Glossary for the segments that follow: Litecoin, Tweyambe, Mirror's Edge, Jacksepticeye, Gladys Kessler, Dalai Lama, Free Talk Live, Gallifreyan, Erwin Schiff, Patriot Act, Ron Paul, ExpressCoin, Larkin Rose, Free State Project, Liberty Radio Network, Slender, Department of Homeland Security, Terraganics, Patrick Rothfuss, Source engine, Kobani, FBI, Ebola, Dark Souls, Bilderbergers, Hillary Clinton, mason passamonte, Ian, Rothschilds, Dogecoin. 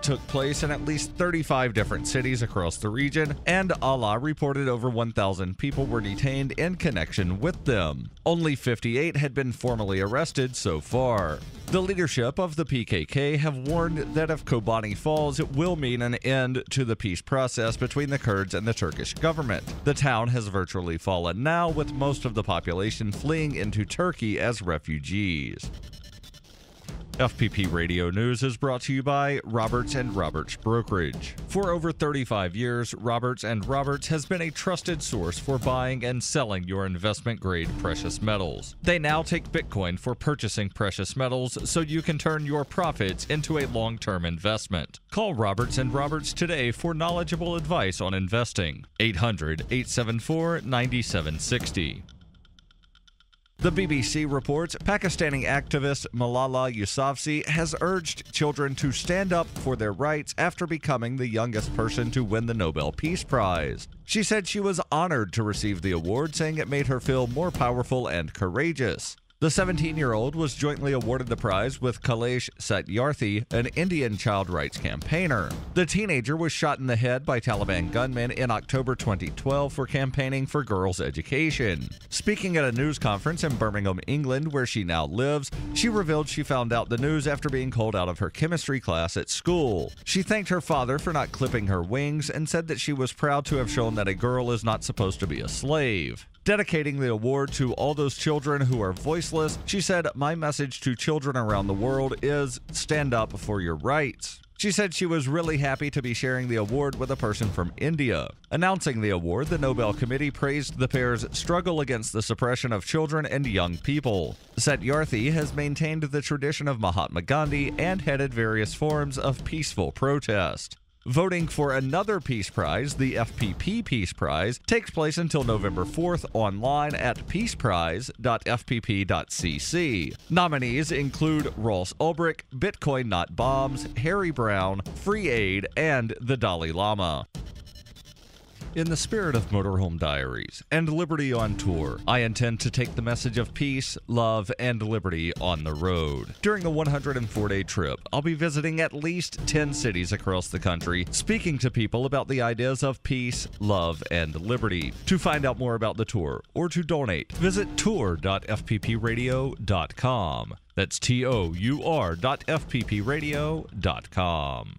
took place in at least 35 different cities across the region, and Allah reported over 1,000 people were detained in connection with them. Only 58 had been formally arrested so far. The leadership of the PKK have warned that if Kobani falls, it will mean an end to the peace process between the Kurds and the Turkish government. The town has virtually fallen now, with most of the population fleeing into Turkey as refugees. FPP Radio News is brought to you by Roberts and Roberts Brokerage. For over 35 years, Roberts and Roberts has been a trusted source for buying and selling your investment-grade precious metals. They now take Bitcoin for purchasing precious metals so you can turn your profits into a long-term investment. Call Roberts and Roberts today for knowledgeable advice on investing. 800-874-9760. The BBC reports Pakistani activist Malala Yousafzai has urged children to stand up for their rights after becoming the youngest person to win the Nobel Peace Prize. She said she was honored to receive the award, saying it made her feel more powerful and courageous. The 17-year-old was jointly awarded the prize with Kailash Satyarthi, an Indian child rights campaigner. The teenager was shot in the head by Taliban gunmen in October 2012 for campaigning for girls' education. Speaking at a news conference in Birmingham, England, where she now lives, she revealed she found out the news after being called out of her chemistry class at school. She thanked her father for not clipping her wings and said that she was proud to have shown that a girl is not supposed to be a slave. Dedicating the award to all those children who are voiceless, she said, "My message to children around the world is stand up for your rights." She said she was really happy to be sharing the award with a person from India. Announcing the award, the Nobel Committee praised the pair's struggle against the suppression of children and young people. Satyarthi has maintained the tradition of Mahatma Gandhi and headed various forms of peaceful protest. Voting for another Peace Prize, the FPP Peace Prize, takes place until November 4th online at peaceprize.fpp.cc. Nominees include Ross Ulbricht, Bitcoin Not Bombs, Harry Brown, Free Aid, and the Dalai Lama. In the spirit of Motorhome Diaries and Liberty on Tour, I intend to take the message of peace, love, and liberty on the road. During a 104-day trip, I'll be visiting at least 10 cities across the country, speaking to people about the ideas of peace, love, and liberty. To find out more about the tour or to donate, visit tour.fppradio.com. That's tour.fppradio.com.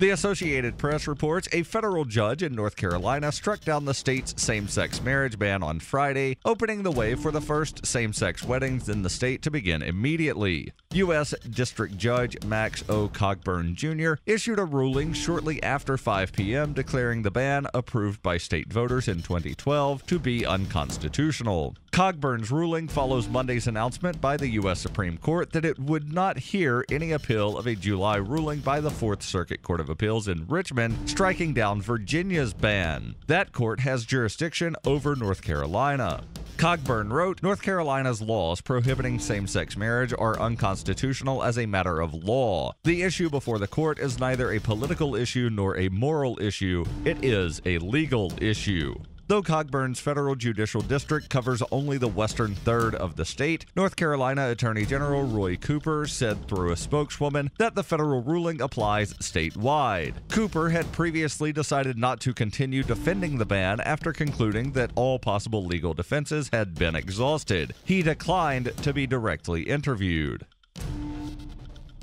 The Associated Press reports a federal judge in North Carolina struck down the state's same-sex marriage ban on Friday, opening the way for the first same-sex weddings in the state to begin immediately. U.S. District Judge Max O. Cogburn Jr. issued a ruling shortly after 5 p.m. declaring the ban, approved by state voters in 2012, to be unconstitutional. Cogburn's ruling follows Monday's announcement by the U.S. Supreme Court that it would not hear any appeal of a July ruling by the Fourth Circuit Court of Appeals in Richmond striking down Virginia's ban. That court has jurisdiction over North Carolina. Cogburn wrote, "North Carolina's laws prohibiting same-sex marriage are unconstitutional as a matter of law. The issue before the court is neither a political issue nor a moral issue. It is a legal issue." Though Cogburn's federal judicial district covers only the western third of the state, North Carolina Attorney General Roy Cooper said through a spokeswoman that the federal ruling applies statewide. Cooper had previously decided not to continue defending the ban after concluding that all possible legal defenses had been exhausted. He declined to be directly interviewed.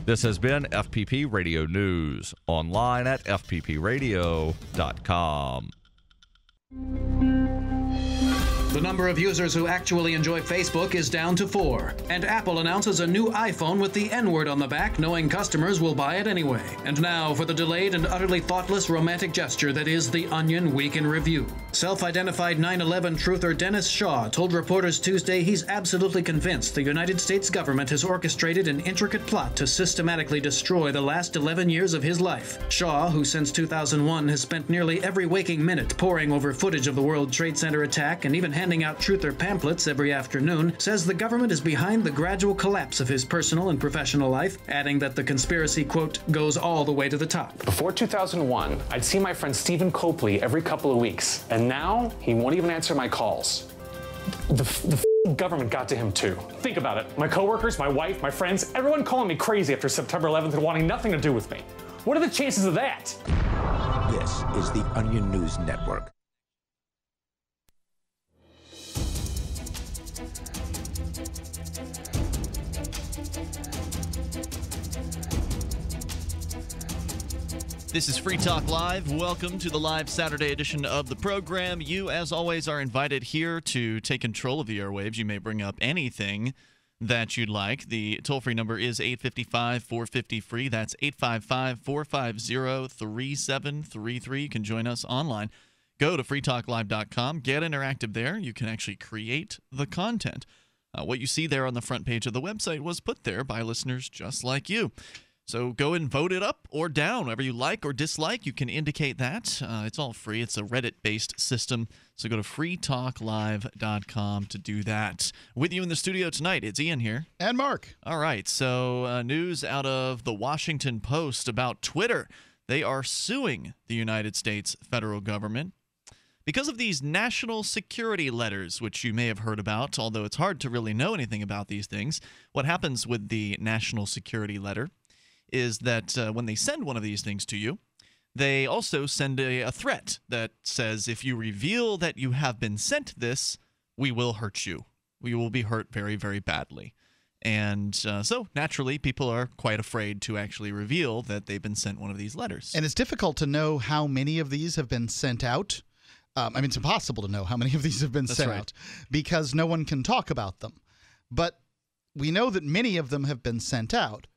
This has been FPP Radio News, online at fppradio.com. The number of users who actually enjoy Facebook is down to 4, and Apple announces a new iPhone with the N-word on the back, knowing customers will buy it anyway. And now for the delayed and utterly thoughtless romantic gesture that is the Onion Week in Review. Self-identified 9/11 truther Dennis Shaw told reporters Tuesday he's absolutely convinced the United States government has orchestrated an intricate plot to systematically destroy the last 11 years of his life. Shaw, who since 2001 has spent nearly every waking minute poring over footage of the World Trade Center attack and even handing out truther pamphlets every afternoon, says the government is behind the gradual collapse of his personal and professional life, adding that the conspiracy, quote, goes all the way to the top. Before 2001, I'd see my friend Stephen Copley every couple of weeks, and now he won't even answer my calls. The government got to him too. Think about it. My coworkers, my wife, my friends, everyone calling me crazy after September 11th and wanting nothing to do with me. What are the chances of that? This is the Onion News Network. This is Free Talk Live. Welcome to the live Saturday edition of the program. You, as always, are invited here to take control of the airwaves. You may bring up anything that you'd like. The toll-free number is 855-450-FREE. That's 855-450-3733. You can join us online. Go to freetalklive.com. Get interactive there. You can actually create the content. What you see there on the front page of the website was put there by listeners just like you. So go and vote it up or down, whatever you like or dislike. You can indicate that. It's all free. It's a Reddit-based system. So go to freetalklive.com to do that. With you in the studio tonight, it's Ian here. And Mark. All right. So news out of the Washington Post about Twitter. They are suing the United States federal government because of these national security letters, which you may have heard about, although it's hard to really know anything about these things. What happens with the national security letter is that when they send one of these things to you, they also send a threat that says, if you reveal that you have been sent this, we will hurt you. We will be hurt very, very badly. And so, naturally, people are quite afraid to actually reveal that they've been sent one of these letters. And it's difficult to know how many of these have been sent out. I mean, it's impossible to know how many of these have been sent out because no one can talk about them. But we know that many of them have been sent out.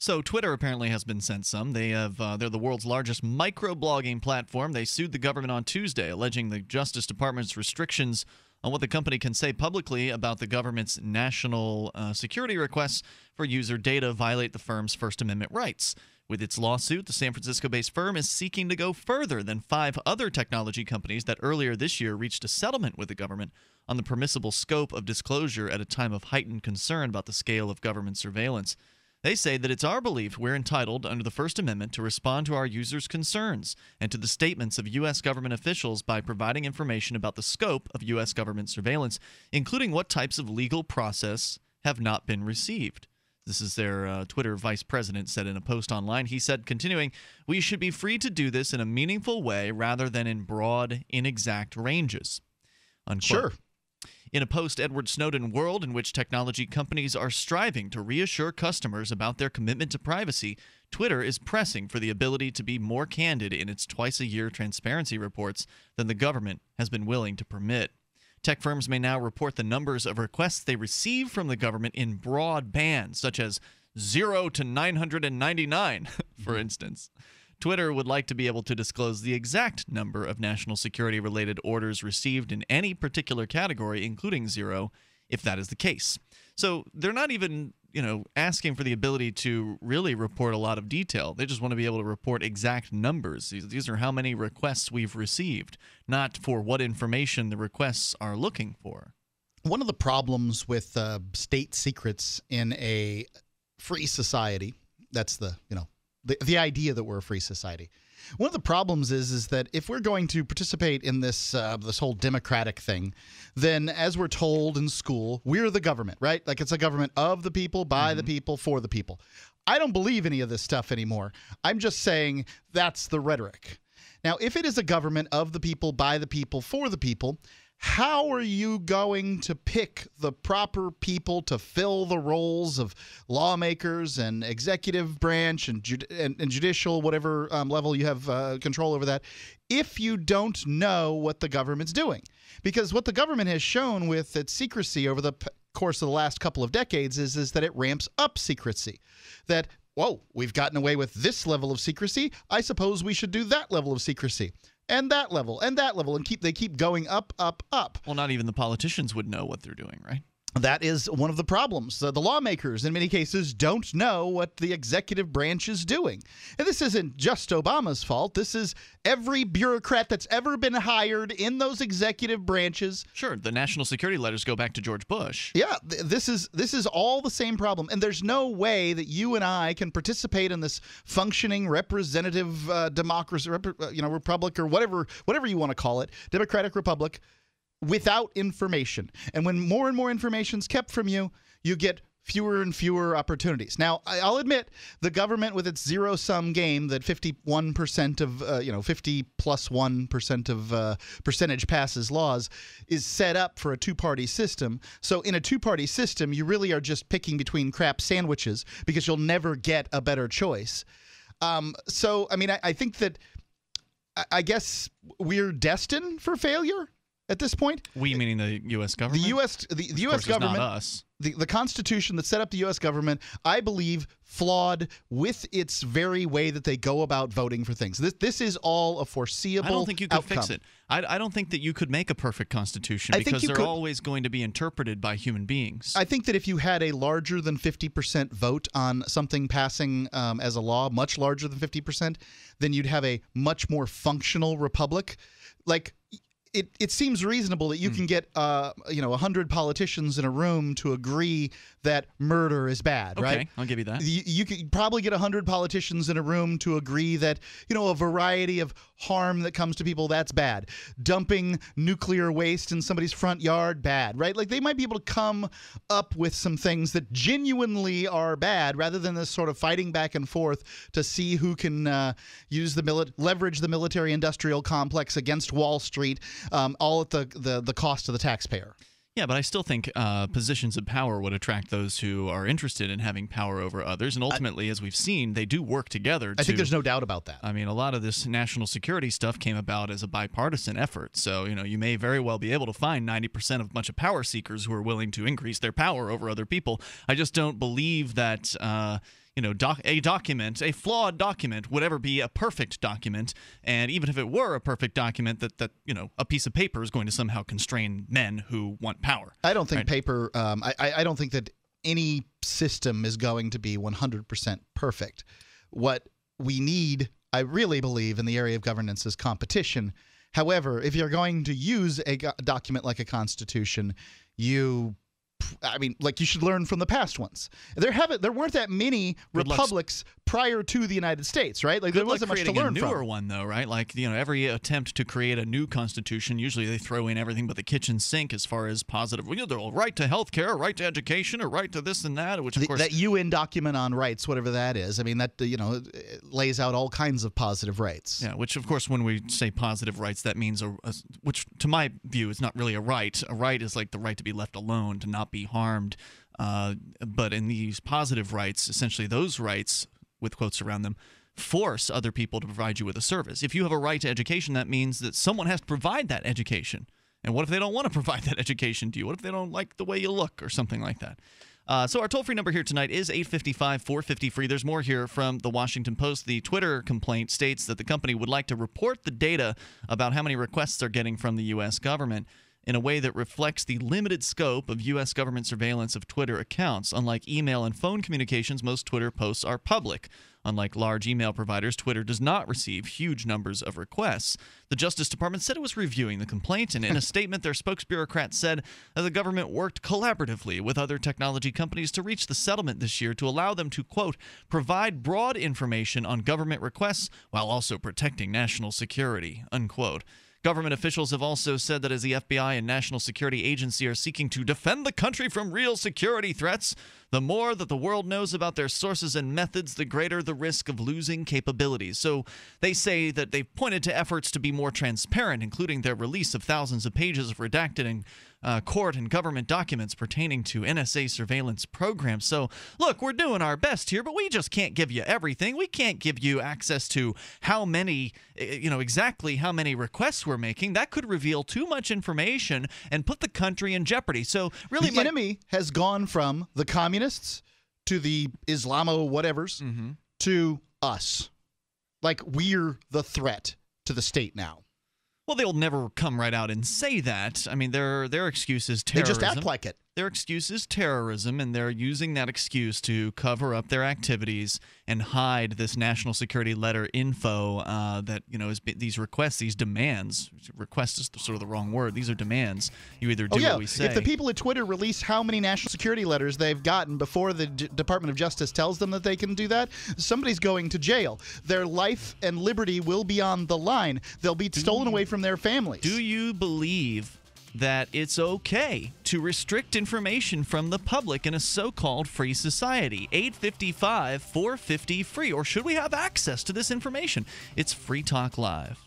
So Twitter apparently has been sent some. They have, they're the world's largest microblogging platform. They sued the government on Tuesday, alleging the Justice Department's restrictions on what the company can say publicly about the government's national security requests for user data violate the firm's First Amendment rights. With its lawsuit, the San Francisco-based firm is seeking to go further than 5 other technology companies that earlier this year reached a settlement with the government on the permissible scope of disclosure at a time of heightened concern about the scale of government surveillance. They say that it's our belief we're entitled under the First Amendment to respond to our users' concerns and to the statements of U.S. government officials by providing information about the scope of U.S. government surveillance, including what types of legal process have not been received. This is their Twitter vice president said in a post online. He said, continuing, we should be free to do this in a meaningful way rather than in broad, inexact ranges. Unquote. Sure. In a post-Edward Snowden world in which technology companies are striving to reassure customers about their commitment to privacy, Twitter is pressing for the ability to be more candid in its twice-a-year transparency reports than the government has been willing to permit. Tech firms may now report the numbers of requests they receive from the government in broad bands, such as 0 to 999, for instance. Twitter would like to be able to disclose the exact number of national security-related orders received in any particular category, including 0, if that is the case. So they're not even, you know, asking for the ability to really report a lot of detail. They just want to be able to report exact numbers. These are how many requests we've received, not for what information the requests are looking for. One of the problems with state secrets in a free society, that's the, you know, the idea that we're a free society. One of the problems is that if we're going to participate in this this whole democratic thing, then as we're told in school, we're the government, right? Like it's a government of the people, by the people, for the people. I don't believe any of this stuff anymore. I'm just saying that's the rhetoric. Now, if it is a government of the people, by the people, for the people, how are you going to pick the proper people to fill the roles of lawmakers and executive branch and judicial, whatever level you have control over that, if you don't know what the government's doing? Because what the government has shown with its secrecy over the course of the last couple of decades is that it ramps up secrecy, that, whoa, we've gotten away with this level of secrecy. I suppose we should do that level of secrecy. And that level, and that level, and they keep going up, up, up. Well, not even the politicians would know what they're doing, right? That is one of the problems. The lawmakers, in many cases, don't know what the executive branch is doing. And this isn't just Obama's fault. This is every bureaucrat that's ever been hired in those executive branches. Sure, the national security letters go back to George Bush. Yeah, this is all the same problem. And there's no way that you and I can participate in this functioning representative democracy, republic or whatever you want to call it, democratic republic, without information. And when more and more information is kept from you, you get fewer and fewer opportunities. Now, I'll admit, the government with its zero-sum game that 51% of, 50+1% of percentage passes laws is set up for a two-party system. So in a two-party system, you really are just picking between crap sandwiches because you'll never get a better choice. So, I mean, I think that, I guess we're destined for failure at this point. We meaning the U.S. government? The U.S. government. It's not us. The Constitution that set up the U.S. government, I believe, flawed with its very way that they go about voting for things. This is all a foreseeable outcome. I don't think you could fix it. I don't think that you could make a perfect Constitution because they're always going to be interpreted by human beings. I think that if you had a larger than 50% vote on something passing as a law, much larger than 50%, then you'd have a much more functional republic. Like, It seems reasonable that you can get 100 politicians in a room to agree that murder is bad, right? Okay, I'll give you that. You could probably get 100 politicians in a room to agree that, you know, a variety of harm that comes to people, that's bad. Dumping nuclear waste in somebody's front yard, bad, right? Like, they might be able to come up with some things that genuinely are bad rather than this sort of fighting back and forth to see who can leverage the military-industrial complex against Wall Street, all at the cost of the taxpayer. Yeah, but I still think positions of power would attract those who are interested in having power over others, and ultimately, as we've seen, they do work together. I think there's no doubt about that. I mean, a lot of this national security stuff came about as a bipartisan effort, so you know, you may very well be able to find 90% of a bunch of power seekers who are willing to increase their power over other people. I just don't believe that a flawed document would ever be a perfect document, and even if it were a perfect document, that you know, a piece of paper is going to somehow constrain men who want power. I don't think paper. I don't think that any system is going to be 100% perfect. What we need, I really believe, in the area of governance is competition. However, if you're going to use a document like a constitution, you should learn from the past ones. There weren't that many republics prior to the United States, right? Like, there wasn't much to learn from. Good luck creating a newer one, though, right? Like, you know, every attempt to create a new constitution, usually they throw in everything but the kitchen sink as far as positive. You know, they're all right to health care, right to education, or right to this and that, which, of course, that UN document on rights, whatever that is. I mean, that, you know, lays out all kinds of positive rights. Yeah, which, of course, when we say positive rights, that means, which to my view is not really a right. A right is like the right to be left alone, to not be harmed, but in these positive rights, essentially those rights, with quotes around them, force other people to provide you with a service. If you have a right to education, that means that someone has to provide that education. And what if they don't want to provide that education to you? What if they don't like the way you look or something like that? So our toll-free number here tonight is 855-450-FREE. There's more here from the Washington Post. The Twitter complaint states that the company would like to report the data about how many requests they're getting from the U.S. government in a way that reflects the limited scope of U.S. government surveillance of Twitter accounts. Unlike email and phone communications, most Twitter posts are public. Unlike large email providers, Twitter does not receive huge numbers of requests. The Justice Department said it was reviewing the complaint, and in a statement, their spokesbureaucrat said that the government worked collaboratively with other technology companies to reach the settlement this year to allow them to, quote, provide broad information on government requests while also protecting national security, unquote. Government officials have also said that as the FBI and National Security Agency are seeking to defend the country from real security threats, the more that the world knows about their sources and methods, the greater the risk of losing capabilities. So they say that they've pointed to efforts to be more transparent, including their release of thousands of pages of redacted and court and government documents pertaining to NSA surveillance programs. So, look, we're doing our best here, but we just can't give you everything. We can't give you access to how many, you know, exactly how many requests we're making. That could reveal too much information and put the country in jeopardy. So, really, the enemy has gone from the communists to the Islamo-whatevers to us. Like, we're the threat to the state now. Well, they'll never come right out and say that. I mean, their excuse is terrorism. They just act like it. Their excuse is terrorism, and they're using that excuse to cover up their activities and hide this national security letter info that, you know, is these requests, these demands. Request is sort of the wrong word. These are demands. You either do what we say. If the people at Twitter release how many national security letters they've gotten before the Department of Justice tells them that they can do that, somebody's going to jail. Their life and liberty will be on the line. They'll be stolen away from their families. Do you believe that it's okay to restrict information from the public in a so-called free society. 855-450-FREE. Or should we have access to this information? It's Free Talk Live.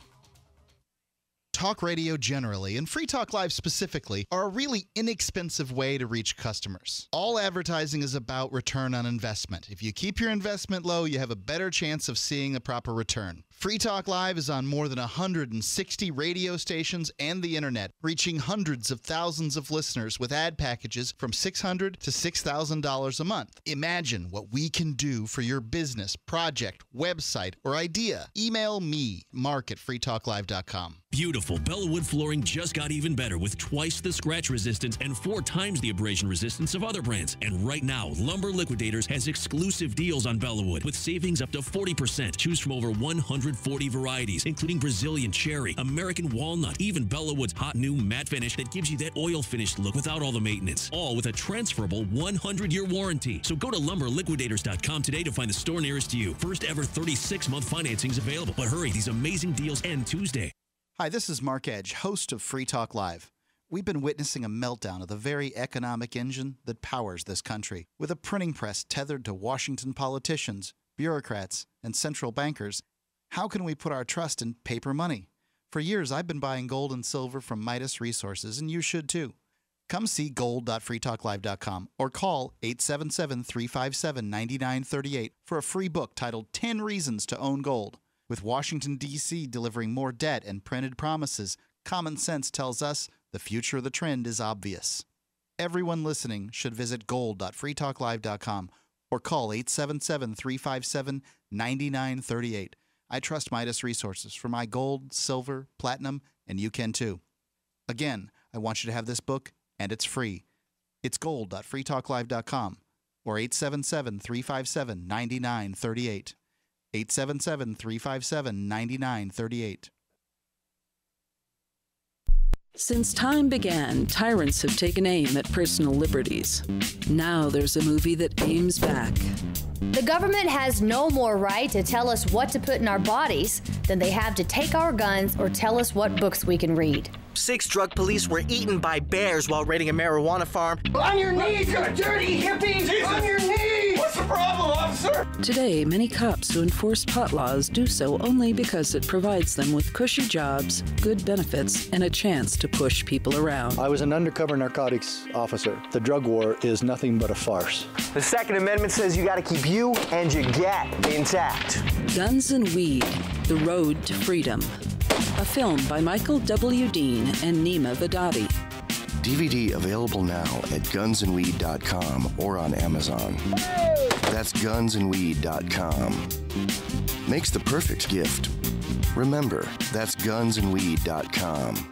Talk radio generally, and Free Talk Live specifically, are a really inexpensive way to reach customers. All advertising is about return on investment. If you keep your investment low, you have a better chance of seeing a proper return. Free Talk Live is on more than 160 radio stations and the internet, reaching hundreds of thousands of listeners with ad packages from $600 to $6,000 a month. Imagine what we can do for your business, project, website, or idea. Email me, mark@freetalklive.com. Beautiful Bellawood flooring just got even better with twice the scratch resistance and 4 times the abrasion resistance of other brands. And right now, Lumber Liquidators has exclusive deals on Bellawood with savings up to 40%. Choose from over 140 varieties, including Brazilian cherry, American walnut, even Bellawood's hot new matte finish that gives you that oil-finished look without all the maintenance, all with a transferable 100-year warranty. So go to LumberLiquidators.com today to find the store nearest to you. First ever 36-month financing is available, but hurry, these amazing deals end Tuesday. Hi, this is Mark Edge, host of Free Talk Live. We've been witnessing a meltdown of the very economic engine that powers this country, with a printing press tethered to Washington politicians, bureaucrats, and central bankers. How can we put our trust in paper money? For years, I've been buying gold and silver from Midas Resources, and you should too. Come see gold.freetalklive.com or call 877-357-9938 for a free book titled 10 Reasons to Own Gold. With Washington, D.C. delivering more debt and printed promises, common sense tells us the future of the trend is obvious. Everyone listening should visit gold.freetalklive.com or call 877-357-9938. I trust Midas Resources for my gold, silver, platinum, and you can too. Again, I want you to have this book, and it's free. It's gold.freetalklive.com or 877-357-9938. 877-357-9938. Since time began, tyrants have taken aim at personal liberties. Now there's a movie that aims back. The government has no more right to tell us what to put in our bodies than they have to take our guns or tell us what books we can read. 6 drug police were eaten by bears while raiding a marijuana farm. On your knees, you dirty hippies! Jesus. On your knees! What's the problem, officer? Today, many cops who enforce pot laws do so only because it provides them with cushy jobs, good benefits, and a chance to push people around. I was an undercover narcotics officer. The drug war is nothing but a farce. The Second Amendment says you gotta keep you and your gap intact. Guns and Weed, The Road to Freedom. A film by Michael W. Dean and Nima Vadadi. DVD available now at gunsandweed.com or on Amazon. Hey! That's gunsandweed.com. Makes the perfect gift. Remember, that's gunsandweed.com.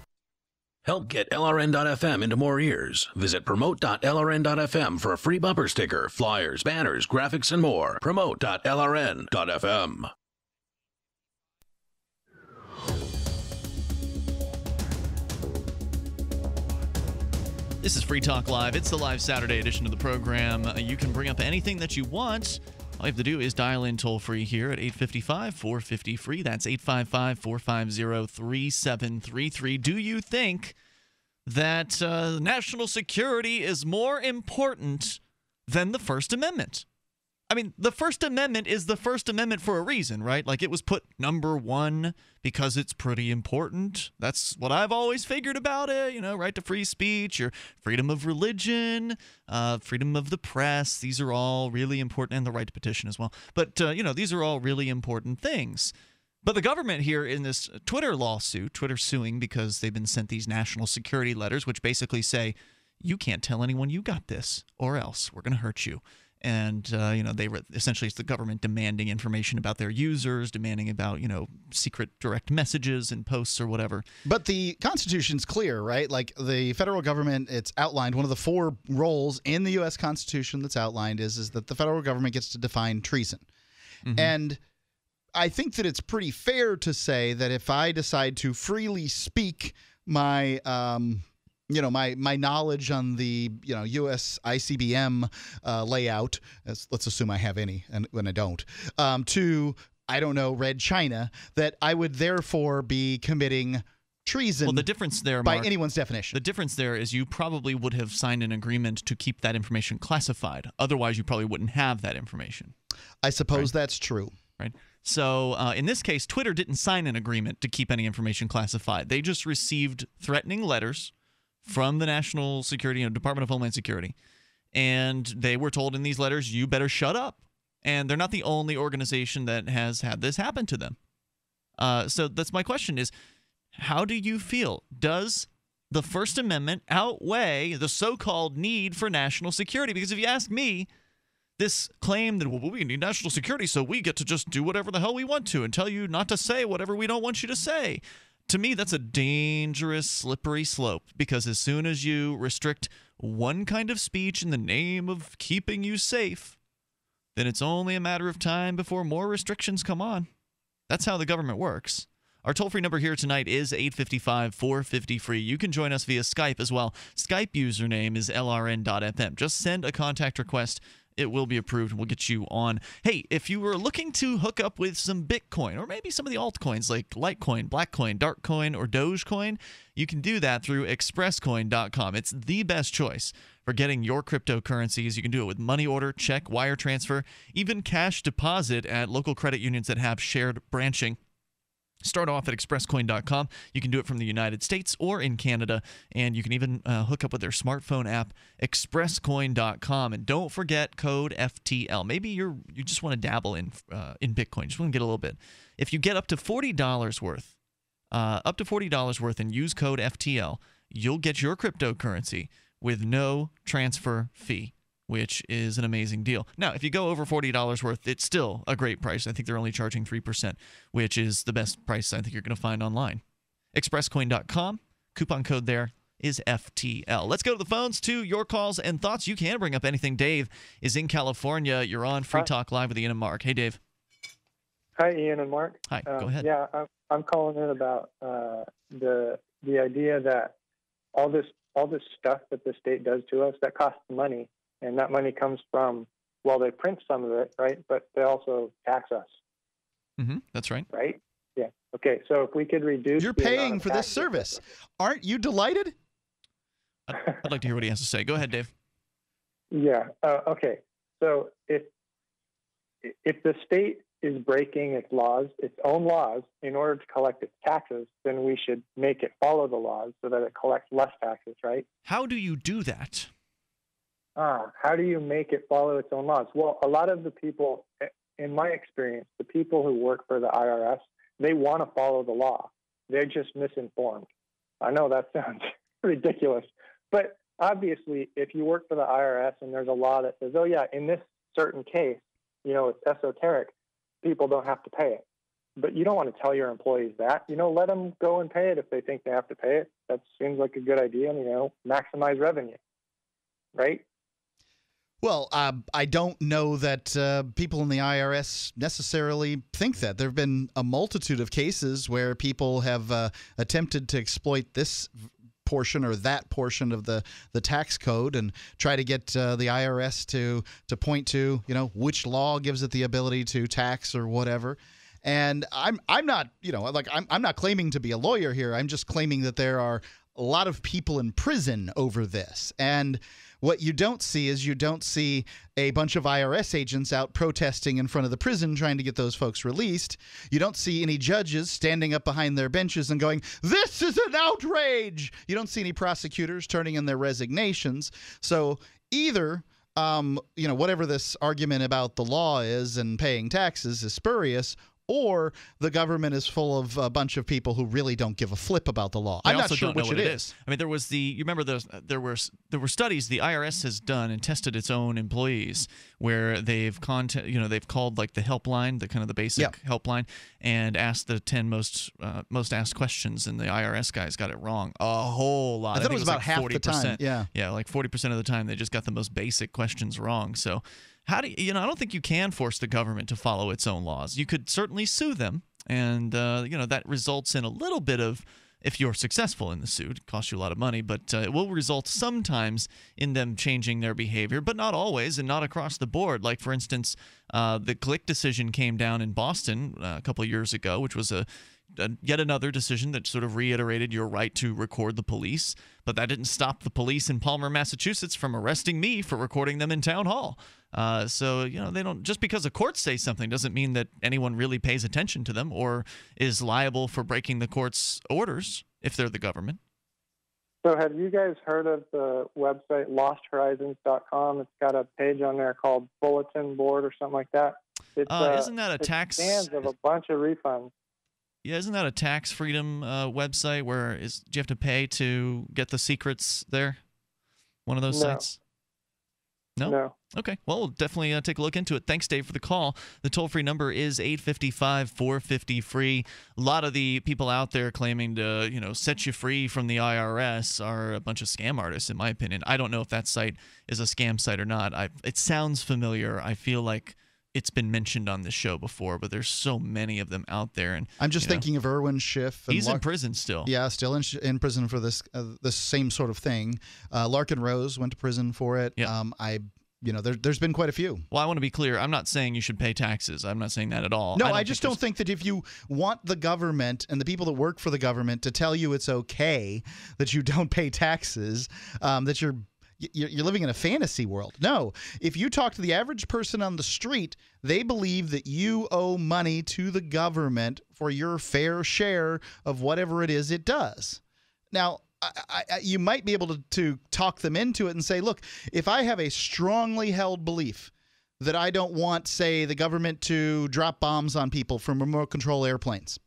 Help get LRN.FM into more ears. Visit promote.lrn.fm for a free bumper sticker, flyers, banners, graphics, and more. Promote.lrn.fm. This is Free Talk Live. It's the live Saturday edition of the program. You can bring up anything that you want. All you have to do is dial in toll-free here at 855-450-FREE. That's 855-450-3733. Do you think that national security is more important than the First Amendment? I mean, the First Amendment is the First Amendment for a reason, right? Like, it was put number one because it's pretty important. That's what I've always figured about it, you know, right to free speech or freedom of religion, freedom of the press. These are all really important, and the right to petition as well. But, you know, these are all really important things. But the government here in this Twitter lawsuit, Twitter suing because they've been sent these national security letters, which basically say, you can't tell anyone you got this or else we're going to hurt you. And, you know, they were essentially, it's the government demanding information about their users, demanding about, you know, secret direct messages and posts or whatever. But the Constitution's clear, right? Like the federal government, it's outlined. One of the four roles in the U.S. Constitution that's outlined is that the federal government gets to define treason. Mm-hmm. And I think that it's pretty fair to say that if I decide to freely speak my you know, my knowledge on the, you know, U.S. ICBM layout, as, let's assume I have any, and when I don't, to, I don't know, Red China, that I would therefore be committing treason. Well, the difference there, Mark, by anyone's definition. The difference there is you probably would have signed an agreement to keep that information classified. Otherwise, you probably wouldn't have that information. I suppose that's true. Right. So in this case, Twitter didn't sign an agreement to keep any information classified. They just received threatening letters from the National Security and Department of Homeland Security. And they were told in these letters, you better shut up. And they're not the only organization that has had this happen to them. So that's my question is, how do you feel? Does the First Amendment outweigh the so-called need for national security? Because if you ask me, this claim that, well, we need national security so we get to just do whatever the hell we want to and tell you not to say whatever we don't want you to say. To me, that's a dangerous, slippery slope, because as soon as you restrict one kind of speech in the name of keeping you safe, then it's only a matter of time before more restrictions come on. That's how the government works. Our toll-free number here tonight is 855-450-FREE. You can join us via Skype as well. Skype username is lrn.fm. Just send a contact request. It will be approved, and we'll get you on. Hey, if you were looking to hook up with some Bitcoin or maybe some of the altcoins like Litecoin, Blackcoin, Darkcoin, or Dogecoin, you can do that through ExpressCoin.com. It's the best choice for getting your cryptocurrencies. You can do it with money order, check, wire transfer, even cash deposit at local credit unions that have shared branching. Start off at ExpressCoin.com. You can do it from the United States or in Canada, and you can even hook up with their smartphone app, ExpressCoin.com. And don't forget code FTL. Maybe you just want to dabble in Bitcoin. Just want to get a little bit. If you get up to $40 worth, and use code FTL, you'll get your cryptocurrency with no transfer fee, which is an amazing deal. Now, if you go over $40 worth, it's still a great price. I think they're only charging 3%, which is the best price I think you're going to find online. ExpressCoin.com. Coupon code there is FTL. Let's go to the phones to your calls and thoughts. You can bring up anything. Dave is in California. You're on Free Talk Live with Ian and Mark. Hey, Dave. Hi, Ian and Mark. Hi, go ahead. Yeah, I'm calling in about the idea that all this stuff that the state does to us, that costs money. And that money comes from, well, they print some of it, right? But they also tax us. Mm-hmm. That's right. Right? Yeah. Okay. So if we could reduce... You're paying for this service. Aren't you delighted? I'd like to hear what he has to say. Go ahead, Dave. Yeah. Okay. So if the state is breaking its laws, its own laws, in order to collect its taxes, then we should make it follow the laws so that it collects less taxes, right? How do you do that? How do you make it follow its own laws? Well, a lot of the people, in my experience, the people who work for the IRS, they want to follow the law. They're just misinformed. I know that sounds ridiculous, but obviously, if you work for the IRS and there's a law that says, oh, yeah, in this certain case, you know, it's esoteric, people don't have to pay it. But you don't want to tell your employees that. You know, let them go and pay it if they think they have to pay it. That seems like a good idea, and, you know, maximize revenue, right? Well, I don't know that people in the IRS necessarily think that. There have been a multitude of cases where people have attempted to exploit this portion or that portion of the tax code and try to get the IRS to point to, you know, which law gives it the ability to tax or whatever. And I'm not, you know, like I'm not claiming to be a lawyer here. I'm just claiming that there are a lot of people in prison over this. And what you don't see is you don't see a bunch of IRS agents out protesting in front of the prison trying to get those folks released. You don't see any judges standing up behind their benches and going, "This is an outrage!" You don't see any prosecutors turning in their resignations. So either, you know, whatever this argument about the law is and paying taxes is spurious, or the government is full of a bunch of people who really don't give a flip about the law. I'm not sure which it is. I mean, there was the there were studies the IRS has done and tested its own employees where they've they've called like the helpline, the kind of the basic helpline, and asked the 10 most asked questions, and the IRS guys got it wrong a whole lot. I thought it was about half the time. Yeah, yeah, like 40% of the time they just got the most basic questions wrong. So. How do you, I don't think you can force the government to follow its own laws. You could certainly sue them, and that results in a little bit of, if you're successful in the suit, it costs you a lot of money, but it will result sometimes in them changing their behavior, but not always and not across the board. Like, for instance, the Glick decision came down in Boston a couple of years ago, which was yet another decision that sort of reiterated your right to record the police, but that didn't stop the police in Palmer, Massachusetts from arresting me for recording them in town hall. So, they don't, just because the courts say something doesn't mean that anyone really pays attention to them or is liable for breaking the court's orders if they're the government. So have you guys heard of the website LostHorizons.com? It's got a page on there called Bulletin Board or something like that. It's, isn't that a tax? It stands of a bunch of refunds. Yeah, isn't that a tax freedom website where do you have to pay to get the secrets there? One of those sites? No? No. Okay. Well, we'll definitely take a look into it. Thanks, Dave, for the call. The toll-free number is 855-450-FREE. A lot of the people out there claiming to, set you free from the IRS are a bunch of scam artists, in my opinion. I don't know if that site is a scam site or not. It sounds familiar. I feel like it's been mentioned on this show before, but there's so many of them out there. And I'm just thinking of Erwin Schiff. And he's in prison still. Yeah, still in prison for this the same sort of thing. Larkin Rose went to prison for it. Yeah. There's been quite a few. Well, I want to be clear. I'm not saying you should pay taxes. I'm not saying that at all. No, I just don't think that if you want the government and the people that work for the government to tell you it's okay that you don't pay taxes, that you're living in a fantasy world. No. If you talk to the average person on the street, they believe that you owe money to the government for your fair share of whatever it is it does. Now, you might be able to talk them into it and say, look, if I have a strongly held belief that I don't want, say, the government to drop bombs on people from remote control airplanes,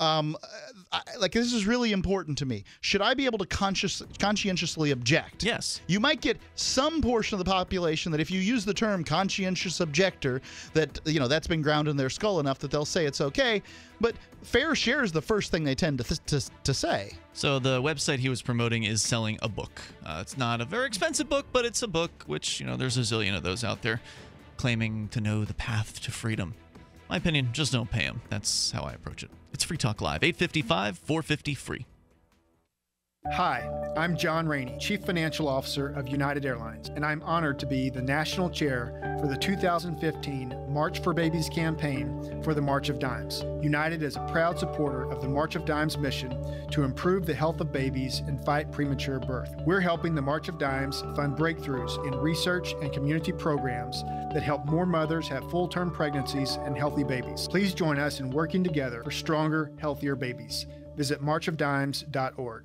this is really important to me. Should I be able to conscientiously object? Yes. You might get some portion of the population that if you use the term conscientious objector, that, that's been ground in their skull enough that they'll say it's okay. But fair share is the first thing they tend to say. So the website he was promoting is selling a book. It's not a very expensive book, but it's a book, which, there's a zillion of those out there claiming to know the path to freedom. My opinion, just don't pay them. That's how I approach it. It's Free Talk Live, 855-450-FREE. Hi, I'm John Rainey, Chief Financial Officer of United Airlines, and I'm honored to be the National Chair for the 2015 March for Babies campaign for the March of Dimes. United is a proud supporter of the March of Dimes mission to improve the health of babies and fight premature birth. We're helping the March of Dimes fund breakthroughs in research and community programs that help more mothers have full-term pregnancies and healthy babies. Please join us in working together for stronger, healthier babies. Visit marchofdimes.org.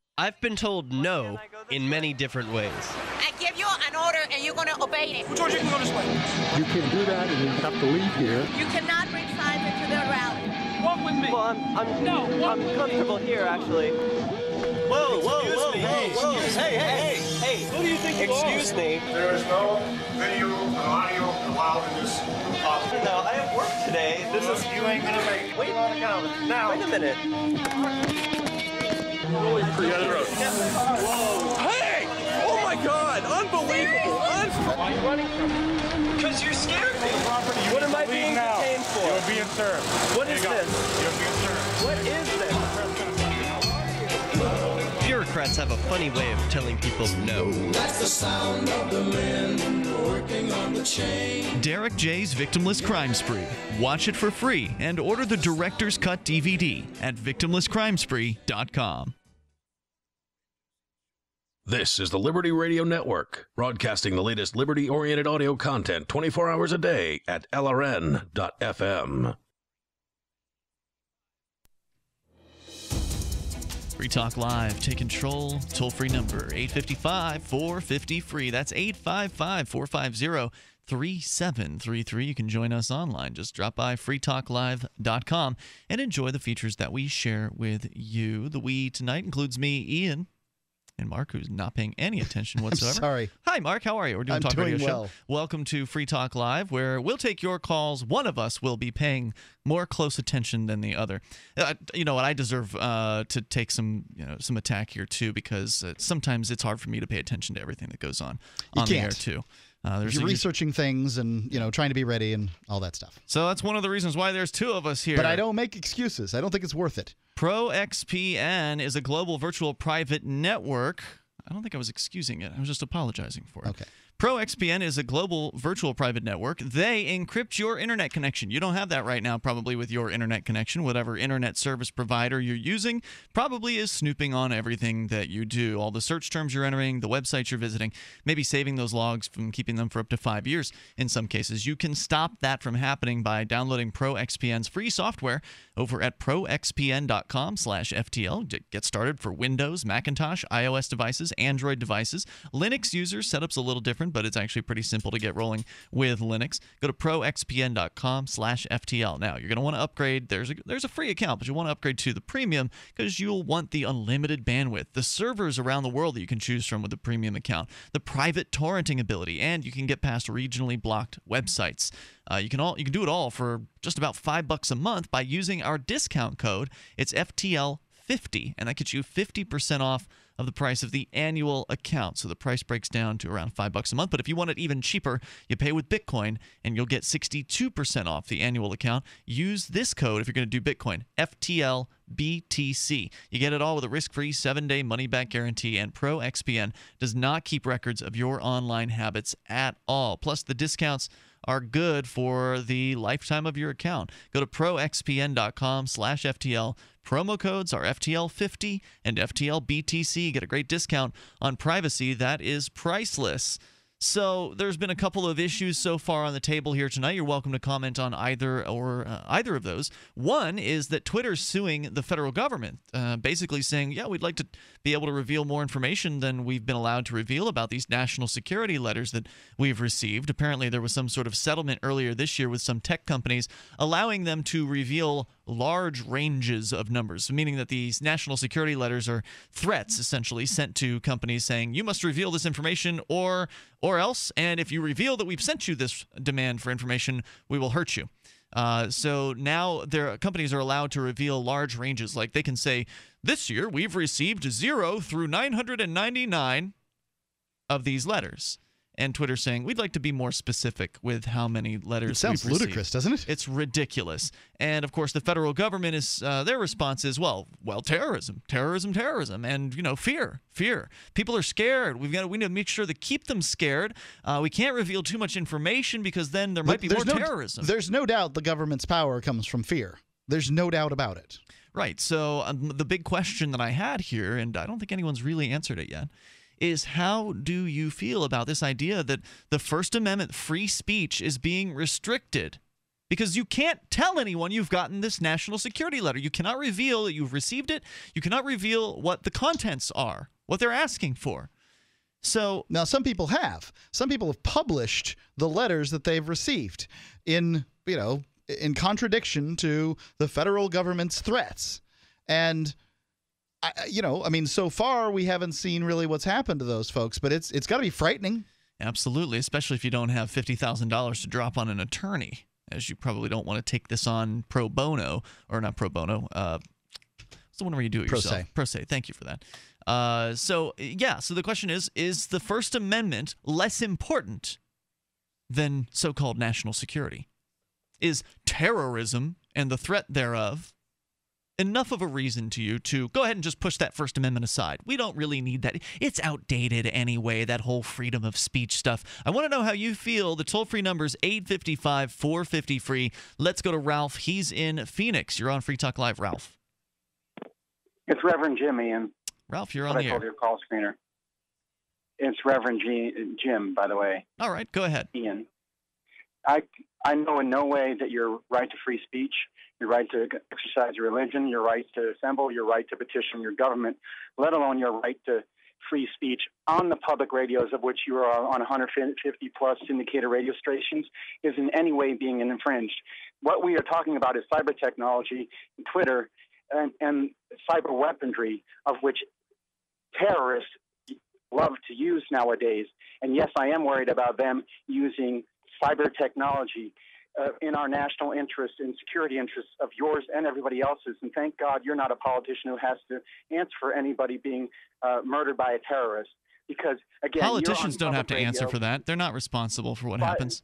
I've been told no in many different ways. I give you an order and you're going to obey it. Georgia, you can go this way. You can do that and you have to leave here. You cannot bring signs into the rally. Walk with me. Well, I'm comfortable here, actually. Whoa, whoa, whoa, whoa. Hey, hey, hey, hey. Who do you think you are? Excuse me. There is no video and audio allowed in this office. No, I have work today. This is... You ain't going to make it. Wait a minute. Hey! Oh my God! Unbelievable! Why are you running from me? Because you're scared of me. What am I being detained for? You're being served. What is this? You're being served. What is this? Bureaucrats have a funny way of telling people no. That's the sound of the men working on the chain. Derek J's Victimless Crime Spree. Watch it for free and order the Director's Cut DVD at victimlesscrimespree.com. This is the Liberty Radio Network, broadcasting the latest liberty-oriented audio content 24 hours a day at LRN.FM. Free Talk Live. Take control. Toll-free number 855-450-FREE. That's 855-450-3733. You can join us online. Just drop by freetalklive.com and enjoy the features that we share with you. The we tonight includes me, Ian, and Mark, who's not paying any attention whatsoever. Sorry. Hi, Mark. How are you? We're doing Talk Radio Show. Welcome to Free Talk Live, where we'll take your calls. One of us will be paying more close attention than the other. You know what? I deserve to take some attack here too, because sometimes it's hard for me to pay attention to everything that goes on the air too. You're researching things and, you know, trying to be ready and all that stuff. So that's one of the reasons why there's two of us here. But I don't make excuses. I don't think it's worth it. ProXPN is a global virtual private network. I don't think I was excusing it. I was just apologizing for it. Okay. ProXPN is a global virtual private network. They encrypt your internet connection. You don't have that right now, probably, with your internet connection. Whatever internet service provider you're using probably is snooping on everything that you do, all the search terms you're entering, the websites you're visiting, maybe saving those logs from keeping them for up to 5 years in some cases. You can stop that from happening by downloading ProXPN's free software over at proxpn.com/FTL. Get started for Windows, Macintosh, iOS devices, Android devices. Linux users, setup's a little different, but it's actually pretty simple to get rolling with Linux. Go to proxpn.com/FTL. Now, you're going to want to upgrade. There's a free account, but you want to upgrade to the premium because you'll want the unlimited bandwidth, the servers around the world that you can choose from with the premium account, the private torrenting ability, and you can get past regionally blocked websites. You can do it all for just about $5 a month by using our discount code. It's FTL50, and that gets you 50% off of the price of the annual account. So the price breaks down to around $5 a month. But if you want it even cheaper, you pay with Bitcoin and you'll get 62% off the annual account. Use this code if you're going to do Bitcoin, FTLBTC. You get it all with a risk-free 7-day money-back guarantee, and ProXPN does not keep records of your online habits at all. Plus, the discounts are good for the lifetime of your account. Go to ProXPN.com/FTL. Promo codes are FTL50 and FTLBTC. Get a great discount on privacy that is priceless. So there's been a couple of issues so far on the table here tonight. You're welcome to comment on either of those. One is that Twitter's suing the federal government, basically saying, yeah, we'd like to be able to reveal more information than we've been allowed to reveal about these national security letters that we've received. Apparently there was some sort of settlement earlier this year with some tech companies allowing them to reveal large ranges of numbers, meaning that these national security letters are threats, essentially, sent to companies saying, you must reveal this information or else, and if you reveal that we've sent you this demand for information, we will hurt you. So now their companies are allowed to reveal large ranges. Like they can say, this year we've received 0 through 999 of these letters. And Twitter saying, we'd like to be more specific with how many letters. It sounds ludicrous, doesn't it? It's ridiculous. And, of course, the federal government is their response is, well, terrorism, and, you know, fear. People are scared. We need to make sure to keep them scared. We can't reveal too much information because then there might be more terrorism. There's no doubt the government's power comes from fear. There's no doubt about it. Right. So the big question that I had here, and I don't think anyone's really answered it yet, is how do you feel about this idea that the First Amendment free speech is being restricted? Because you can't tell anyone you've gotten this national security letter. You cannot reveal that you've received it. You cannot reveal what the contents are, what they're asking for. So now some people have. Some people have published the letters that they've received in, you know, in contradiction to the federal government's threats. And you know, I mean, so far we haven't seen really what's happened to those folks, but it's got to be frightening. Absolutely, especially if you don't have $50,000 to drop on an attorney, as you probably don't want to take this on pro bono, or not pro bono. It's the one where you do it yourself. Pro se. Pro se. Thank you for that. So, yeah, so the question is the First Amendment less important than so-called national security? Is terrorism and the threat thereof enough of a reason to you to go ahead and just push that First Amendment aside? We don't really need that. It's outdated anyway, that whole freedom of speech stuff. I want to know how you feel. The toll-free number is 855-450-FREE. Let's go to Ralph. He's in Phoenix. You're on Free Talk Live, Ralph. It's Reverend Jim, Ian. Ralph, you're on the air. I called your call screener. It's Reverend Jim, by the way. All right, go ahead. Ian, I know in no way that your right to free speech, your right to exercise your religion, your right to assemble, your right to petition your government, let alone your right to free speech on the public radios, of which you are on 150-plus syndicated radio stations, is in any way being infringed. What we are talking about is cyber technology, Twitter, and cyber weaponry, of which terrorists love to use nowadays. And, yes, I am worried about them using cyber technology in our national interest and security interests of yours and everybody else's. And thank God you're not a politician who has to answer for anybody being murdered by a terrorist. Because, again, politicians don't have to answer for that. They're not responsible for what happens.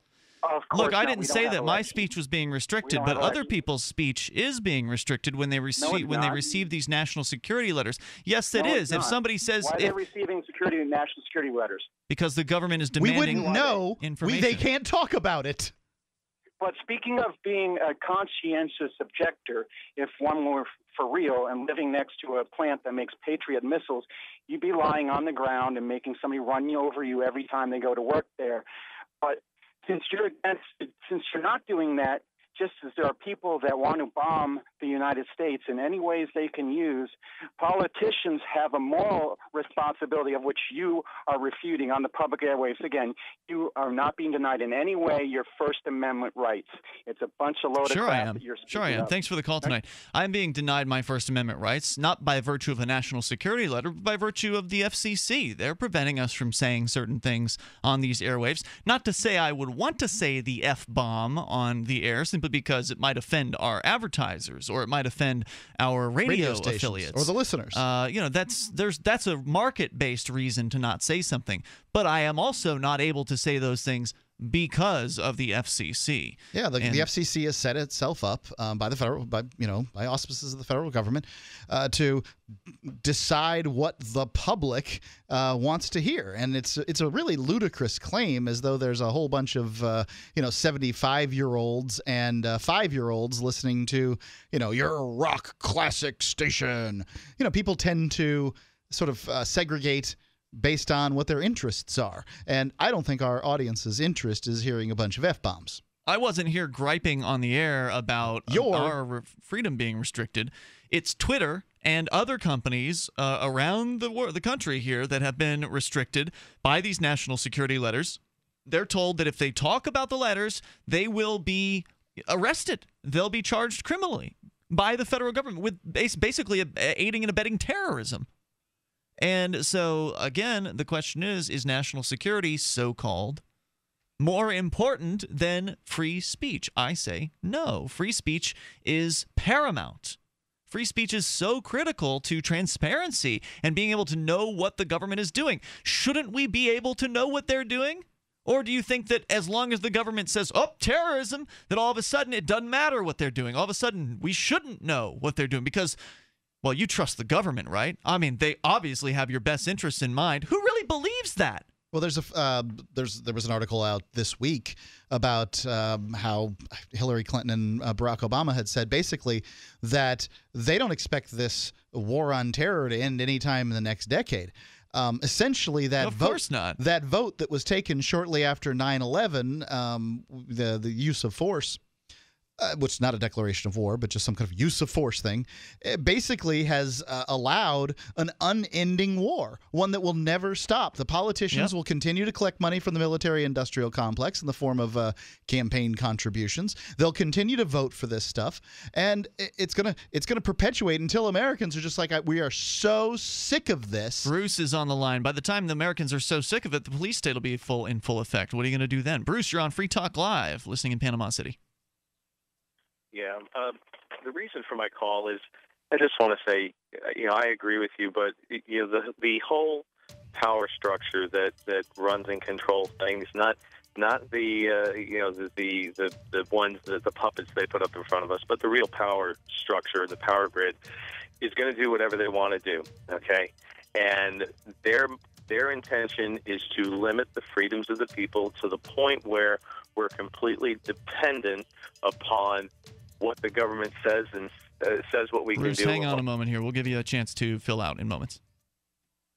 Look, I didn't say that my speech was being restricted, but other people's speech is being restricted when they receive these national security letters. Yes, it is. If somebody says, why are they receiving security and national security letters? Because the government is demanding information. We wouldn't know. They can't talk about it. But speaking of being a conscientious objector, if one were for real and living next to a plant that makes Patriot missiles, you'd be lying on the ground and making somebody run over you every time they go to work there. But since you're not doing that, just as there are people that want to bomb the United States in any ways they can use, politicians have a moral responsibility of which you are refuting on the public airwaves. Again, you are not being denied in any way your First Amendment rights. It's a bunch of loaded crap that you're speaking Sure I am. Of. Thanks for the call tonight. I'm being denied my First Amendment rights, not by virtue of a national security letter, but by virtue of the FCC. They're preventing us from saying certain things on these airwaves. Not to say I would want to say the F-bomb on the air, simply because it might offend our advertisers, or it might offend our radio stations, affiliates, or the listeners. You know, that's a market-based reason to not say something. But I am also not able to say those things because of the FCC. Yeah, the FCC has set itself up by auspices of the federal government to decide what the public wants to hear, and it's a really ludicrous claim, as though there's a whole bunch of 75-year-olds and 5-year-olds listening to your rock classic station. People tend to sort of segregate based on what their interests are. And I don't think our audience's interest is hearing a bunch of F-bombs. I wasn't here griping on the air about our freedom being restricted. It's Twitter and other companies around the country here that have been restricted by these national security letters. They're told that if they talk about the letters, they will be arrested. They'll be charged criminally by the federal government with basically aiding and abetting terrorism. And so, again, the question is national security, so-called, more important than free speech? I say no. Free speech is paramount. Free speech is so critical to transparency and being able to know what the government is doing. Shouldn't we be able to know what they're doing? Or do you think that as long as the government says, oh, terrorism, that all of a sudden it doesn't matter what they're doing? All of a sudden we shouldn't know what they're doing because— well, you trust the government, right? I mean, they obviously have your best interests in mind. Who really believes that? Well, there was an article out this week about how Hillary Clinton and Barack Obama had said basically that they don't expect this war on terror to end anytime in the next decade. Essentially, that vote that was taken shortly after 9/11, the use of force— which is not a declaration of war, but just some kind of use of force thing, it basically has allowed an unending war, one that will never stop. The politicians will continue to collect money from the military-industrial complex in the form of campaign contributions. They'll continue to vote for this stuff, and it's gonna perpetuate until Americans are just like, we are so sick of this. Bruce is on the line. By the time the Americans are so sick of it, the police state will be in full effect. What are you going to do then? Bruce, you're on Free Talk Live, listening in Panama City. Yeah, the reason for my call is I just want to say, I agree with you, but the whole power structure that runs and controls things, not the ones that the puppets they put up in front of us, but the real power structure, the power grid, is going to do whatever they want to do. Okay, and their intention is to limit the freedoms of the people to the point where we're completely dependent upon what the government says and says what we can do. Bruce, hang on a moment here. We'll give you a chance to fill out in moments.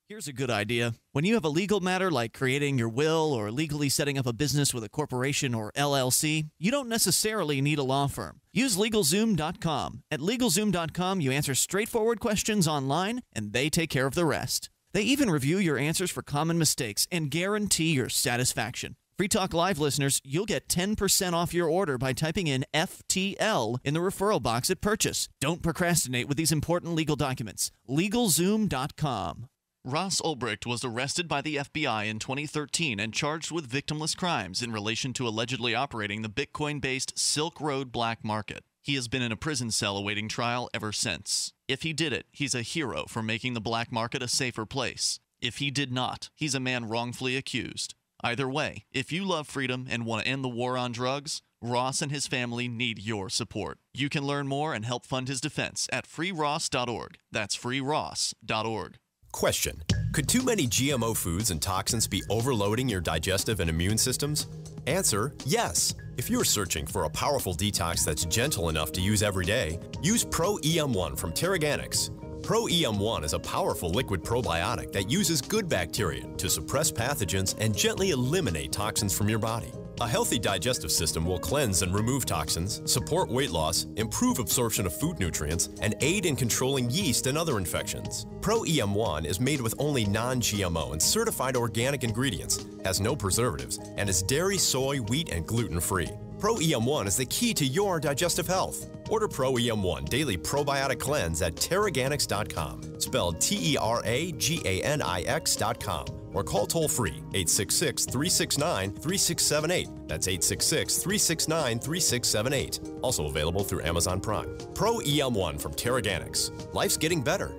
Here's a good idea. When you have a legal matter like creating your will or legally setting up a business with a corporation or LLC, you don't necessarily need a law firm. Use LegalZoom.com. At LegalZoom.com, you answer straightforward questions online, and they take care of the rest. They even review your answers for common mistakes and guarantee your satisfaction. Free Talk Live listeners, you'll get 10% off your order by typing in FTL in the referral box at purchase. Don't procrastinate with these important legal documents. LegalZoom.com. Ross Ulbricht was arrested by the FBI in 2013 and charged with victimless crimes in relation to allegedly operating the Bitcoin-based Silk Road black market. He has been in a prison cell awaiting trial ever since. If he did it, he's a hero for making the black market a safer place. If he did not, he's a man wrongfully accused. Either way, if you love freedom and want to end the war on drugs, Ross and his family need your support. You can learn more and help fund his defense at freeross.org. That's freeross.org. Question: could too many GMO foods and toxins be overloading your digestive and immune systems? Answer: yes. If you're searching for a powerful detox that's gentle enough to use every day, use ProEM1 from Terraganics. ProEM1 is a powerful liquid probiotic that uses good bacteria to suppress pathogens and gently eliminate toxins from your body. A healthy digestive system will cleanse and remove toxins, support weight loss, improve absorption of food nutrients, and aid in controlling yeast and other infections. ProEM1 is made with only non-GMO and certified organic ingredients, has no preservatives, and is dairy, soy, wheat, and gluten-free. ProEM1 is the key to your digestive health. Order ProEM1 Daily Probiotic Cleanse at Terraganics.com, spelled T-E-R-A-G-A-N-I-X.com, or call toll-free 866-369-3678. That's 866-369-3678. Also available through Amazon Prime. ProEM1 from Terraganics. Life's getting better.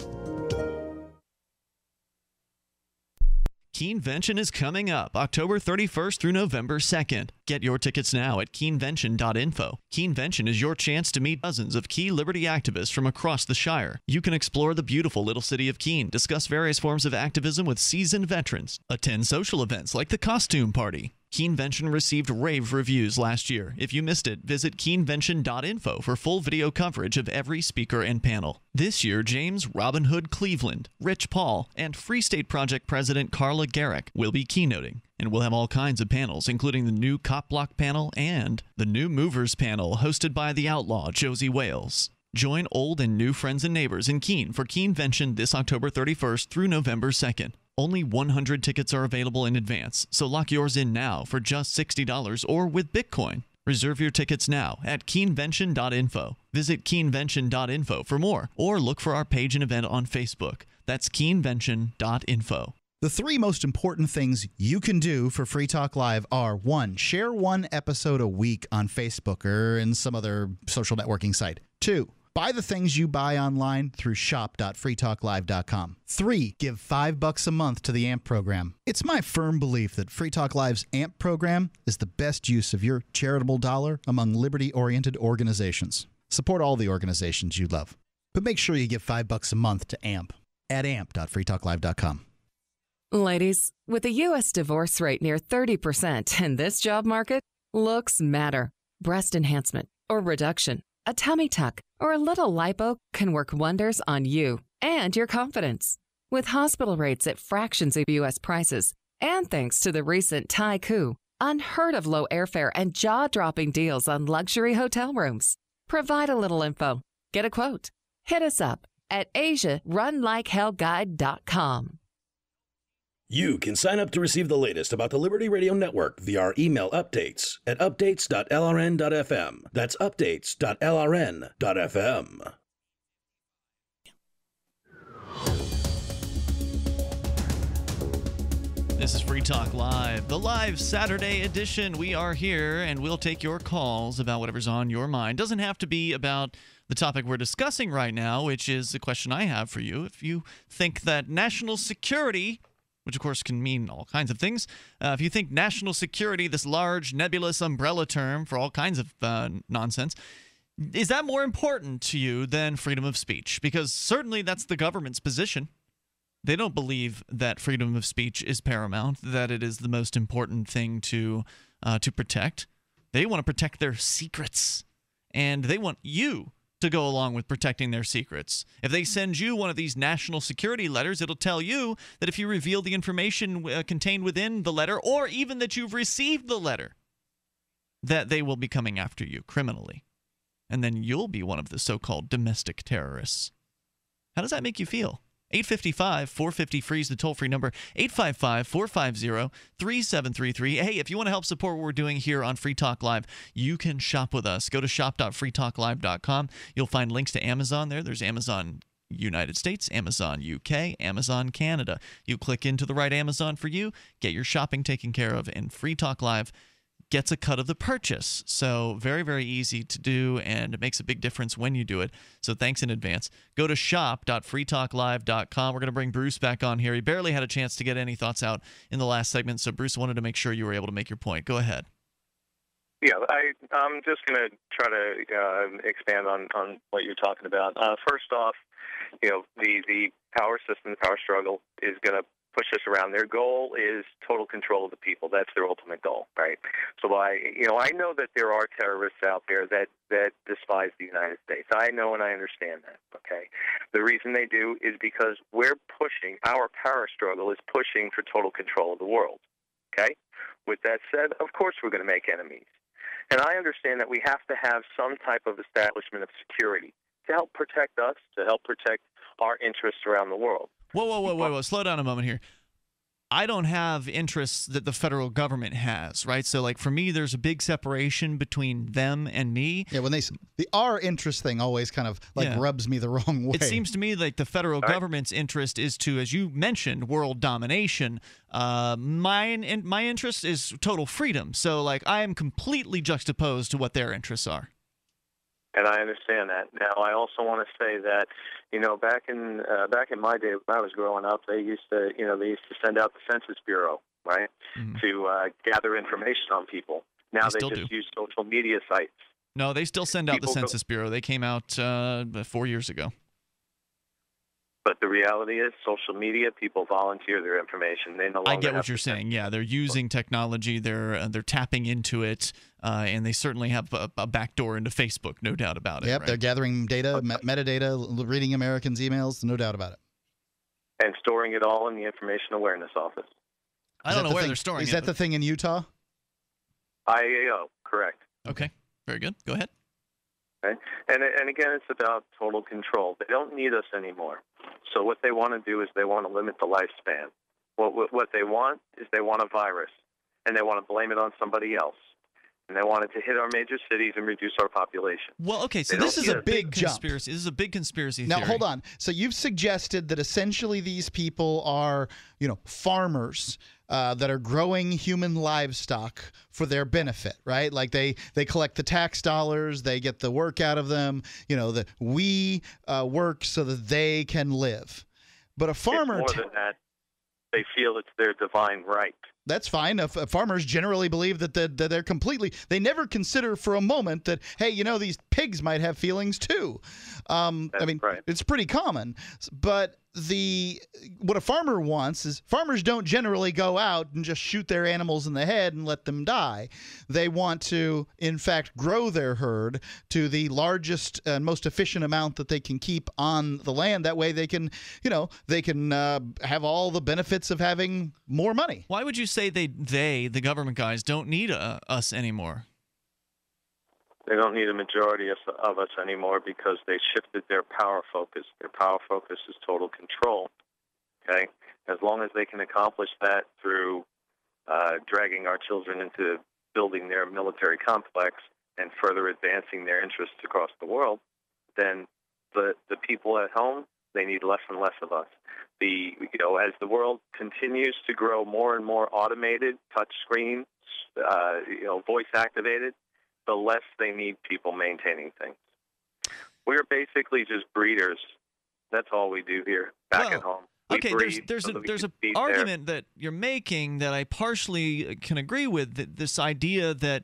Keenvention is coming up October 31st through November 2nd. Get your tickets now at Keenvention.info. Keenvention is your chance to meet dozens of key liberty activists from across the Shire. You can explore the beautiful little city of Keene, discuss various forms of activism with seasoned veterans, attend social events like the Costume Party. Keenvention received rave reviews last year. If you missed it, visit Keenvention.info for full video coverage of every speaker and panel. This year, James Robin Hood Cleveland, Rich Paul, and Free State Project President Carla Garrick will be keynoting. And we'll have all kinds of panels, including the new Cop Block panel and the new Movers panel hosted by the outlaw Josie Wales. Join old and new friends and neighbors in Keene for Keenvention this October 31st through November 2nd. Only 100 tickets are available in advance, so lock yours in now for just $60 or with Bitcoin. Reserve your tickets now at Keenvention.info. Visit Keenvention.info for more, or look for our page and event on Facebook. That's Keenvention.info. The three most important things you can do for Free Talk Live are, 1, share one episode a week on Facebook or in some other social networking site. 2, buy the things you buy online through shop.freetalklive.com. 3, give $5 a month to the AMP program. It's my firm belief that Free Talk Live's AMP program is the best use of your charitable dollar among liberty-oriented organizations. Support all the organizations you love, but make sure you give $5 a month to AMP at amp.freetalklive.com. Ladies, with a U.S. divorce rate near 30% in this job market, looks matter. Breast enhancement or reduction, a tummy tuck, or a little lipo can work wonders on you and your confidence. With hospital rates at fractions of U.S. prices, and thanks to the recent Thai coup, unheard of low airfare and jaw-dropping deals on luxury hotel rooms. Provide a little info. Get a quote. Hit us up at AsiaRunLikeHellGuide.com. You can sign up to receive the latest about the Liberty Radio Network via our email updates at updates.lrn.fm. That's updates.lrn.fm. This is Free Talk Live, the live Saturday edition. We are here, and we'll take your calls about whatever's on your mind. Doesn't have to be about the topic we're discussing right now, which is the question I have for you. If you think that national security, which of course can mean all kinds of things, if you think national security, this large nebulous umbrella term for all kinds of nonsense, is that more important to you than freedom of speech? Because certainly that's the government's position. They don't believe that freedom of speech is paramount, that it is the most important thing to protect. They want to protect their secrets, and they want you to go along with protecting their secrets. If they send you one of these national security letters, it'll tell you that if you reveal the information contained within the letter, or even that you've received the letter, that they will be coming after you criminally. And then you'll be one of the so-called domestic terrorists. How does that make you feel? 855-450-FREE is the toll-free number, 855-450-3733. Hey, if you want to help support what we're doing here on Free Talk Live, you can shop with us. Go to shop.freetalklive.com. You'll find links to Amazon there. There's Amazon United States, Amazon UK, Amazon Canada. You click into the right Amazon for you, get your shopping taken care of, and Free Talk Live gets a cut of the purchase. So very, very easy to do, and it makes a big difference when you do it. So thanks in advance. Go to shop.freetalklive.com. We're going to bring Bruce back on here. He barely had a chance to get any thoughts out in the last segment, so Bruce, wanted to make sure you were able to make your point. Go ahead. Yeah, I'm just going to try to expand on what you're talking about. First off, you know, the power system, the power struggle is going to push us around. Their goal is total control of the people. That's their ultimate goal, right? So I know that there are terrorists out there that despise the United States. I know and I understand that, okay? The reason they do is because we're pushing, our power struggle is pushing for total control of the world, okay? With that said, of course we're going to make enemies. And I understand that we have to have some type of establishment of security to help protect us, to help protect our interests around the world. Whoa. Slow down a moment here. I don't have interests that the federal government has, right? So, like, for me, there's a big separation between them and me. Yeah, when the our interest thing always kind of, like, rubs me the wrong way. It seems to me like the federal government's interest is to, as you mentioned, world domination. My interest is total freedom. So, like, I am completely juxtaposed to what their interests are. And I understand that. Now, I also want to say that, you know, back in my day when I was growing up, they used to send out the Census Bureau, right, to gather information on people. Now they just use social media sites. No, they still send out the Census Bureau. They came out 4 years ago. But the reality is social media, people volunteer their information. They no longer I get what you're saying. Yeah, they're using technology. They're tapping into it, and they certainly have a backdoor into Facebook, no doubt about it. Yep, right? They're gathering data, metadata, reading Americans' emails, no doubt about it. And storing it all in the Information Awareness Office. I don't know where they're storing it. Is that the thing in Utah? IAO, correct. Okay, very good. Go ahead. Okay. And again, it's about total control. They don't need us anymore. So what they want to do is they want to limit the lifespan. What they want is they want a virus, and they want to blame it on somebody else. And they want it to hit our major cities and reduce our population. Well, okay, so this is a big conspiracy. This is a big conspiracy theory. Now, hold on. So you've suggested that essentially these people are, you know, farmers that are growing human livestock for their benefit, right? Like they collect the tax dollars, they get the work out of them, you know, that we work so that they can live. But a farmer— It's more than that. They feel it's their divine right. That's fine. Farmers generally believe that they're completely— – they never consider for a moment that, hey, you know, these pigs might have feelings too. I mean, right. It's pretty common. But what a farmer wants is— – farmers don't generally go out and just shoot their animals in the head and let them die. They want to, in fact, grow their herd to the largest and most efficient amount that they can keep on the land. That way they can, you know, they can have all the benefits of having more money. Why would you say the government guys don't need us anymore? They don't need a majority of us anymore because they shifted their power focus. Their power focus is total control. Okay, as long as they can accomplish that through dragging our children into building their military complex and further advancing their interests across the world, then the people at home, they need less and less of us. As the world continues to grow more and more automated, touch screen, voice activated, the less they need people maintaining things. We're basically just breeders. That's all we do here back at home. Okay, there's an argument that you're making that I partially can agree with, this idea that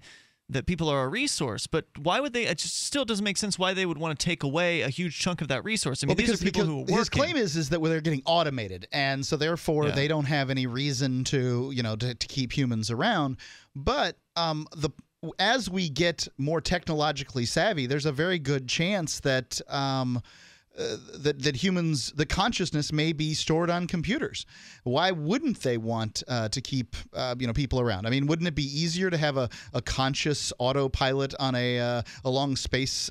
people are a resource, but why would they? It just still doesn't make sense why they would want to take away a huge chunk of that resource. I mean, these are people who are working. His claim is that they're getting automated, and so therefore they don't have any reason to, you know, to keep humans around. But as we get more technologically savvy, there's a very good chance that that humans, the consciousness may be stored on computers. Why wouldn't they want to keep people around? I mean, wouldn't it be easier to have a conscious autopilot on a long space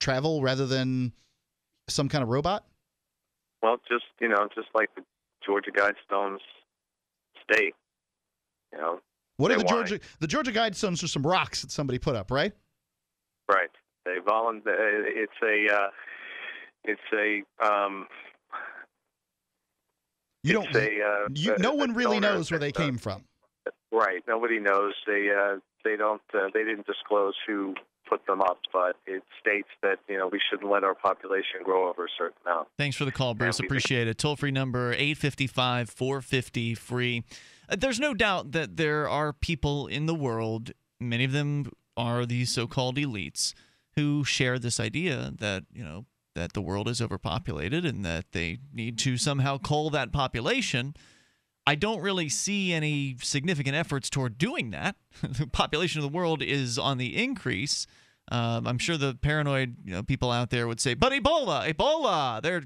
travel rather than some kind of robot? Well, just like the Georgia Guidestones state, you know. What are the Georgia Guidestones are some rocks that somebody put up, right? Right. They volunteer. No one really knows where they came from. Right. Nobody knows. They didn't disclose who put them up, but it states that, you know, we shouldn't let our population grow over a certain amount. Thanks for the call, Bruce. Appreciate it. Toll-free number 855-450-FREE. There's no doubt that there are people in the world, many of them are these so-called elites, who share this idea that, you know, that the world is overpopulated and that they need to somehow cull that population. I don't really see any significant efforts toward doing that. The population of the world is on the increase. I'm sure the paranoid people out there would say, but Ebola,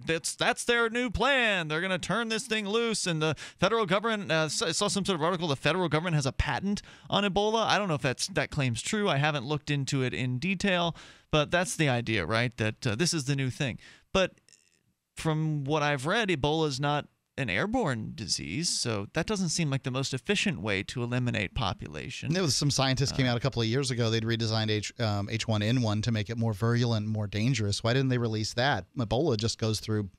that's their new plan. They're going to turn this thing loose. And the federal government, I saw some sort of article, the federal government has a patent on Ebola. I don't know if that claim's true. I haven't looked into it in detail, but that's the idea, right? That this is the new thing. But from what I've read, Ebola is not an airborne disease, so that doesn't seem like the most efficient way to eliminate population. There was some scientists came out a couple of years ago. They'd redesigned H1N1 to make it more virulent, more dangerous. Why didn't they release that? Ebola just goes through,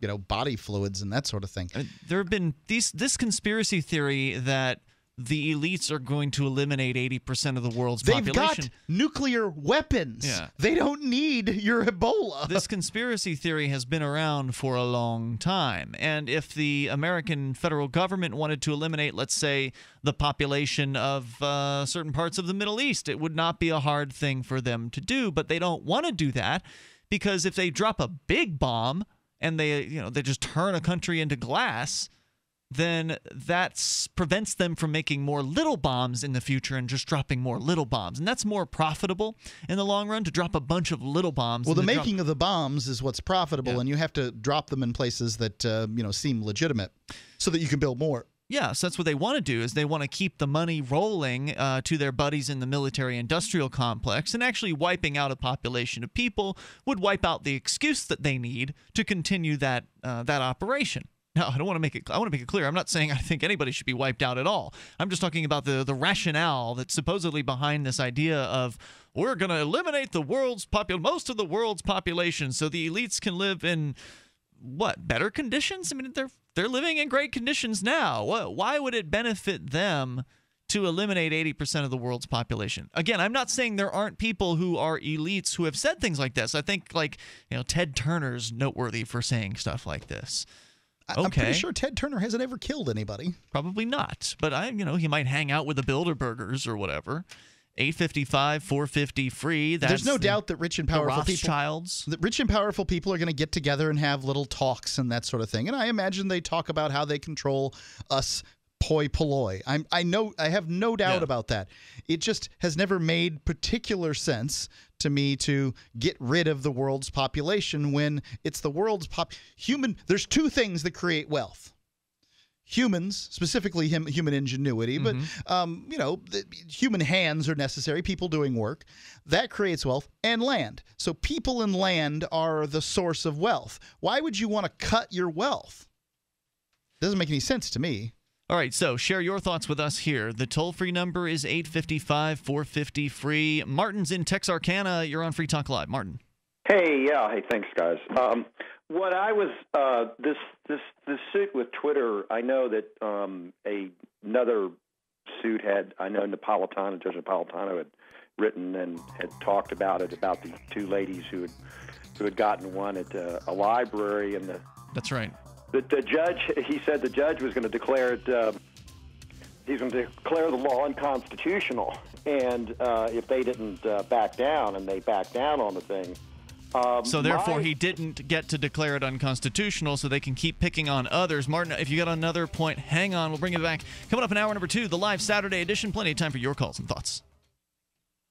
you know, body fluids and that sort of thing. There have been this conspiracy theory that the elites are going to eliminate 80% of the world's population. They've got nuclear weapons. Yeah. They don't need your Ebola. This conspiracy theory has been around for a long time. And if the American federal government wanted to eliminate, let's say, the population of certain parts of the Middle East, it would not be a hard thing for them to do. But they don't want to do that, because if they drop a big bomb and they just turn a country into glass, then that prevents them from making more little bombs in the future and just dropping more little bombs. And that's more profitable in the long run, to drop a bunch of little bombs. Well, the making of the bombs is what's profitable, yeah, and you have to drop them in places that seem legitimate so that you can build more. Yeah, so that's what they want to do, is they want to keep the money rolling to their buddies in the military-industrial complex, and actually wiping out a population of people would wipe out the excuse that they need to continue that that operation. Now, I want to make it clear, I'm not saying I think anybody should be wiped out at all. I'm just talking about the rationale that's supposedly behind this idea of, we're going to eliminate the world's most of the world's population so the elites can live in, what, better conditions? I mean, they're living in great conditions now. Why would it benefit them to eliminate 80% of the world's population? Again, I'm not saying there aren't people who are elites who have said things like this. I think, like, Ted Turner's noteworthy for saying stuff like this. Okay. I'm pretty sure Ted Turner hasn't ever killed anybody. Probably not. But he might hang out with the Bilderbergers or whatever. 855 450 free. That's There's no doubt that rich and powerful people are going to get together and have little talks and that sort of thing. And I imagine they talk about how they control us. Hoi polloi. I have no doubt about that. It just has never made particular sense to me to get rid of the world's population when it's the world's There's two things that create wealth. Humans, specifically human ingenuity, but human hands are necessary. People doing work that creates wealth, and land. So people and land are the source of wealth. Why would you want to cut your wealth? Doesn't make any sense to me. All right, so share your thoughts with us here. The toll-free number is 855-450-FREE. Martin's in Texarkana. You're on Free Talk Live. Martin. Hey, yeah. Hey, thanks, guys. What I was this suit with Twitter, I know that another suit had, I know Napolitano, Judge Napolitano had written and had talked about it, about the two ladies who had gotten one at a library. And that's right. The judge, he said the judge was going to declare it. He's going to declare the law unconstitutional, and if they didn't back down, and they backed down on the thing. So therefore, he didn't get to declare it unconstitutional, so they can keep picking on others. Martin, if you got another point, hang on. We'll bring you back. Coming up in hour number 2, the live Saturday edition. Plenty of time for your calls and thoughts.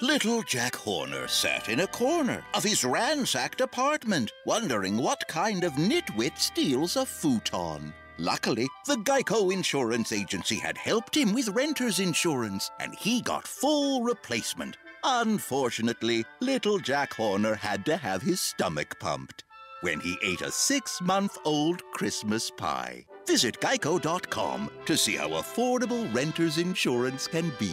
Little Jack Horner sat in a corner of his ransacked apartment, wondering what kind of nitwit steals a futon. Luckily, the Geico Insurance Agency had helped him with renter's insurance, and he got full replacement. Unfortunately, Little Jack Horner had to have his stomach pumped when he ate a 6-month-old Christmas pie. Visit Geico.com to see how affordable renter's insurance can be.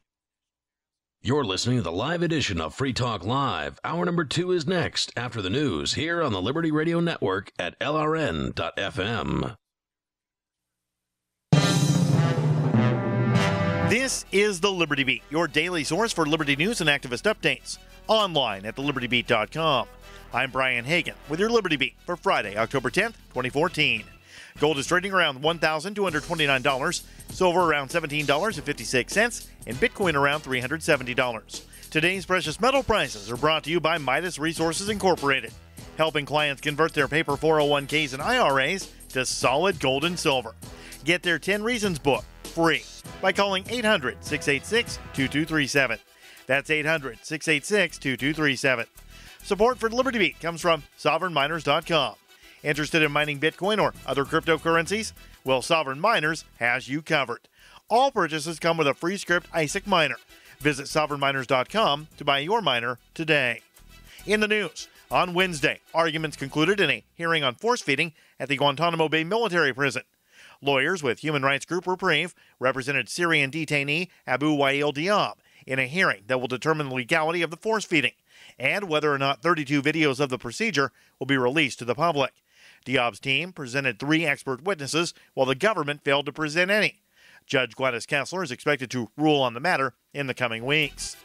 You're listening to the live edition of Free Talk Live. Hour number 2 is next after the news here on the Liberty Radio Network at LRN.FM. This is the Liberty Beat, your daily source for liberty news and activist updates. Online at thelibertybeat.com. I'm Brian Hagan with your Liberty Beat for Friday, October 10th, 2014. Gold is trading around $1,229, silver around $17.56, and Bitcoin around $370. Today's precious metal prices are brought to you by Midas Resources Incorporated, helping clients convert their paper 401ks and IRAs to solid gold and silver. Get their 10 Reasons book free by calling 800-686-2237. That's 800-686-2237. Support for Liberty Beat comes from SovereignMiners.com. Interested in mining Bitcoin or other cryptocurrencies? Well, Sovereign Miners has you covered. All purchases come with a free script ASIC miner. Visit SovereignMiners.com to buy your miner today. In the news, on Wednesday, arguments concluded in a hearing on force feeding at the Guantanamo Bay military prison. Lawyers with human rights group Reprieve represented Syrian detainee Abu Wael Diab in a hearing that will determine the legality of the force feeding and whether or not 32 videos of the procedure will be released to the public. Diab's team presented 3 expert witnesses, while the government failed to present any. Judge Gladys Kessler is expected to rule on the matter in the coming weeks.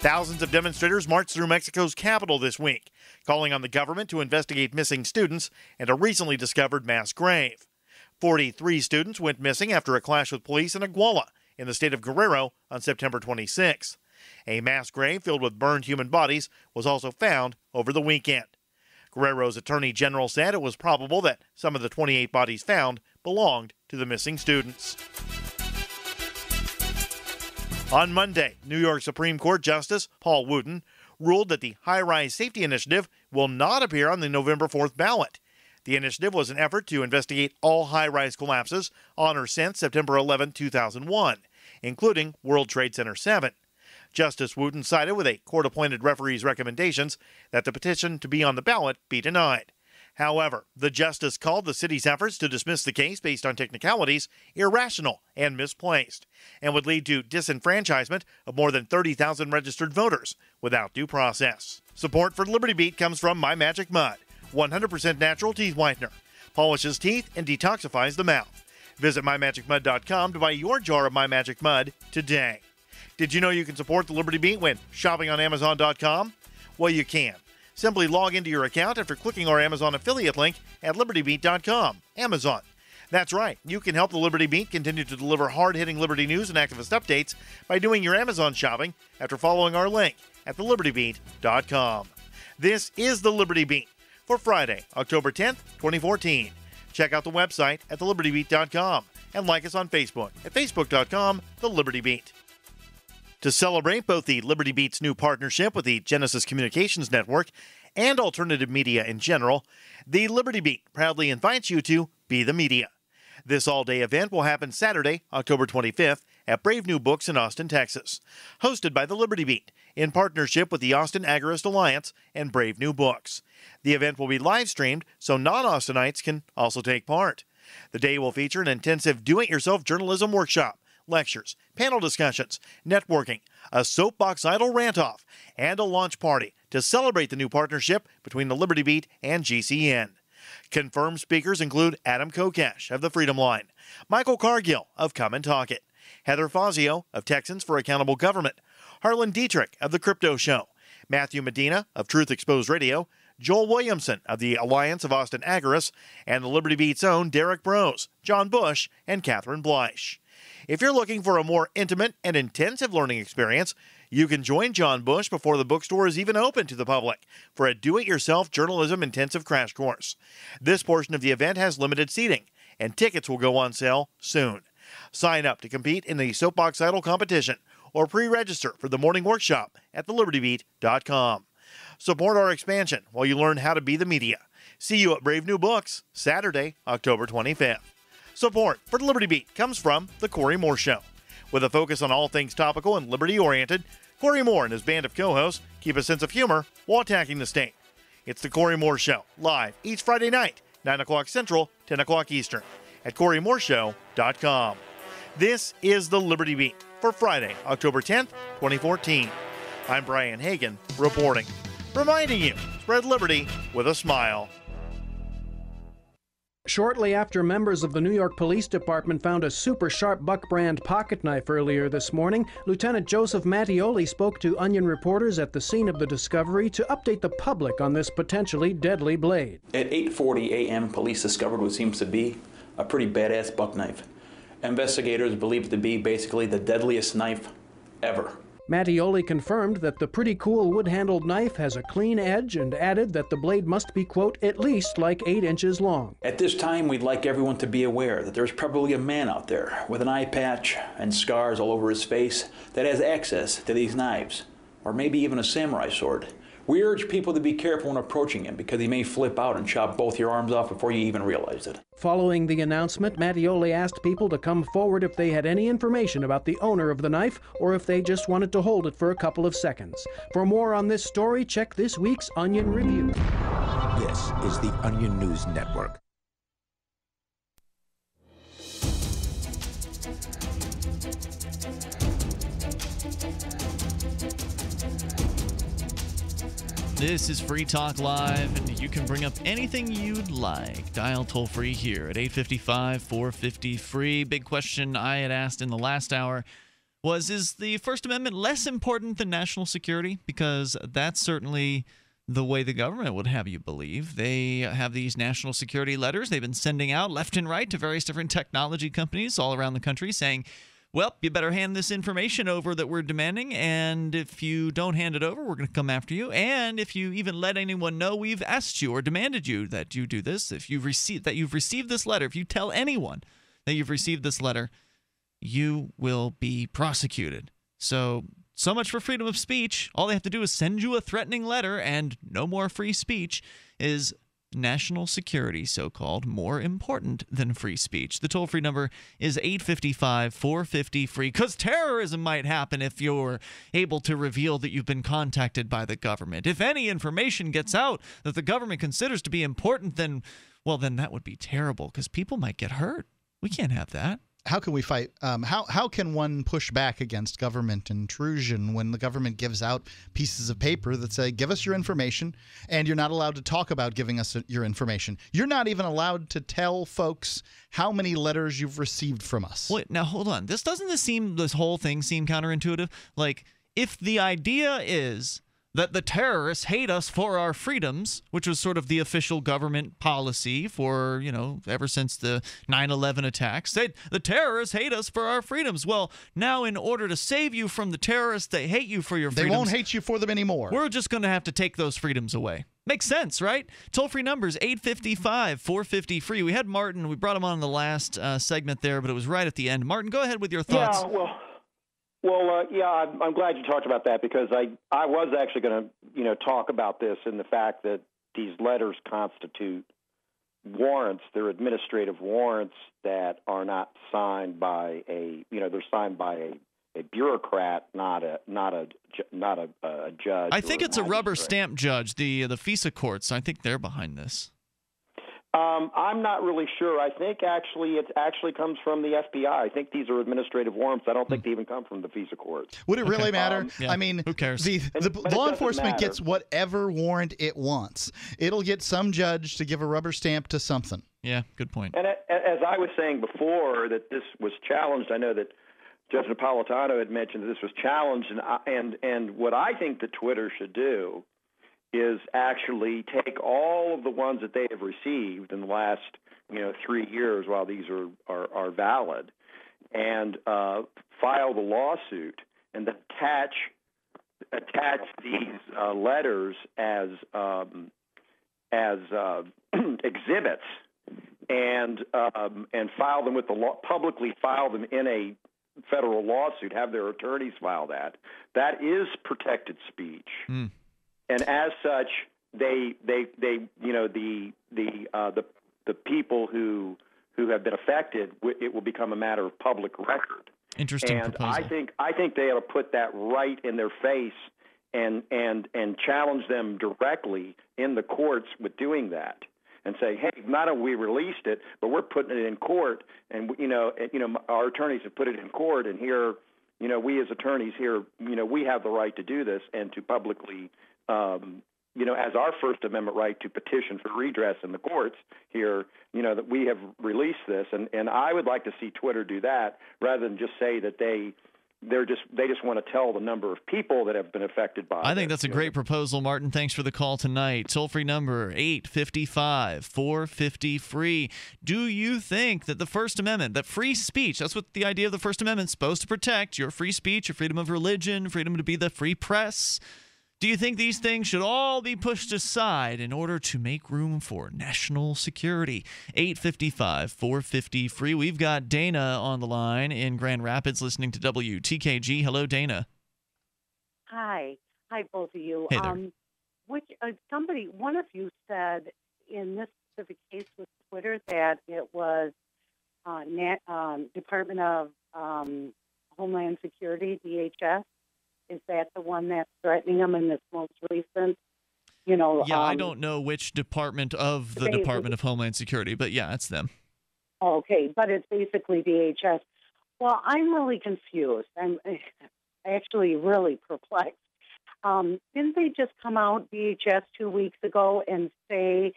Thousands of demonstrators marched through Mexico's capital this week, calling on the government to investigate missing students and a recently discovered mass grave. 43 students went missing after a clash with police in Iguala in the state of Guerrero on September 26. A mass grave filled with burned human bodies was also found over the weekend. Guerrero's attorney general said it was probable that some of the 28 bodies found belonged to the missing students. On Monday, New York Supreme Court Justice Paul Wooten ruled that the High-Rise Safety Initiative will not appear on the November 4th ballot. The initiative was an effort to investigate all high-rise collapses on or since September 11, 2001, including World Trade Center 7. Justice Wooten sided with a court-appointed referee's recommendations that the petition to be on the ballot be denied. However, the justice called the city's efforts to dismiss the case based on technicalities irrational and misplaced, and would lead to disenfranchisement of more than 30,000 registered voters without due process. Support for Liberty Beat comes from My Magic Mud, 100% natural teeth whitener. Polishes teeth and detoxifies the mouth. Visit MyMagicMud.com to buy your jar of My Magic Mud today. Did you know you can support the Liberty Beat when shopping on Amazon.com? Well, you can. Simply log into your account after clicking our Amazon affiliate link at LibertyBeat.com. Amazon. That's right. You can help the Liberty Beat continue to deliver hard-hitting liberty news and activist updates by doing your Amazon shopping after following our link at thelibertybeat.com. This is the Liberty Beat for Friday, October 10th, 2014. Check out the website at thelibertybeat.com and like us on Facebook at facebook.com, The Liberty Beat. To celebrate both the Liberty Beat's new partnership with the Genesis Communications Network and alternative media in general, the Liberty Beat proudly invites you to Be the Media. This all-day event will happen Saturday, October 25th at Brave New Books in Austin, Texas, hosted by the Liberty Beat in partnership with the Austin Agorist Alliance and Brave New Books. The event will be live-streamed so non-Austinites can also take part. The day will feature an intensive do-it-yourself journalism workshop, lectures, panel discussions, networking, a soapbox idle rant-off, and a launch party to celebrate the new partnership between the Liberty Beat and GCN. Confirmed speakers include Adam Kokesh of the Freedom Line, Michael Cargill of Come and Talk It, Heather Fazio of Texans for Accountable Government, Harlan Dietrich of The Crypto Show, Matthew Medina of Truth Exposed Radio, Joel Williamson of the Alliance of Austin Agorists, and the Liberty Beat's own Derek Brose, John Bush, and Catherine Bleich. If you're looking for a more intimate and intensive learning experience, you can join John Bush before the bookstore is even open to the public for a do-it-yourself journalism-intensive crash course. This portion of the event has limited seating, and tickets will go on sale soon. Sign up to compete in the Soapbox Idol competition or pre-register for the morning workshop at thelibertybeat.com. Support our expansion while you learn how to be the media. See you at Brave New Books, Saturday, October 25th. Support for the Liberty Beat comes from The Corey Moore Show. With a focus on all things topical and liberty-oriented, Corey Moore and his band of co-hosts keep a sense of humor while attacking the state. It's the Corey Moore Show, live each Friday night, 9 o'clock Central, 10 o'clock Eastern, at CoreyMooreShow.com. This is the Liberty Beat for Friday, October 10th, 2014. I'm Brian Hagan reporting, reminding you, spread liberty with a smile. Shortly after members of the New York Police Department found a super sharp Buck brand pocket knife earlier this morning, Lieutenant Joseph Mattioli spoke to Onion reporters at the scene of the discovery to update the public on this potentially deadly blade. At 8:40 a.m., police discovered what seems to be a pretty badass Buck knife. Investigators believe it to be basically the deadliest knife ever. Mattioli confirmed that the pretty cool wood-handled knife has a clean edge and added that the blade must be, quote, at least like 8 inches long. At this time, we'd like everyone to be aware that there's probably a man out there with an eye patch and scars all over his face that has access to these knives, or maybe even a samurai sword. We urge people to be careful when approaching him because he may flip out and chop both your arms off before you even realize it. Following the announcement, Mattioli asked people to come forward if they had any information about the owner of the knife or if they just wanted to hold it for a couple of seconds. For more on this story, check this week's Onion Review. This is the Onion News Network. This is Free Talk Live, and you can bring up anything you'd like. Dial toll-free here at 855-450-FREE. Big question I had asked in the last hour was, is the First Amendment less important than national security? Because that's certainly the way the government would have you believe. They have these national security letters they've been sending out left and right to various different technology companies all around the country saying, well, you better hand this information over that we're demanding, and if you don't hand it over, we're going to come after you. And if you even let anyone know we've asked you or demanded you that you do this, if you've received this letter, if you tell anyone that you've received this letter, you will be prosecuted. So much for freedom of speech. All they have to do is send you a threatening letter, and no more free speech. Is national security, so-called, more important than free speech? The toll-free number is 855-450-FREE, because terrorism might happen if you're able to reveal that you've been contacted by the government. If any information gets out that the government considers to be important, then, well, then that would be terrible, because people might get hurt. We can't have that. How can we fight? How can one push back against government intrusion when the government gives out pieces of paper that say, give us your information, and you're not allowed to talk about giving us your information? You're not even allowed to tell folks how many letters you've received from us. Wait, now hold on. This whole thing seem counterintuitive? Like, if the idea is that the terrorists hate us for our freedoms, which was sort of the official government policy for, you know, ever since the 9/11 attacks. The terrorists hate us for our freedoms. Well, now in order to save you from the terrorists, they hate you for your freedoms. They won't hate you for them anymore. We're just going to have to take those freedoms away. Makes sense, right? Toll-free numbers, 855-450-FREE. We had Martin. We brought him on the last segment there, but it was right at the end. Martin, go ahead with your thoughts. Yeah, well, I'm glad you talked about that, because I was actually going to, you know, talk about this and the fact that these letters constitute warrants. They're administrative warrants that are not signed by a, you know, they're signed by a bureaucrat, not a judge. I think it's a rubber stamp judge. The FISA courts, I think they're behind this. I'm not really sure. I think actually it actually comes from the FBI. I think these are administrative warrants. I don't think they even come from the FISA courts. Would it really matter? Yeah. I mean, who cares? The law enforcement gets whatever warrant it wants. It'll get some judge to give a rubber stamp to something. Yeah, good point. And as I was saying before that this was challenged, I know that Judge Napolitano had mentioned that this was challenged, and what I think that Twitter should do is actually take all of the ones that they have received in the last, you know, 3 years while these are valid, and file the lawsuit and attach these letters as exhibits, and file them with the law, publicly file them in a federal lawsuit. Have their attorneys file that. That is protected speech. Mm. And as such, the people who have been affected, it will become a matter of public record. Interesting proposal. I think they ought to put that right in their face and challenge them directly in the courts with doing that, and say, hey, not only we released it, but we're putting it in court, and our attorneys have put it in court, and here, we as attorneys here, we have the right to do this and to publicly, as our First Amendment right to petition for redress in the courts here, that we have released this, and I would like to see Twitter do that rather than just say that they just want to tell the number of people that have been affected by it. I think that's a great proposal, Martin. Thanks for the call tonight. Toll-free number 855-450-FREE. Do you think that the First Amendment, that free speech, that's what the idea of the First Amendment is supposed to protect, your free speech, your freedom of religion, freedom to be the free press, do you think these things should all be pushed aside in order to make room for national security? 855-450-FREE. We've got Dana on the line in Grand Rapids listening to WTKG. Hello, Dana. Hi. Hi, both of you. Hey there. One of you said in this specific case with Twitter that it was Department of Homeland Security, DHS. Is that the one that's threatening them in this most recent, Yeah, I don't know which department of the Department of Homeland Security, but yeah, it's them. Okay, but it's basically DHS. Well, I'm really confused. I'm actually really perplexed. Didn't they just come out, DHS, 2 weeks ago and say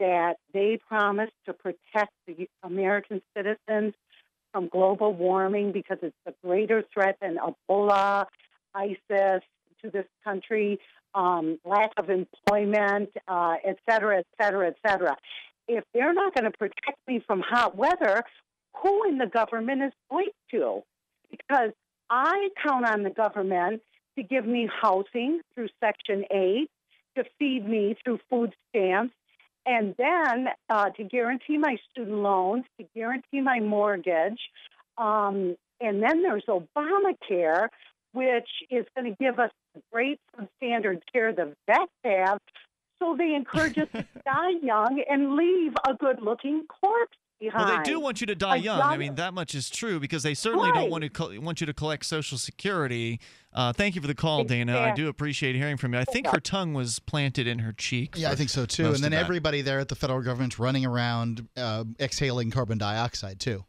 that they promised to protect the American citizens from global warming because it's a greater threat than Ebola, ISIS to this country, lack of employment, et cetera, et cetera, et cetera. If they're not going to protect me from hot weather, who in the government is going to? Because I count on the government to give me housing through Section 8, to feed me through food stamps, and then to guarantee my student loans, to guarantee my mortgage. And then there's Obamacare, which is going to give us great substandard care the vets have, so they encourage us to die young and leave a good-looking corpse behind. Well, they do want you to die young. I mean, that much is true, because they certainly don't want you to collect Social Security. Thank you for the call, Dana. I do appreciate hearing from you. I think her tongue was planted in her cheek. Yeah, I think so, too. And then everybody there at the federal government's running around exhaling carbon dioxide, too.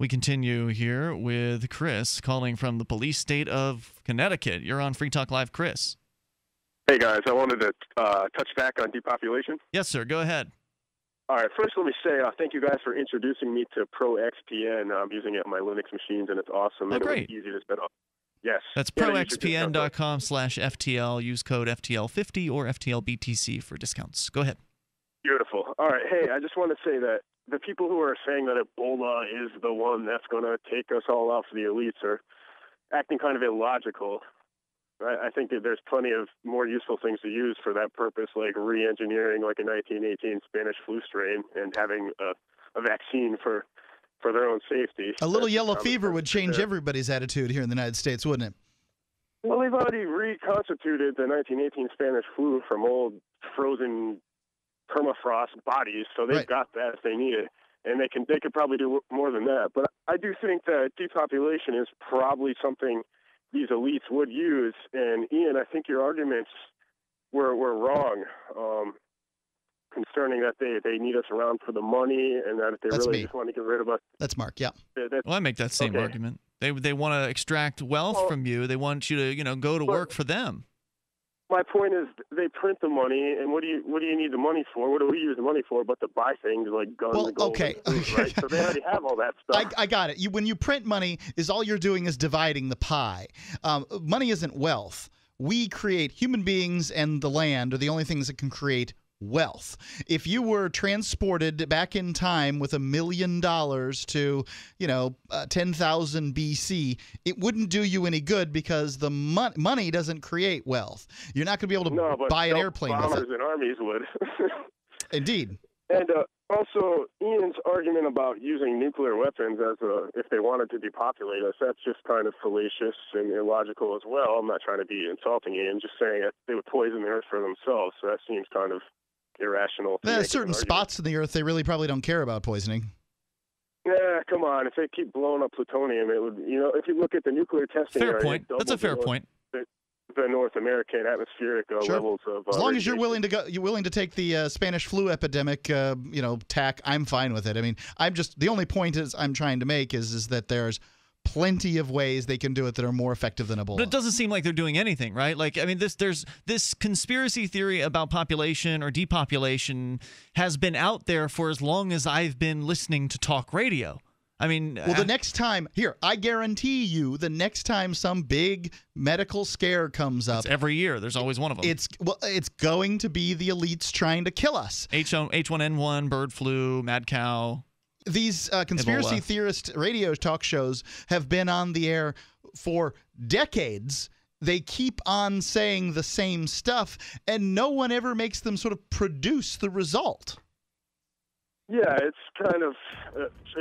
We continue here with Chris calling from the police state of Connecticut. You're on Free Talk Live, Chris. Hey, guys. I wanted to touch back on depopulation. Yes, sir. Go ahead. All right. First, let me say thank you guys for introducing me to ProXPN. I'm using it on my Linux machines, and it's awesome. Oh, great. It's easy to spin up. Yes. That's proxpn.com/FTL. Use code FTL50 or FTLBTC for discounts. Go ahead. Beautiful. All right. Hey, I just want to say that the people who are saying that Ebola is the one that's going to take us all off, the elites, are acting kind of illogical. I think that there's plenty of more useful things to use for that purpose, like re-engineering like a 1918 Spanish flu strain and having a vaccine for their own safety. A little yellow fever would change everybody's attitude here in the United States, wouldn't it? Well, we've already reconstituted the 1918 Spanish flu from old frozen permafrost bodies, so they've got that if they need it, and they could probably do more than that. But I do think that depopulation is probably something these elites would use. And Ian, I think your arguments were wrong concerning that they need us around for the money, and that if they just want to get rid of us. That's Mark. Yeah. Well, I make that same argument. They want to extract wealth from you. They want you to go to work for them. My point is, they print the money, and what do you need the money for? What do we use the money for? But to buy things like guns, gold, and food, right? So they already have all that stuff. I got it. When you print money, all you're doing is dividing the pie. Money isn't wealth. We create human beings, and the land are the only things that can create wealth. If you were transported back in time with $1 million to, 10,000 BC, it wouldn't do you any good, because the money doesn't create wealth. You're not going to be able to buy an airplane with it. And armies would. Indeed. And also, Ian's argument about using nuclear weapons if they wanted to depopulate us, that's just kind of fallacious and illogical as well. I'm not trying to be insulting Ian, just saying that they would poison the earth for themselves, so that seems kind of irrational. There's certain spots in the earth they really probably don't care about poisoning. Yeah, come on. If they keep blowing up plutonium, it would, if you look at the nuclear testing area. Fair point. That's a fair point. the North American atmospheric levels of. As long as you're willing to go, you're willing to take the Spanish flu epidemic, tack. I'm fine with it. I mean, I'm just the only point is I'm trying to make is that there's plenty of ways they can do it that are more effective than Ebola. But it doesn't seem like they're doing anything, right? Like, I mean, this conspiracy theory about population or depopulation has been out there for as long as I've been listening to talk radio. I mean, well, the next time here, I guarantee you, the next time some big medical scare comes up, it's every year, there's always one of them. It's going to be the elites trying to kill us. H1N1, bird flu, mad cow. These conspiracy theorist radio talk shows have been on the air for decades. They keep on saying the same stuff, and no one ever makes them sort of produce the result. Yeah, it's kind of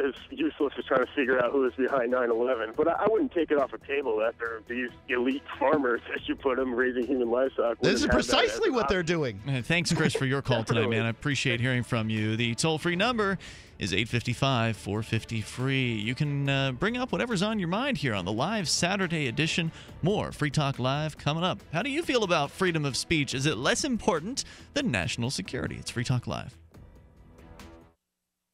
as useless as trying to figure out who is behind 9/11. But I wouldn't take it off a table after these elite farmers, as you put them, raising human livestock. This is precisely what they're doing. Thanks, Chris, for your call tonight, man. I appreciate hearing from you. The toll-free number is 855-450-FREE. You can bring up whatever's on your mind here on the live Saturday edition. More Free Talk Live coming up. How do you feel about freedom of speech? Is it less important than national security? It's Free Talk Live.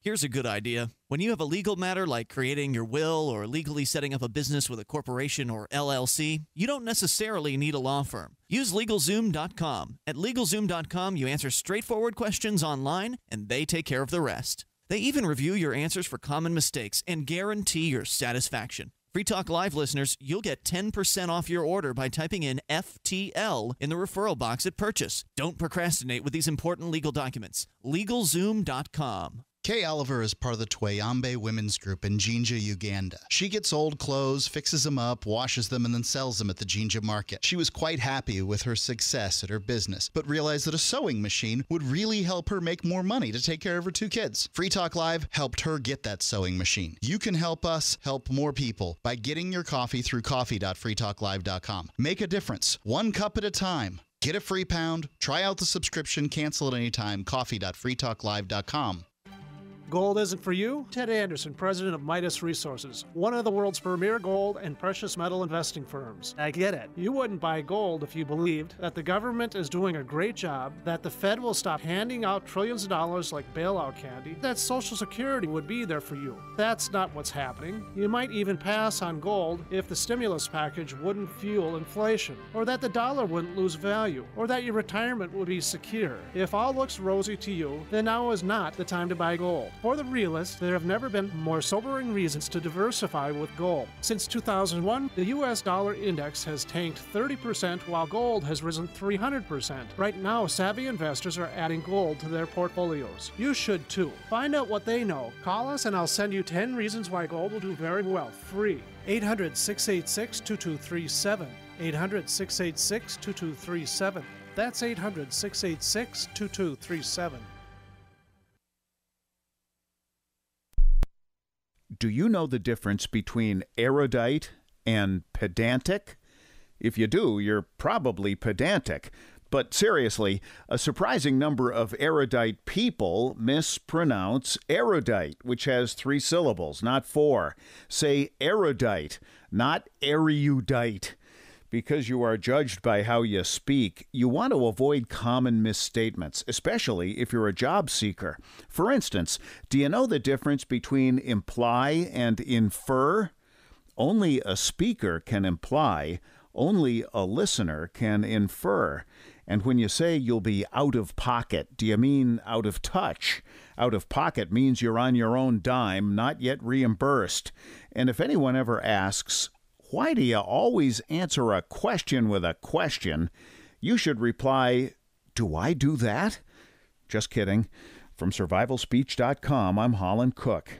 Here's a good idea. When you have a legal matter like creating your will or legally setting up a business with a corporation or LLC, you don't necessarily need a law firm. Use LegalZoom.com. At LegalZoom.com, you answer straightforward questions online, and they take care of the rest. They even review your answers for common mistakes and guarantee your satisfaction. Free Talk Live listeners, you'll get 10% off your order by typing in FTL in the referral box at purchase. Don't procrastinate with these important legal documents. LegalZoom.com. Kay Oliver is part of the Tweyambe Women's Group in Jinja, Uganda. She gets old clothes, fixes them up, washes them, and then sells them at the Jinja market. She was quite happy with her success at her business, but realized that a sewing machine would really help her make more money to take care of her two kids. Free Talk Live helped her get that sewing machine. You can help us help more people by getting your coffee through coffee.freetalklive.com. Make a difference, one cup at a time. Get a free pound, try out the subscription, cancel at any time, coffee.freetalklive.com. Gold isn't for you? Ted Anderson, president of Midas Resources, one of the world's premier gold and precious metal investing firms. I get it. You wouldn't buy gold if you believed that the government is doing a great job, that the Fed will stop handing out trillions of dollars like bailout candy, that Social Security would be there for you. That's not what's happening. You might even pass on gold if the stimulus package wouldn't fuel inflation, or that the dollar wouldn't lose value, or that your retirement would be secure. If all looks rosy to you, then now is not the time to buy gold. For the realist, there have never been more sobering reasons to diversify with gold. Since 2001, the U.S. dollar index has tanked 30% while gold has risen 300%. Right now, savvy investors are adding gold to their portfolios. You should too. Find out what they know. Call us and I'll send you 10 reasons why gold will do very well, free. 800-686-2237. 800-686-2237. That's 800-686-2237. Do you know the difference between erudite and pedantic? If you do, you're probably pedantic. But seriously, a surprising number of erudite people mispronounce erudite, which has 3 syllables, not 4. Say erudite, not erudite. Because you are judged by how you speak, you want to avoid common misstatements, especially if you're a job seeker. For instance, do you know the difference between imply and infer? Only a speaker can imply, only a listener can infer. And when you say you'll be out of pocket, do you mean out of touch? Out of pocket means you're on your own dime, not yet reimbursed. And if anyone ever asks, "Why do you always answer a question with a question?" you should reply, "Do I do that?" Just kidding. From survivalspeech.com, I'm Holland Cook.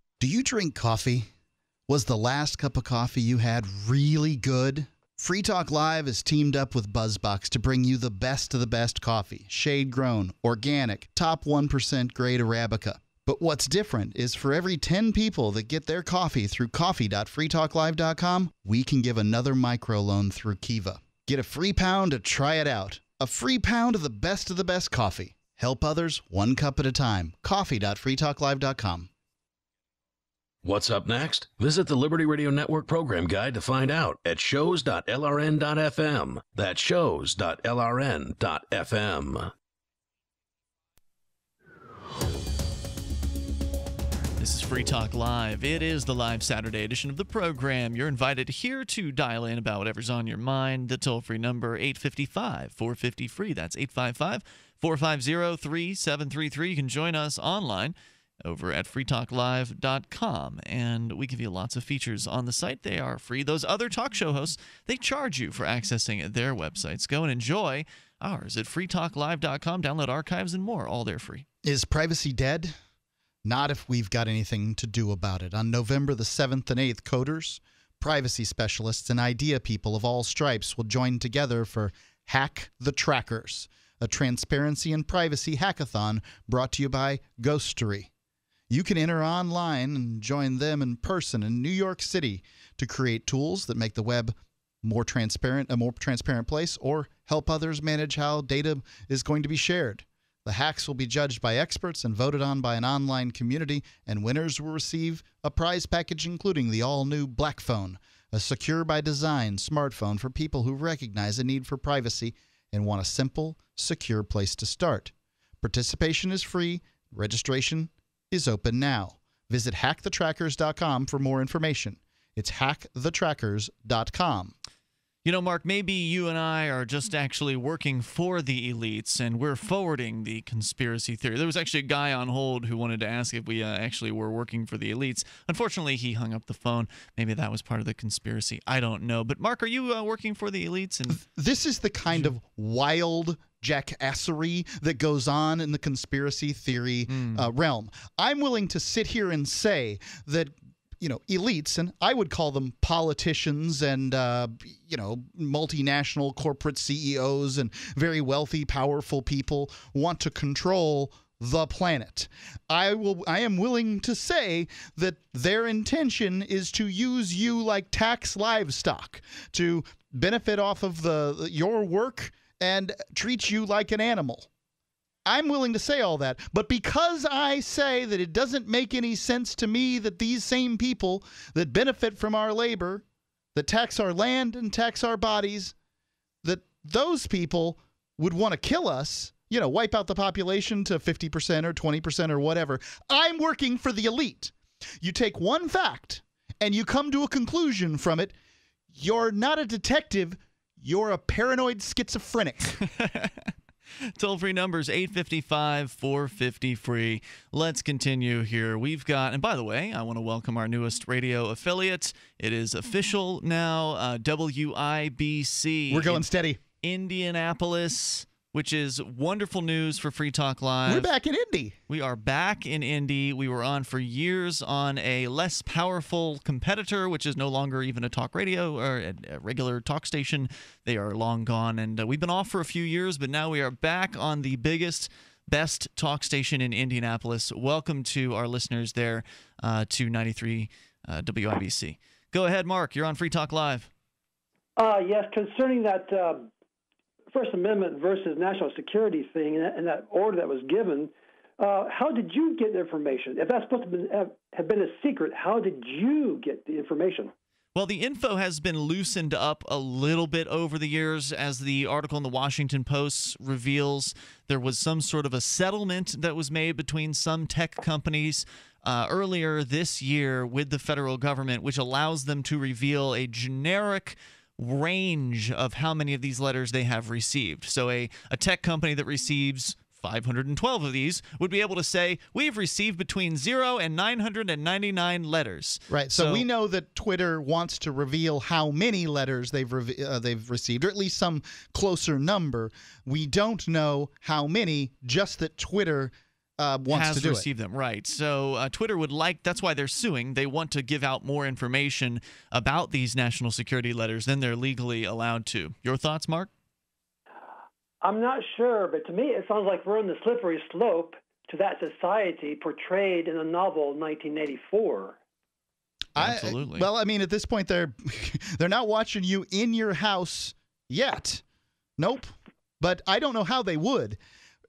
Do you drink coffee? Was the last cup of coffee you had really good? Free Talk Live has teamed up with BuzzBox to bring you the best of the best coffee, shade-grown, organic, top 1% grade Arabica. But what's different is for every 10 people that get their coffee through coffee.freetalklive.com, we can give another microloan through Kiva. Get a free pound to try it out. A free pound of the best coffee. Help others one cup at a time. coffee.freetalklive.com. What's up next? Visit the Liberty Radio Network program guide to find out at shows.lrn.fm. That's shows.lrn.fm. This is Free Talk Live. It is the live Saturday edition of the program. You're invited here to dial in about whatever's on your mind. The toll-free number, 855-450-FREE. That's 855-450-3733. You can join us online over at freetalklive.com, and we give you lots of features on the site. They are free. Those other talk show hosts, they charge you for accessing their websites. Go and enjoy ours at freetalklive.com. Download archives and more. All they're free. Is privacy dead? Not if we've got anything to do about it. On November the 7th and 8th, coders, privacy specialists, and idea people of all stripes will join together for Hack the Trackers, a transparency and privacy hackathon brought to you by Ghostery. You can enter online and join them in person in New York City to create tools that make the web more transparent, a more transparent place, or help others manage how data is going to be shared. The hacks will be judged by experts and voted on by an online community, and winners will receive a prize package including the all-new Black Phone, a secure-by-design smartphone for people who recognize a need for privacy and want a simple, secure place to start. Participation is free. Registration is open now. Visit hackthetrackers.com for more information. It's hackthetrackers.com. You know, Mark, maybe you and I are just actually working for the elites, and we're forwarding the conspiracy theory. There was actually a guy on hold who wanted to ask if we actually were working for the elites. Unfortunately, he hung up the phone. Maybe that was part of the conspiracy. I don't know. But, Mark, are you working for the elites? And this is the kind of wild jackassery that goes on in the conspiracy theory realm. I'm willing to sit here and say that, you know, elites, and I would call them politicians and, you know, multinational corporate CEOs and very wealthy, powerful people, want to control the planet. I am willing to say that their intention is to use you like tax livestock, to benefit off of your work and treat you like an animal. I'm willing to say all that, but because I say that it doesn't make any sense to me that these same people that benefit from our labor, that tax our land and tax our bodies, that those people would want to kill us, you know, wipe out the population to 50% or 20% or whatever, I'm working for the elite. You take one fact and you come to a conclusion from it. You're not a detective. You're a paranoid schizophrenic. Toll-free numbers, 855-450-FREE. Let's continue here. We've got, and by the way, I want to welcome our newest radio affiliate. It is official now, WIBC. We're going steady. Indianapolis, which is wonderful news for Free Talk Live. We're back in Indy. We are back in Indy. We were on for years on a less powerful competitor, which is no longer even a talk radio or a regular talk station. They are long gone, and we've been off for a few years, but now we are back on the biggest, best talk station in Indianapolis. Welcome to our listeners there to 93 WIBC. Go ahead, Mark. You're on Free Talk Live. Yes, concerning that First Amendment versus national security thing and that order that was given, how did you get the information? If that's supposed to have been a secret, how did you get the information? Well, the info has been loosened up a little bit over the years. As the article in the Washington Post reveals, there was some sort of a settlement that was made between some tech companies earlier this year with the federal government, which allows them to reveal a generic range of how many of these letters they have received. So a tech company that receives 512 of these would be able to say, we've received between 0 and 999 letters. Right, so we know that Twitter wants to reveal how many letters they've received, or at least some closer number. We don't know how many, just that Twitter wants to do it. Has received them, right. So Twitter would like, that's why they're suing. They want to give out more information about these national security letters than they're legally allowed to. Your thoughts, Mark? I'm not sure, but to me it sounds like we're on the slippery slope to that society portrayed in the novel 1984. Absolutely. Well, I mean, at this point, they're not watching you in your house yet. Nope. But I don't know how they would.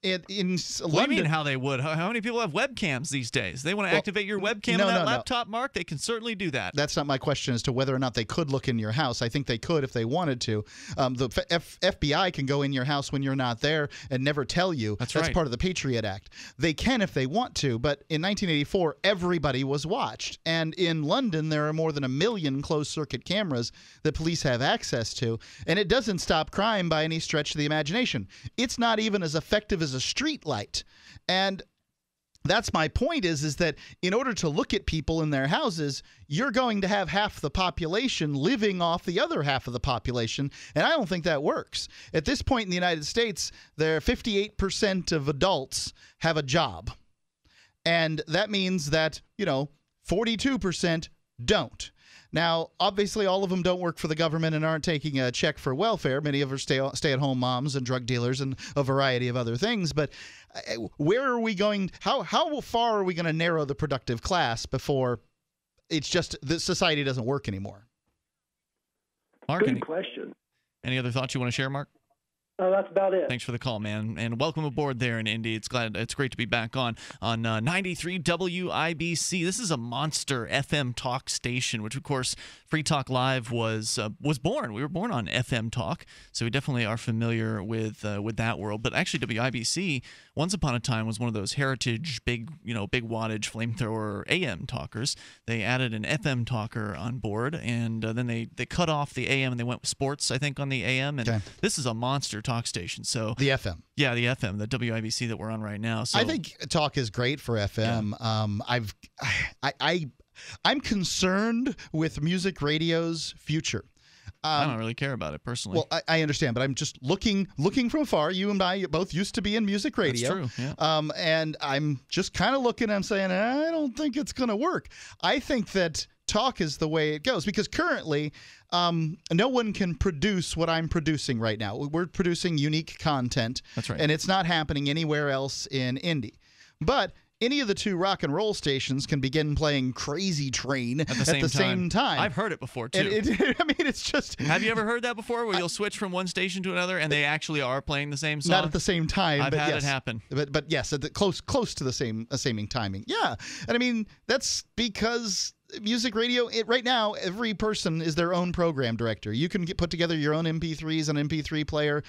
In London, what do you mean how they would? How many people have webcams these days? They want to activate your webcam on that laptop, Mark? They can certainly do that. That's not my question as to whether or not they could look in your house. I think they could if they wanted to. The FBI can go in your house when you're not there and never tell you. That's right. Part of the Patriot Act. They can if they want to, but in 1984, everybody was watched. And in London, there are more than 1 million closed-circuit cameras that police have access to, and it doesn't stop crime by any stretch of the imagination. It's not even as effective as a street light. And that's my point, is that in order to look at people in their houses, you're going to have half the population living off the other half of the population, and I don't think that works. At this point in the United States, there are 58% of adults have a job. And that means that, you know, 42% don't. Now, obviously, all of them don't work for the government and aren't taking a check for welfare. Many of them are stay-at-home moms and drug dealers and a variety of other things. But where are we going? How far are we going to narrow the productive class before it's just the society doesn't work anymore? Mark, good question. Any other thoughts you want to share, Mark? No, that's about it. Thanks for the call, man, and welcome aboard there in Indy. It's great to be back on 93 WIBC. This is a monster FM talk station, which of course Free Talk Live was born. We were born on FM talk, so we definitely are familiar with that world. But actually, WIBC once upon a time was one of those heritage big wattage flamethrower AM talkers. They added an FM talker on board, and then they cut off the AM and they went with sports, I think, on the AM. And this is a monster talk station. So the FM, yeah, the FM, the WIBC that we're on right now. So I think talk is great for FM. Yeah. I'm concerned with music radio's future. I don't really care about it personally. Well, I understand, but I'm just looking from afar. You and I both used to be in music radio. That's true. Yeah. And I'm just kind of looking. I'm saying I don't think it's going to work. I think that talk is the way it goes, because currently no one can produce what I'm producing right now. We're producing unique content. That's right. And it's not happening anywhere else in Indy. But any of the two rock and roll stations can begin playing Crazy Train at the same time. I've heard it before, too. I mean, it's just... Have you ever heard that before, where you'll switch from one station to another and they actually are playing the same song? Not at the same time, I've had it happen. But yes, at the, close to the same timing. Yeah. And I mean, that's because... Music radio, right now, every person is their own program director. You can put together your own MP3s, an MP3 player,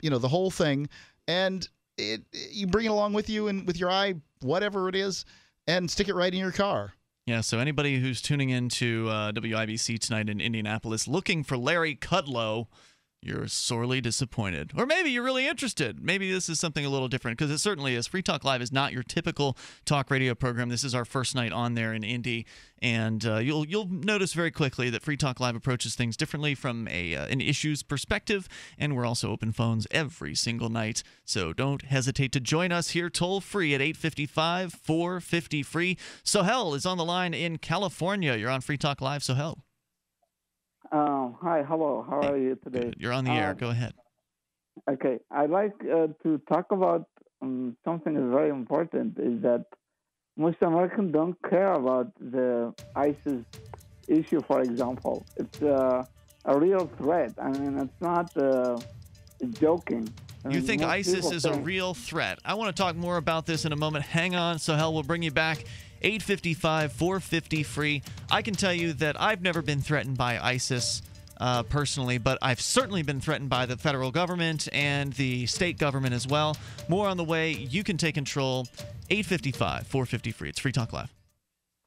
you know, the whole thing. And you bring it along with you and with your eye, whatever it is, and stick it right in your car. Yeah, so anybody who's tuning into WIBC tonight in Indianapolis looking for Larry Kudlow, you're sorely disappointed. Or maybe you're really interested. Maybe this is something a little different, because it certainly is. Free Talk Live is not your typical talk radio program. This is our first night on there in Indy, and you'll notice very quickly that Free Talk Live approaches things differently from an issues perspective, and we're also open phones every single night. So don't hesitate to join us here toll-free at 855-450-FREE. Sohel is on the line in California. You're on Free Talk Live, Sohel. Hi, hello. How are you today? Good. You're on the air. Go ahead. Okay. I'd like to talk about something that's very important, is that most Americans don't care about the ISIS issue, for example. It's a real threat. I mean, it's not joking. I mean, you think ISIS is a real threat? I want to talk more about this in a moment. Hang on, Sohel. We'll bring you back. 855-450-FREE. I can tell you that I've never been threatened by ISIS personally, but I've certainly been threatened by the federal government and the state government as well. More on the way. You can take control. 855-450-FREE. It's Free Talk Live.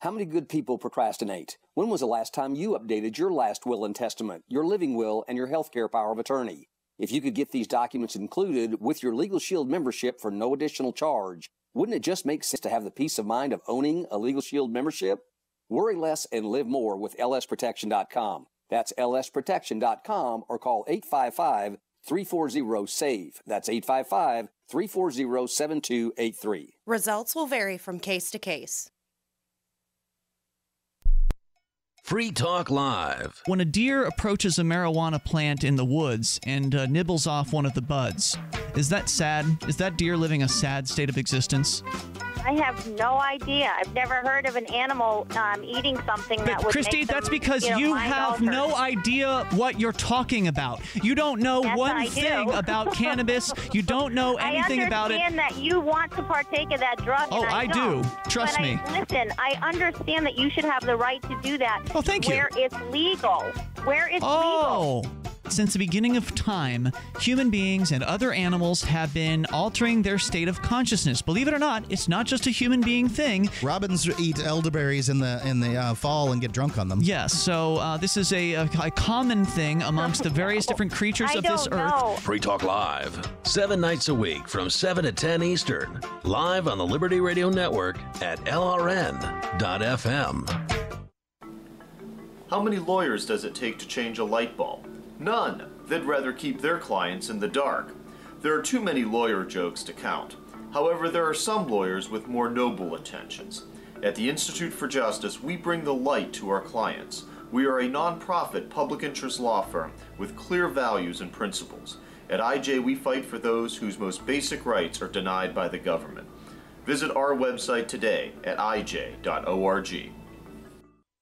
How many good people procrastinate? When was the last time you updated your last will and testament, your living will, and your healthcare power of attorney? If you could get these documents included with your Legal Shield membership for no additional charge, wouldn't it just make sense to have the peace of mind of owning a Legal Shield membership? Worry less and live more with lsprotection.com. That's lsprotection.com or call 855-340-SAVE. That's 855-340-7283. Results will vary from case to case. Free Talk Live. When a deer approaches a marijuana plant in the woods and nibbles off one of the buds, is that sad? Is that deer living a sad state of existence? I have no idea. I've never heard of an animal eating something that would Christy, make them, that's because you have no idea what you're talking about. You don't know one thing about cannabis. You don't know anything about it. I understand that you want to partake of that drug. Oh, I do. Trust me. Listen, I understand that you should have the right to do that. Oh, thank you. Where it's legal. Where it's legal. Since the beginning of time, human beings and other animals have been altering their state of consciousness. Believe it or not, it's not just a human being thing. Robins eat elderberries in the fall and get drunk on them. Yes, yeah, so this is a common thing amongst the various different creatures of this earth. Free Talk Live, 7 nights a week from 7 to 10 Eastern, live on the Liberty Radio Network at LRN.FM. How many lawyers does it take to change a light bulb? None. They'd rather keep their clients in the dark. There are too many lawyer jokes to count. However, there are some lawyers with more noble intentions. At the Institute for Justice, we bring the light to our clients. We are a nonprofit public interest law firm with clear values and principles. At IJ, we fight for those whose most basic rights are denied by the government. Visit our website today at ij.org.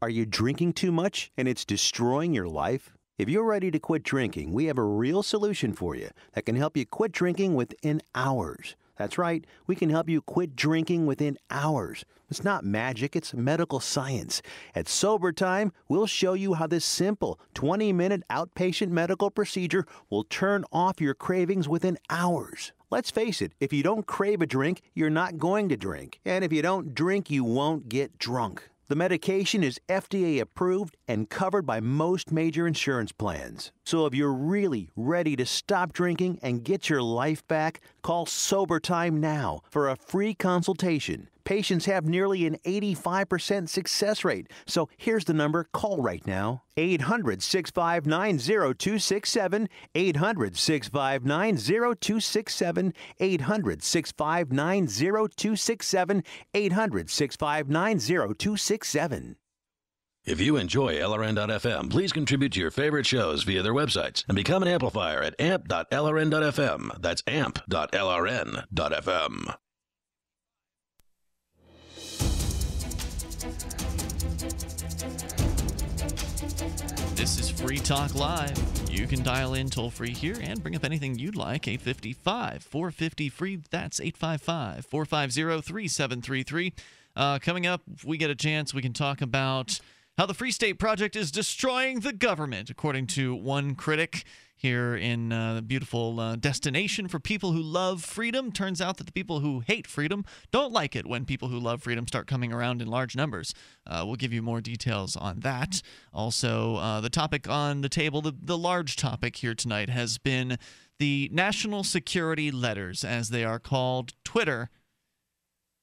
Are you drinking too much and it's destroying your life? If you're ready to quit drinking, we have a real solution for you that can help you quit drinking within hours. That's right, we can help you quit drinking within hours. It's not magic, it's medical science. At Sober Time, we'll show you how this simple 20-minute outpatient medical procedure will turn off your cravings within hours. Let's face it, if you don't crave a drink, you're not going to drink. And if you don't drink, you won't get drunk. The medication is FDA approved and covered by most major insurance plans. So if you're really ready to stop drinking and get your life back, call Sober Time now for a free consultation. Patients have nearly an 85% success rate. So here's the number. Call right now. 800-659-0267. 800-659-0267. 800-659-0267. 800-659-0267. If you enjoy LRN.FM, please contribute to your favorite shows via their websites and become an amplifier at amp.lrn.fm. That's amp.lrn.fm. This is Free Talk Live. You can dial in toll-free here and bring up anything you'd like. 855-450-FREE. That's 855-450-3733. Coming up, we get a chance. We can talk about how the Free State Project is destroying the government, according to one critic here in the beautiful destination for people who love freedom. Turns out that the people who hate freedom don't like it when people who love freedom start coming around in large numbers. We'll give you more details on that. Also, the topic on the table, the large topic here tonight, has been the national security letters, as they are called. Twitter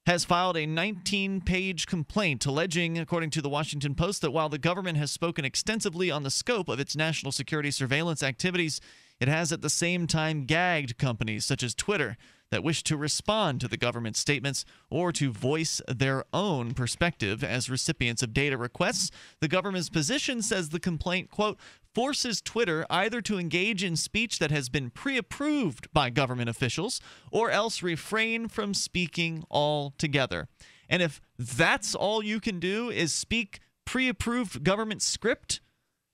has filed a 19-page complaint alleging, according to the Washington Post, that while the government has spoken extensively on the scope of its national security surveillance activities, it has at the same time gagged companies such as Twitter that wish to respond to the government's statements or to voice their own perspective as recipients of data requests. The government's position, says the complaint, quote, forces Twitter either to engage in speech that has been pre-approved by government officials or else refrain from speaking altogether. And if that's all you can do is speak pre-approved government script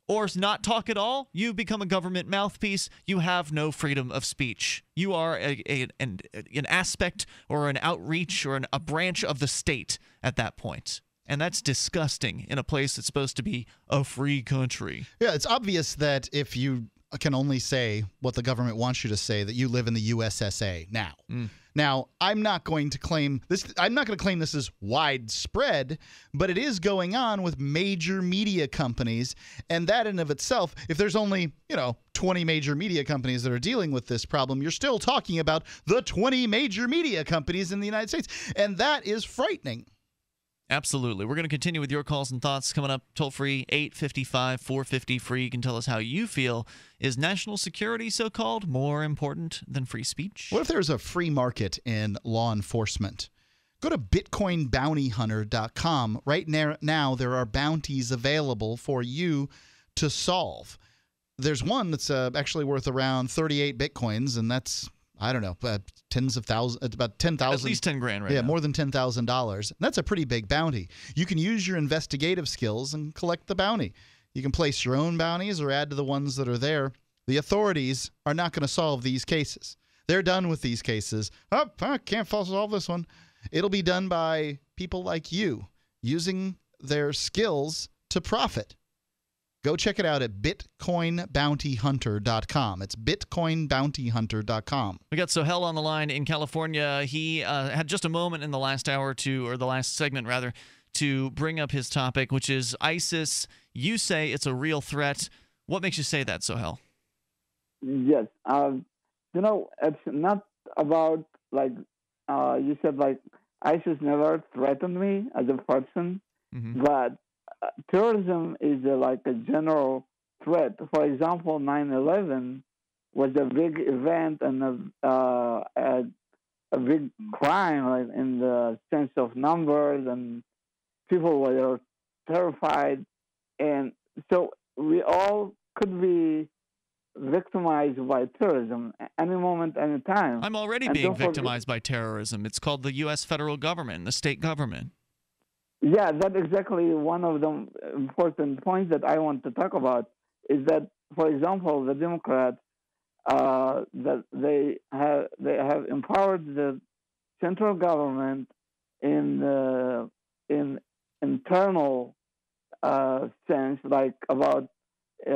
or not talk at all, you become a government mouthpiece. You have no freedom of speech. You are an aspect or an outreach or a branch of the state at that point. And that's disgusting in a place that's supposed to be a free country. Yeah, it's obvious that if you can only say what the government wants you to say, that you live in the USSA now. Mm. Now, I'm not going to claim this. I'm not going to claim this is widespread, but it is going on with major media companies, and that in and of itself, if there's only, 20 major media companies that are dealing with this problem, you're still talking about the 20 major media companies in the United States, and that is frightening. Absolutely. We're going to continue with your calls and thoughts coming up. Toll free, 855-450-FREE. You can tell us how you feel. Is national security, so-called, more important than free speech? What if there's a free market in law enforcement? Go to BitcoinBountyHunter.com. Right now, there are bounties available for you to solve. There's one that's actually worth around 38 bitcoins, and that's... I don't know, tens of thousands, about 10,000. At least 10 grand right now. Yeah, more than $10,000. That's a pretty big bounty. You can use your investigative skills and collect the bounty. You can place your own bounties or add to the ones that are there. The authorities are not going to solve these cases. They're done with these cases. Oh, I can't solve this one. It'll be done by people like you using their skills to profit. Go check it out at BitcoinBountyHunter.com. It's BitcoinBountyHunter.com. We got Sohel on the line in California. He had just a moment in the last hour or the last segment rather, to bring up his topic, which is ISIS. You say it's a real threat. What makes you say that, Sohel? Yes. It's not about, you said, ISIS never threatened me as a person, but terrorism is a general threat. For example, 9/11 was a big event and a big crime, in the sense of numbers, and people were terrified. And so we all could be victimized by terrorism any moment, any time. I'm already being victimized by terrorism. It's called the U.S. federal government, the state government. Yeah, that's exactly one of the important points that I want to talk about, is that, for example, the Democrats, that they have empowered the central government in internal sense, about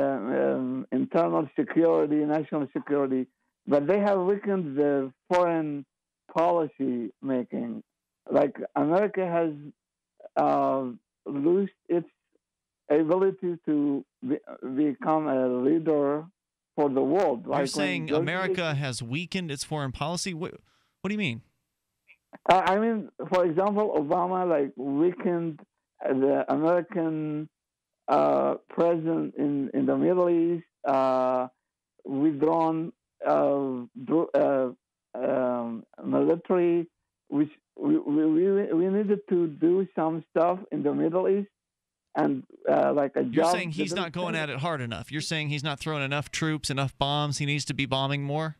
internal security, national security, but they have weakened the foreign policy making. America has lose its ability to become a leader for the world. You're saying America has weakened its foreign policy? What do you mean? I mean, for example, Obama weakened the American presence in the Middle East, withdrawn military, which we needed to do some stuff in the Middle East, and you're saying he's not going at it hard enough. You're saying he's not throwing enough troops, enough bombs. He needs to be bombing more.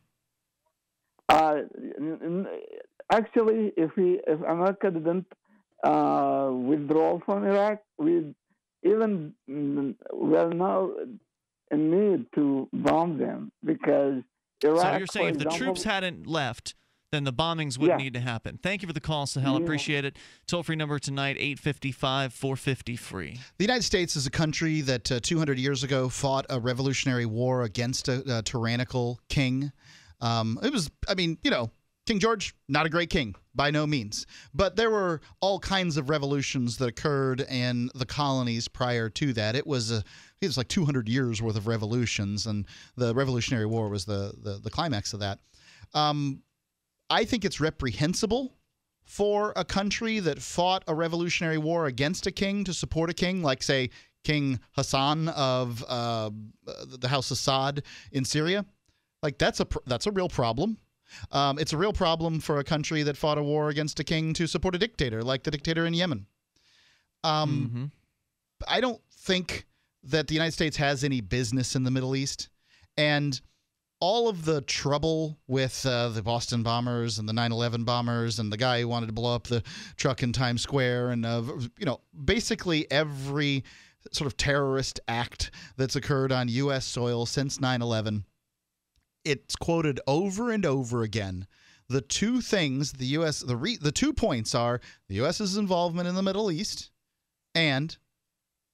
Actually, if America didn't withdraw from Iraq, we're now in need to bomb them, because Iraq. So you're saying, for example, if the troops hadn't left, then the bombings wouldn't need to happen. Thank you for the call, Sohel. Yeah. Appreciate it. Toll-free number tonight, 855-450-FREE. The United States is a country that 200 years ago fought a revolutionary war against a tyrannical king. King George, not a great king, by no means. But there were all kinds of revolutions that occurred in the colonies prior to that. It was 200 years worth of revolutions, and the Revolutionary War was the climax of that. I think it's reprehensible for a country that fought a revolutionary war against a king to support a king, like, say, King Hassan of the House Assad in Syria? Like, that's a real problem. It's a real problem for a country that fought a war against a king to support a dictator, like the dictator in Yemen. I don't think that the United States has any business in the Middle East. And all of the trouble with the Boston bombers and the 9/11 bombers and the guy who wanted to blow up the truck in Times Square and, you know, basically every sort of terrorist act that's occurred on U.S. soil since 9/11, it's quoted over and over again. The two things the U.S. the 2 points are the U.S.'s involvement in the Middle East and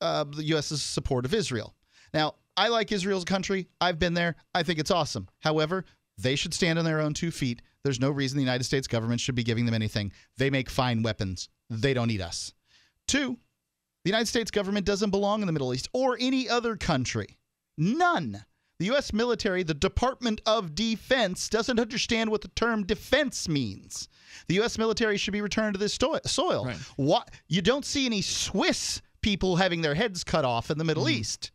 the U.S.'s support of Israel. Now, I like Israel's country. I've been there. I think it's awesome. However, they should stand on their own 2 feet. There's no reason the United States government should be giving them anything. They make fine weapons. They don't need us. 2, the United States government doesn't belong in the Middle East or any other country. None. The U.S. military, the Department of Defense, doesn't understand what the term defense means. The U.S. military should be returned to this soil. Right. What? You don't see any Swiss people having their heads cut off in the Middle East.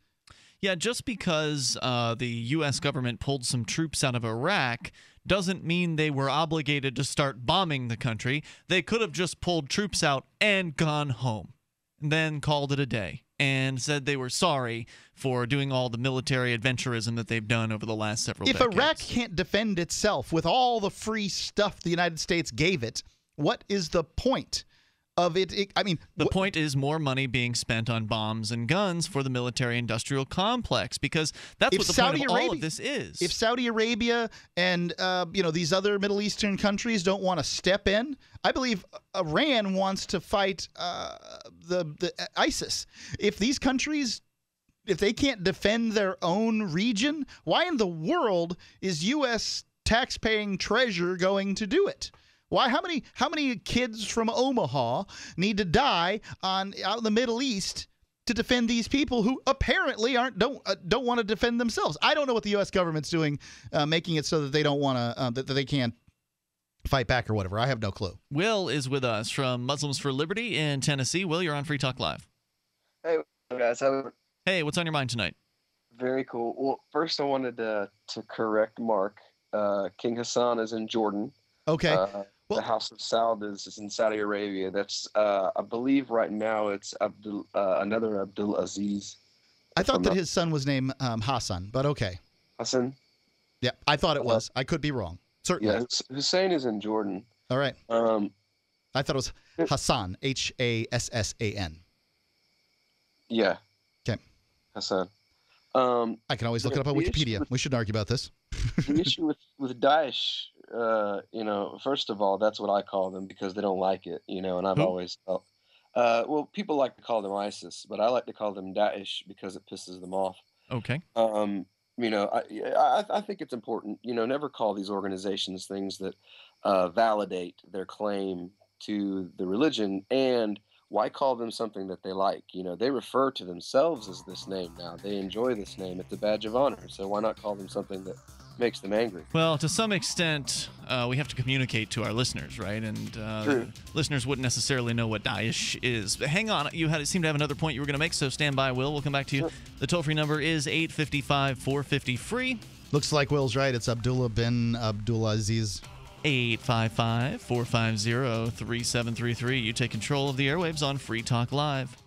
Yeah, just because the U.S. government pulled some troops out of Iraq doesn't mean they were obligated to start bombing the country. They could have just pulled troops out and gone home, and then called it a day, and said they were sorry for doing all the military adventurism that they've done over the last several decades. If Iraq can't defend itself with all the free stuff the United States gave it, what is the point of it? I mean, the point is more money being spent on bombs and guns for the military-industrial complex, because that's what the point of all of this is. If Saudi Arabia and you know, these other Middle Eastern countries don't want to step in, I believe Iran wants to fight the ISIS. If these countries, if they can't defend their own region, why in the world is U.S. taxpaying treasure going to do it? Why? How many kids from Omaha need to die out in the Middle East to defend these people who apparently don't want to defend themselves? I don't know what the U.S. government's doing, making it so that they don't want to that they can't fight back or whatever. I have no clue. Will is with us from Muslims for Liberty in Tennessee. Will, you're on Free Talk Live. Hey guys, hey, what's on your mind tonight? Very cool. Well, first I wanted to correct Mark. King Hassan is in Jordan. Okay. The House of Saud is in Saudi Arabia. That's, I believe, right now it's another Abdul Aziz. I thought that his son was named Hassan, but okay. Hassan? Yeah, I thought it was. I could be wrong. Certainly. Yeah, Hussein is in Jordan. All right. I thought it was Hassan, H-A-S-S-A-N. Yeah. Okay. Hassan. I can always look it up on Wikipedia. We shouldn't argue about this. The issue with Daesh, you know, first of all, that's what I call them because they don't like it, you know, and I've always felt, well, people like to call them ISIS, but I like to call them Daesh because it pisses them off. Okay. You know, I think it's important, you know, never call these organizations things that validate their claim to the religion, and why call them something that they like? You know, they refer to themselves as this name now. They enjoy this name. It's a badge of honor. So why not call them something that makes them angry? Well, to some extent, we have to communicate to our listeners, right? And listeners wouldn't necessarily know what Daesh is. But hang on. You seem to have another point you were going to make, so stand by, Will. We'll come back to you. Sure. The toll-free number is 855-450-FREE. Looks like Will's right. It's Abdullah bin Abdulaziz. 855-450-3733. You take control of the airwaves on Free Talk Live.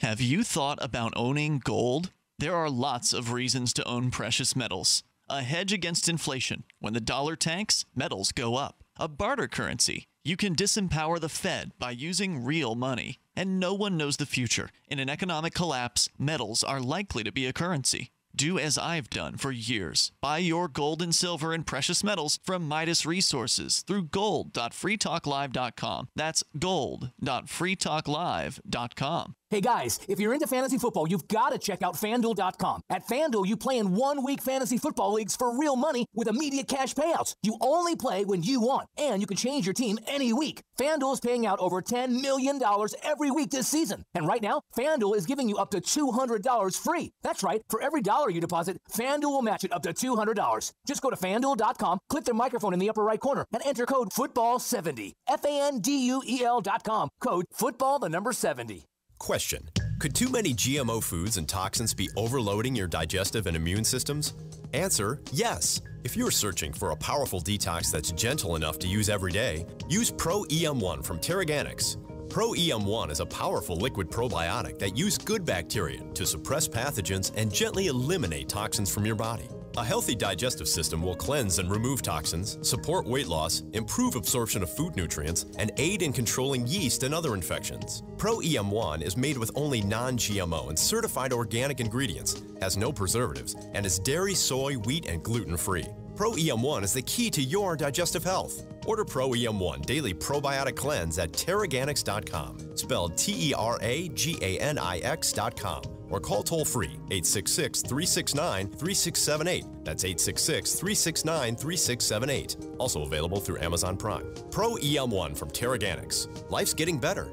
Have you thought about owning gold? There are lots of reasons to own precious metals. A hedge against inflation. When the dollar tanks, metals go up. A barter currency. You can disempower the Fed by using real money. And no one knows the future. In an economic collapse, metals are likely to be a currency. Do as I've done for years. Buy your gold and silver and precious metals from Midas Resources through gold.freetalklive.com. That's gold.freetalklive.com. Hey guys, if you're into fantasy football, you've got to check out FanDuel.com. At FanDuel, you play in one-week fantasy football leagues for real money with immediate cash payouts. You only play when you want, and you can change your team any week. FanDuel is paying out over $10 million every week this season. And right now, FanDuel is giving you up to $200 free. That's right, for every dollar you deposit, FanDuel will match it up to $200. Just go to FanDuel.com, click their microphone in the upper right corner, and enter code FOOTBALL70. FanDuel.com, code FOOTBALL, the number 70. Question: could too many GMO foods and toxins be overloading your digestive and immune systems? Answer: yes. If you're searching for a powerful detox that's gentle enough to use every day, use ProEM1 from Terraganics. ProEM1 is a powerful liquid probiotic that uses good bacteria to suppress pathogens and gently eliminate toxins from your body. A healthy digestive system will cleanse and remove toxins, support weight loss, improve absorption of food nutrients, and aid in controlling yeast and other infections. ProEM1 is made with only non-GMO and certified organic ingredients, has no preservatives, and is dairy, soy, wheat, and gluten-free. ProEM1 is the key to your digestive health. Order ProEM1 Daily Probiotic Cleanse at Terraganics.com, spelled T-E-R-A-G-A-N-I-X.com. Or call toll-free 866-369-3678. That's 866-369-3678. Also available through Amazon Prime. ProEM1 from Terraganics. Life's getting better.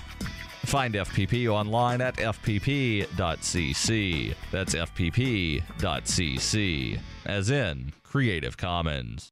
Find FPP online at fpp.cc. That's fpp.cc, as in Creative Commons.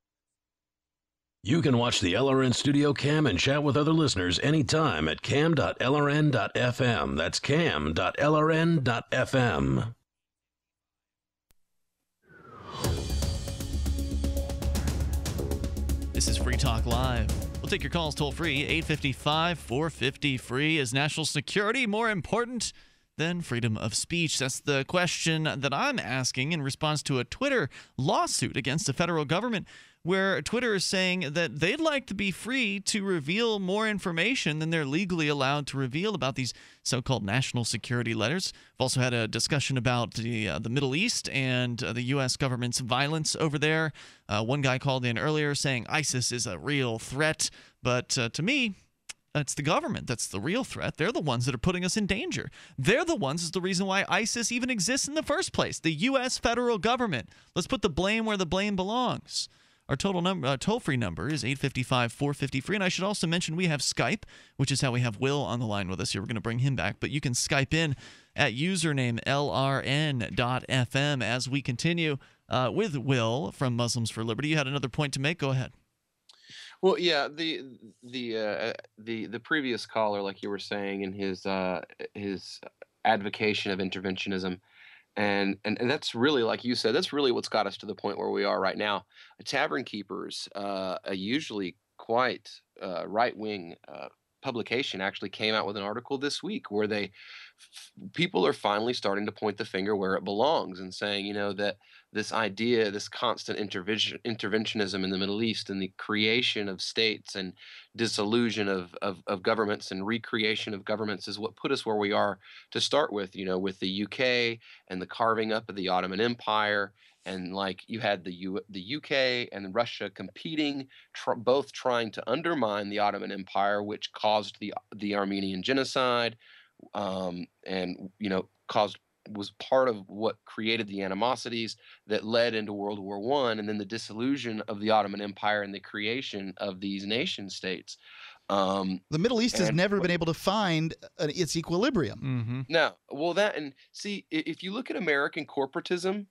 You can watch the LRN Studio Cam and chat with other listeners anytime at cam.lrn.fm. That's cam.lrn.fm. This is Free Talk Live. We'll take your calls toll-free. 855-450-FREE. Is national security more important than freedom of speech? That's the question that I'm asking in response to a Twitter lawsuit against the federal government, where Twitter is saying that they'd like to be free to reveal more information than they're legally allowed to reveal about these so-called national security letters. We've also had a discussion about the Middle East and the U.S. government's violence over there. One guy called in earlier saying ISIS is a real threat, but to me, it's the government that's the real threat. They're the ones that are putting us in danger. They're the ones that's the reason why ISIS even exists in the first place. The U.S. federal government. Let's put the blame where the blame belongs. Our toll-free number is 855-450-FREE, and I should also mention we have Skype, which is how we have Will on the line with us here. We're going to bring him back, but you can Skype in at username lrn.fm as we continue with Will from Muslims for Liberty. You had another point to make. Go ahead. Well, yeah, the previous caller, like you were saying, in his advocation of interventionism, And that's really, like you said, that's really what's got us to the point where we are right now. Tavern Keepers, a usually quite right-wing publication, actually came out with an article this week where they people are finally starting to point the finger where it belongs and saying, you know, that this idea, this constant interventionism in the Middle East and the creation of states and dissolution of governments and recreation of governments is what put us where we are to start with, you know, with the UK and the carving up of the Ottoman Empire. And like you had the UK and Russia competing, both trying to undermine the Ottoman Empire, which caused the Armenian genocide, and you know was part of what created the animosities that led into World War I, and then the dissolution of the Ottoman Empire and the creation of these nation states. The Middle East has never been able to find its equilibrium. Mm-hmm. No, well that and see if you look at American corporatism.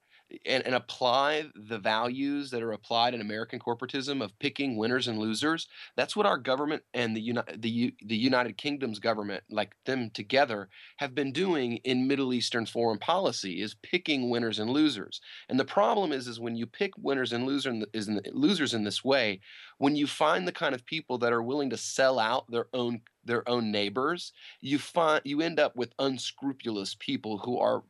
And apply the values that are applied in American corporatism of picking winners and losers. That's what our government and the United Kingdom's government, like them together, have been doing in Middle Eastern foreign policy is picking winners and losers. And the problem is when you pick winners and losers in this way, when you find the kind of people that are willing to sell out their own neighbors, you end up with unscrupulous people who are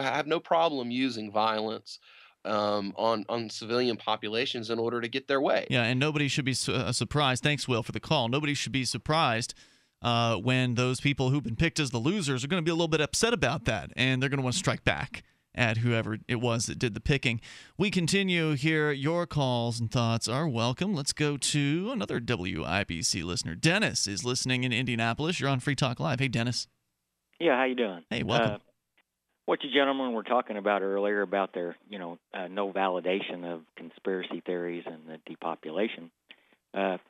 have no problem using violence on civilian populations in order to get their way. Yeah, and nobody should be surprised. Thanks, Will, for the call. Nobody should be surprised when those people who've been picked as the losers are going to be a little bit upset about that, and they're going to want to strike back at whoever it was that did the picking. We continue here. Your calls and thoughts are welcome. Let's go to another WIBC listener. Dennis is listening in Indianapolis. You're on Free Talk Live. Hey, Dennis. Yeah, how you doing? Hey, welcome. What you gentlemen were talking about earlier about their, no validation of conspiracy theories and the depopulation. Have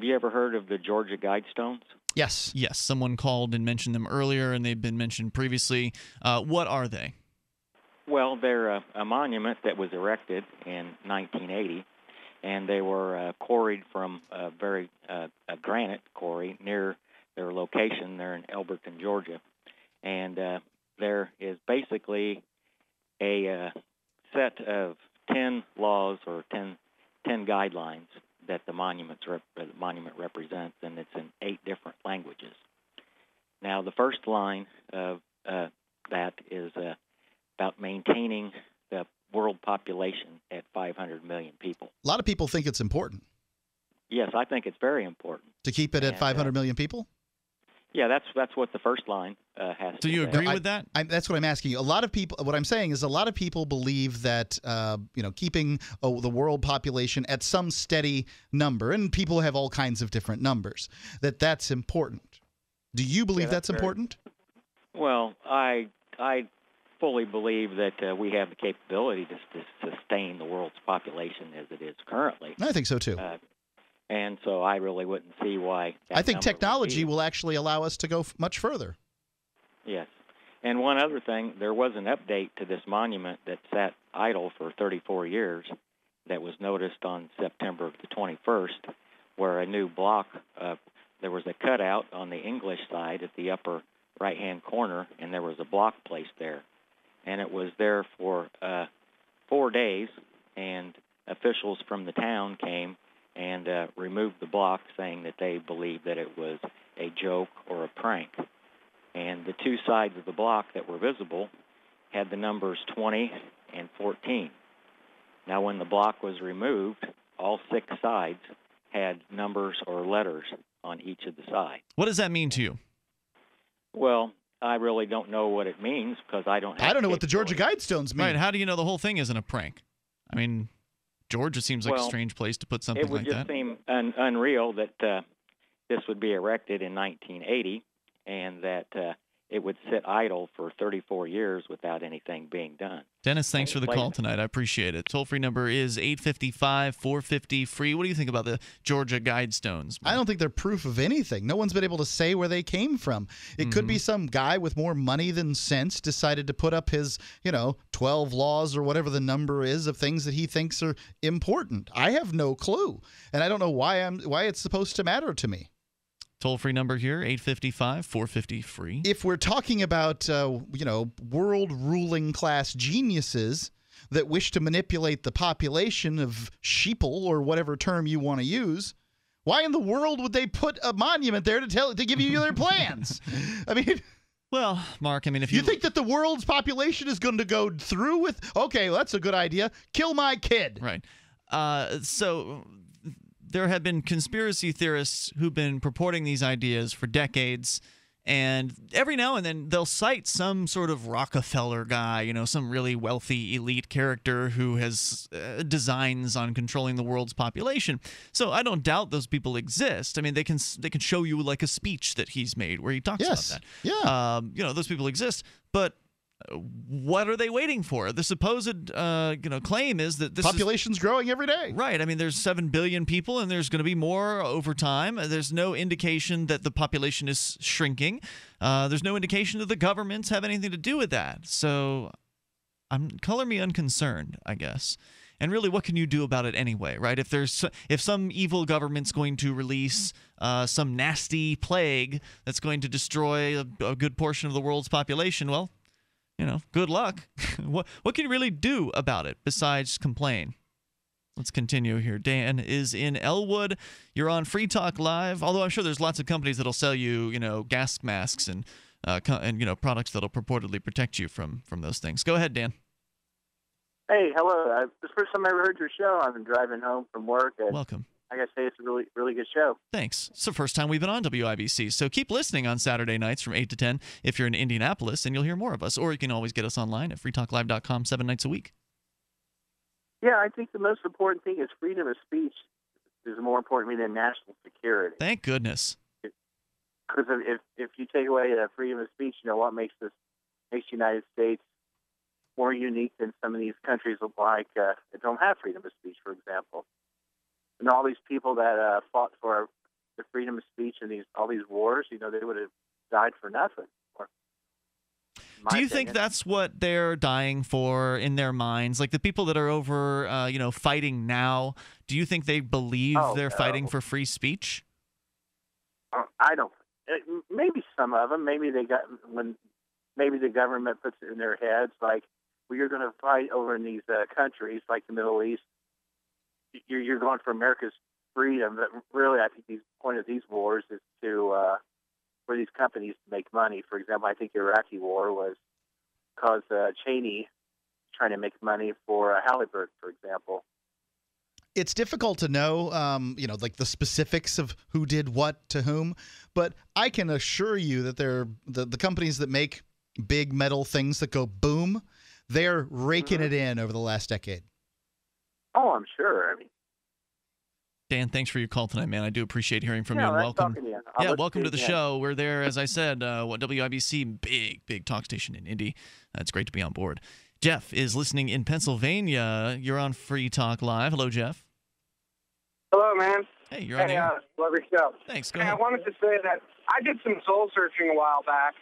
you ever heard of the Georgia Guidestones? Yes. Yes. Someone called and mentioned them earlier, and they've been mentioned previously. What are they? Well, they're a monument that was erected in 1980, and they were quarried from a granite quarry near their location there in Elberton, Georgia. And there is basically a set of 10 laws or 10 guidelines that the monument represents, and it's in 8 different languages. Now, the first line of that is about maintaining the world population at 500 million people. A lot of people think it's important. Yes, I think it's very important. To keep it at 500 million people? Yeah, that's what the first line has to do. So you agree with that? That's what I'm asking you. A lot of people, what I'm saying is a lot of people believe that, keeping the world population at some steady number, and people have all kinds of different numbers, that's important. Do you believe that's important? Well, I fully believe that we have the capability to sustain the world's population as it is currently. I think so, too. And so I really wouldn't see why. I think technology will actually allow us to go much further. Yes. And one other thing, there was an update to this monument that sat idle for 34 years that was noticed on September the 21st, where a new block, there was a cutout on the English side at the upper right-hand corner, and there was a block placed there. And it was there for 4 days, and officials from the town came and removed the block, saying that they believed that it was a joke or a prank. And the two sides of the block that were visible had the numbers 20 and 14. Now, when the block was removed, all 6 sides had numbers or letters on each of the sides. What does that mean to you? Well, I really don't know what it means because I don't have I don't know what the Georgia Guidestones mean. Right, how do you know the whole thing isn't a prank? I mean, Georgia seems like a strange place to put something like that. It would just seem unreal that this would be erected in 1980 and that it would sit idle for 34 years without anything being done. Dennis, thanks for the call tonight. I appreciate it. Toll-free number is 855-450-FREE. What do you think about the Georgia Guidestones, Mark? I don't think they're proof of anything. No one's been able to say where they came from. It could be some guy with more money than sense decided to put up his, 12 laws or whatever the number is of things that he thinks are important. I have no clue, and I don't know why it's supposed to matter to me. Toll-free number here, 855-450-FREE. If we're talking about, you know, world-ruling class geniuses that wish to manipulate the population of sheeple or whatever term you want to use, why in the world would they put a monument there to give you their plans? I mean... Well, Mark, I mean, if you... You think that the world's population is going to go through with, okay, well, that's a good idea, kill my kid. Right. So there have been conspiracy theorists who've been purporting these ideas for decades, and every now and then they'll cite some sort of Rockefeller guy, you know, some really wealthy elite character who has designs on controlling the world's population. So I don't doubt those people exist. I mean, they can show you like a speech that he's made where he talks about that. Yeah. You know, those people exist, but what are they waiting for? The supposed you know, claim is that this population's growing every day. Right. I mean, there's 7 billion people, and there's going to be more over time. There's no indication that the population is shrinking. There's no indication that the governments have anything to do with that. So color me unconcerned, I guess. And really, what can you do about it anyway, right? If there's some evil government's going to release some nasty plague that's going to destroy a good portion of the world's population, well, you know, good luck. What can you really do about it besides complain? Let's continue here. Dan is in Elwood. You're on Free Talk Live. Although I'm sure there's lots of companies that'll sell you, you know, gas masks and you know, products that'll purportedly protect you from those things. Go ahead, Dan. Hey, hello. This is the first time I ever heard your show. I've been driving home from work. Welcome. I gotta say, it's a really, really good show. Thanks. It's the first time we've been on WIBC, so keep listening on Saturday nights from 8 to 10 if you're in Indianapolis, and you'll hear more of us. Or you can always get us online at freetalklive.com 7 nights a week. Yeah, I think the most important thing is freedom of speech is more important to me than national security. Thank goodness. Because if you take away the freedom of speech, you know, what makes the United States more unique than some of these countries like that don't have freedom of speech, for example. And all these people that fought for the freedom of speech in all these wars, you know, they would have died for nothing. Do you think that's what they're dying for in their minds? Like the people that are over, you know, fighting now, do you think they believe they're fighting for free speech? I don't. Maybe some of them. Maybe they got maybe the government puts it in their heads, like, well, you're going to fight over in these countries like the Middle East. You're going for America's freedom, but really I think the point of these wars is to for these companies to make money. For example, I think the Iraqi war was because Cheney trying to make money for Halliburton, for example. It's difficult to know, you know, like the specifics of who did what to whom, but I can assure you that the companies that make big metal things that go boom, they're raking it in over the last decade. Oh, I'm sure. I mean, Dan, thanks for your call tonight, man. I do appreciate hearing from you. Welcome. Yeah, welcome to the show. We're there, as I said, WIBC, big talk station in Indy. It's great to be on board. Jeff is listening in Pennsylvania. You're on Free Talk Live. Hello, Jeff. Hello, man. Hey, you're on the air. Love your show. Thanks. Go ahead. I wanted to say that I did some soul searching a while back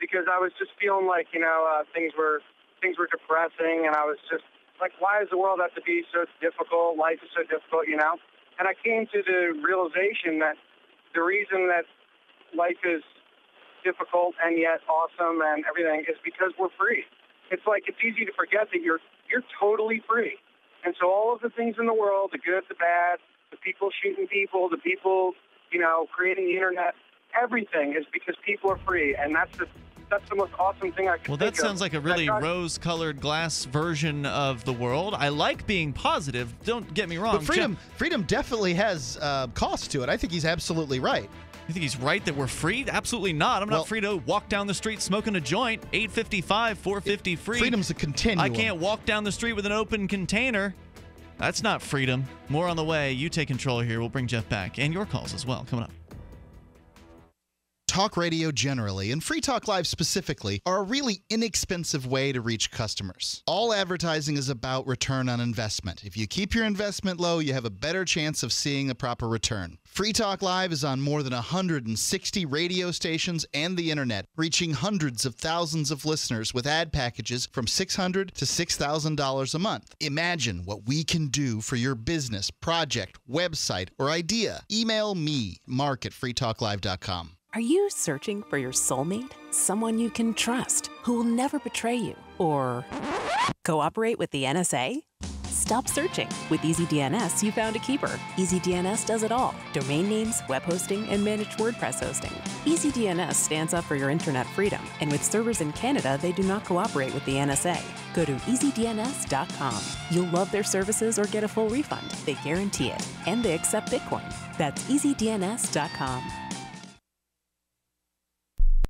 because I was just feeling like, you know, things were depressing, and I was just like, why does the world have to be so difficult? Life is so difficult, you know? And I came to the realization that the reason that life is difficult and yet awesome and everything is because we're free. It's like it's easy to forget that you're totally free. And so all of the things in the world, the good, the bad, the people shooting people, the people, you know, creating the internet, everything is because people are free. And that's the most awesome thing I could think of. Well, that sounds like a really rose-colored glass version of the world. I like being positive. Don't get me wrong. But freedom definitely has cost to it. I think he's absolutely right. You think he's right that we're free? Absolutely not. I'm not free to walk down the street smoking a joint. 855, 450 free. Freedom's a continuum. I can't walk down the street with an open container. That's not freedom. More on the way. You take control here. We'll bring Jeff back and your calls as well coming up. talk radio generally, and Free Talk Live specifically, are a really inexpensive way to reach customers. All advertising is about return on investment. If you keep your investment low, you have a better chance of seeing the proper return. Free Talk Live is on more than 160 radio stations and the internet, reaching hundreds of thousands of listeners with ad packages from $600 to $6,000 a month. Imagine what we can do for your business, project, website, or idea. Email me, Mark at freetalklive.com. Are you searching for your soulmate? Someone you can trust, who will never betray you or cooperate with the NSA? Stop searching. With EasyDNS, you found a keeper. EasyDNS does it all. Domain names, web hosting, and managed WordPress hosting. EasyDNS stands up for your internet freedom. And with servers in Canada, they do not cooperate with the NSA. Go to EasyDNS.com. You'll love their services or get a full refund. They guarantee it. And they accept Bitcoin. That's EasyDNS.com.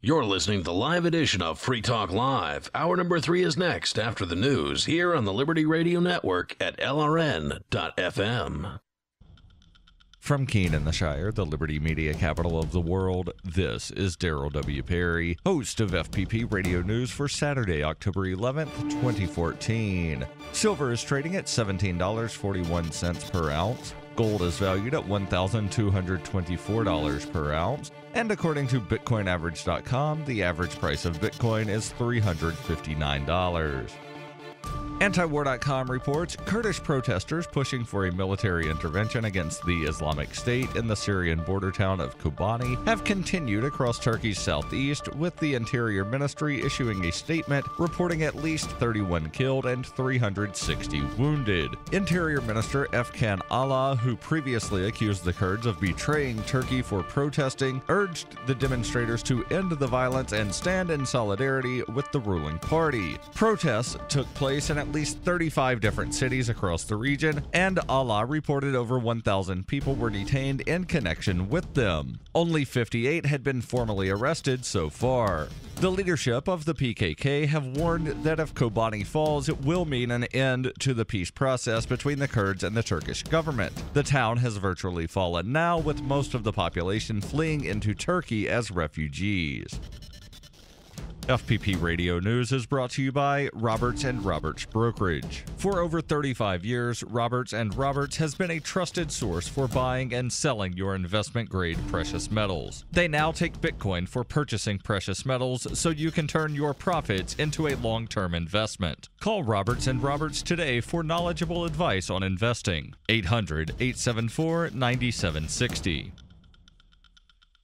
You're listening to the live edition of Free Talk Live. Hour number 3 is next after the news here on the Liberty Radio Network at LRN.FM. From Keene in the Shire, the Liberty Media capital of the world, this is Daryl W. Perry, host of FPP Radio News for Saturday, October 11th, 2014. Silver is trading at $17.41 per ounce. Gold is valued at $1,224 per ounce, and according to BitcoinAverage.com, the average price of Bitcoin is $359. Antiwar.com reports Kurdish protesters pushing for a military intervention against the Islamic State in the Syrian border town of Kobani have continued across Turkey's southeast, with the Interior Ministry issuing a statement reporting at least 31 killed and 360 wounded. Interior Minister Efkan Allah, who previously accused the Kurds of betraying Turkey for protesting, urged the demonstrators to end the violence and stand in solidarity with the ruling party. Protests took place in at least 35 different cities across the region, and Allah reported over 1,000 people were detained in connection with them. Only 58 had been formally arrested so far. The leadership of the PKK have warned that if Kobani falls, it will mean an end to the peace process between the Kurds and the Turkish government. The town has virtually fallen now, with most of the population fleeing into Turkey as refugees. FPP Radio News is brought to you by Roberts and Roberts Brokerage. For over 35 years, Roberts and Roberts has been a trusted source for buying and selling your investment-grade precious metals. They now take Bitcoin for purchasing precious metals, so you can turn your profits into a long-term investment. Call Roberts and Roberts today for knowledgeable advice on investing. 800-874-9760.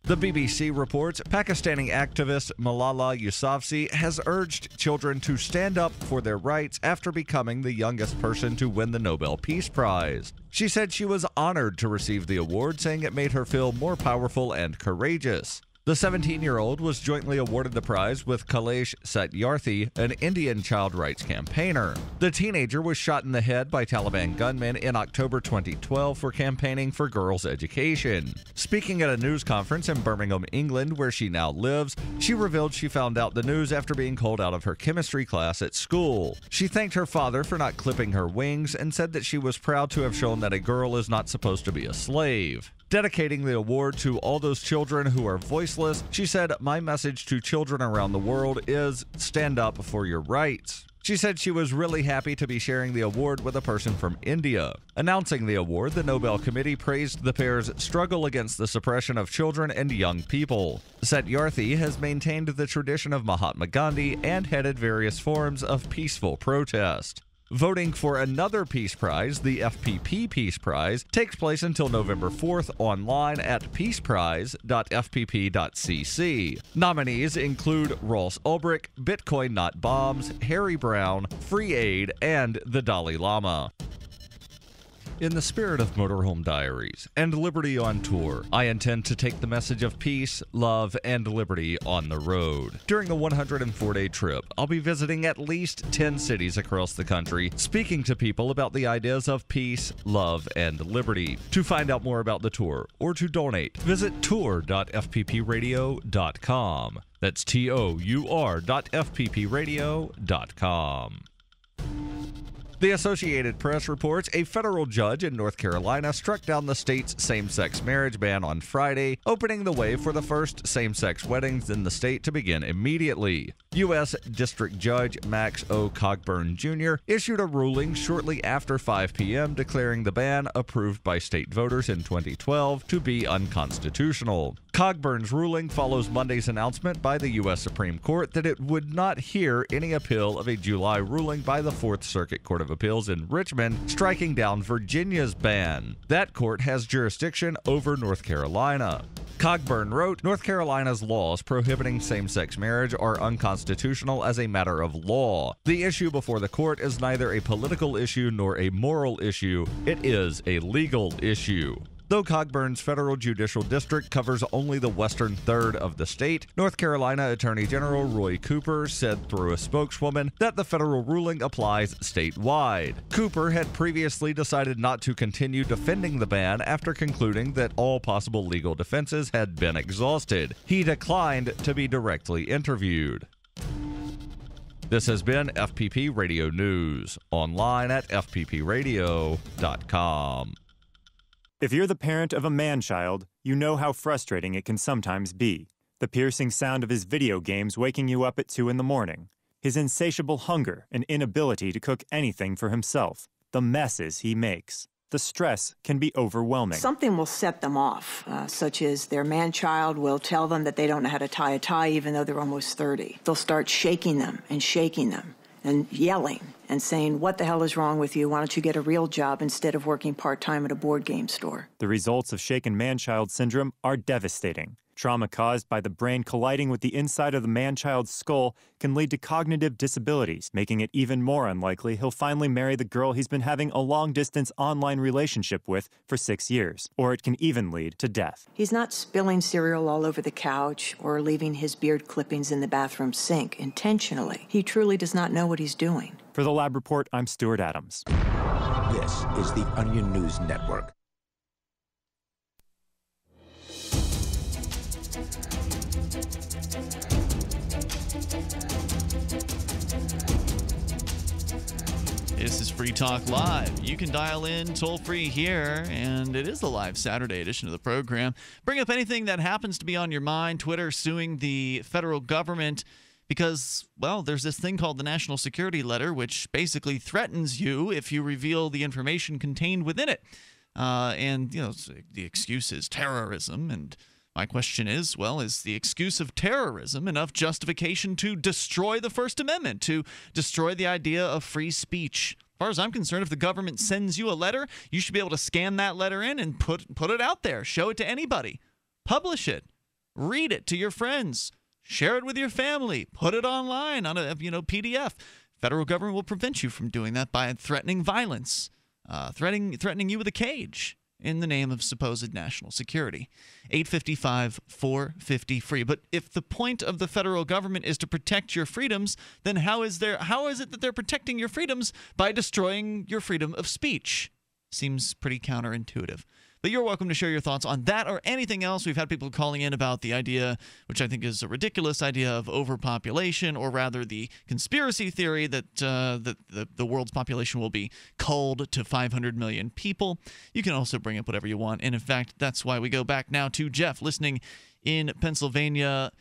The BBC reports Pakistani activist Malala Yousafzai has urged children to stand up for their rights after becoming the youngest person to win the Nobel Peace Prize. She said she was honored to receive the award, saying it made her feel more powerful and courageous. The 17-year-old was jointly awarded the prize with Kailash Satyarthi, an Indian child rights campaigner. The teenager was shot in the head by Taliban gunmen in October 2012 for campaigning for girls' education. Speaking at a news conference in Birmingham, England, where she now lives, she revealed she found out the news after being called out of her chemistry class at school. She thanked her father for not clipping her wings and said that she was proud to have shown that a girl is not supposed to be a slave. Dedicating the award to all those children who are voiceless, she said, "My message to children around the world is stand up for your rights." She said she was really happy to be sharing the award with a person from India. Announcing the award, the Nobel Committee praised the pair's struggle against the suppression of children and young people. Satyarthi has maintained the tradition of Mahatma Gandhi and headed various forms of peaceful protest. Voting for another Peace Prize, the FPP Peace Prize, takes place until November 4th online at peaceprize.fpp.cc. Nominees include Ross Ulbricht, Bitcoin Not Bombs, Harry Brown, Free Aid, and the Dalai Lama. In the spirit of Motorhome Diaries and Liberty on Tour, I intend to take the message of peace, love, and liberty on the road. During a 104-day trip, I'll be visiting at least 10 cities across the country, speaking to people about the ideas of peace, love, and liberty. To find out more about the tour or to donate, visit tour.fppradio.com. That's tour.fppradio.com. The Associated Press reports a federal judge in North Carolina struck down the state's same-sex marriage ban on Friday, opening the way for the first same-sex weddings in the state to begin immediately. U.S. District Judge Max O. Cogburn Jr. issued a ruling shortly after 5 p.m. declaring the ban, approved by state voters in 2012, to be unconstitutional. Cogburn's ruling follows Monday's announcement by the U.S. Supreme Court that it would not hear any appeal of a July ruling by the Fourth Circuit Court of Appeals in Richmond striking down Virginia's ban. That court has jurisdiction over North Carolina. Cogburn wrote, "North Carolina's laws prohibiting same-sex marriage are unconstitutional as a matter of law. The issue before the court is neither a political issue nor a moral issue. It is a legal issue." Though Cogburn's federal judicial district covers only the western third of the state, North Carolina Attorney General Roy Cooper said through a spokeswoman that the federal ruling applies statewide. Cooper had previously decided not to continue defending the ban after concluding that all possible legal defenses had been exhausted. He declined to be directly interviewed. This has been FPP Radio News, online at fppradio.com. If you're the parent of a man-child, you know how frustrating it can sometimes be. The piercing sound of his video games waking you up at 2 in the morning. His insatiable hunger and inability to cook anything for himself. The messes he makes. The stress can be overwhelming. Something will set them off, such as their man-child will tell them that they don't know how to tie a tie even though they're almost 30. They'll start shaking them and yelling and saying, "What the hell is wrong with you? Why don't you get a real job instead of working part-time at a board game store?" The results of shaken man-child syndrome are devastating. Trauma caused by the brain colliding with the inside of the man-child's skull can lead to cognitive disabilities, making it even more unlikely he'll finally marry the girl he's been having a long-distance online relationship with for 6 years. Or it can even lead to death. He's not spilling cereal all over the couch or leaving his beard clippings in the bathroom sink intentionally. He truly does not know what he's doing. For the Lab Report, I'm Stuart Adams. This is the Onion News Network. This is Free Talk Live. You can dial in toll-free here, and it is the live Saturday edition of the program. Bring up anything that happens to be on your mind. Twitter suing the federal government because, well, there's this thing called the National Security Letter, which basically threatens you if you reveal the information contained within it. And, you know, the excuse is terrorism. And my question is, well, is the excuse of terrorism enough justification to destroy the First Amendment, to destroy the idea of free speech? As far as I'm concerned, if the government sends you a letter, you should be able to scan that letter in and put it out there. Show it to anybody. Publish it. Read it to your friends. Share it with your family. Put it online on a PDF. Federal government will prevent you from doing that by threatening violence, threatening you with a cage in the name of supposed national security. 855-450-FREE. But if the point of the federal government is to protect your freedoms, then how is it that they're protecting your freedoms by destroying your freedom of speech? Seems pretty counterintuitive. But you're welcome to share your thoughts on that or anything else. We've had people calling in about the idea, which I think is a ridiculous idea, of overpopulation, or rather the conspiracy theory that the world's population will be culled to 500 million people. You can also bring up whatever you want. And, in fact, that's why we go back now to Jeff listening in Pennsylvania.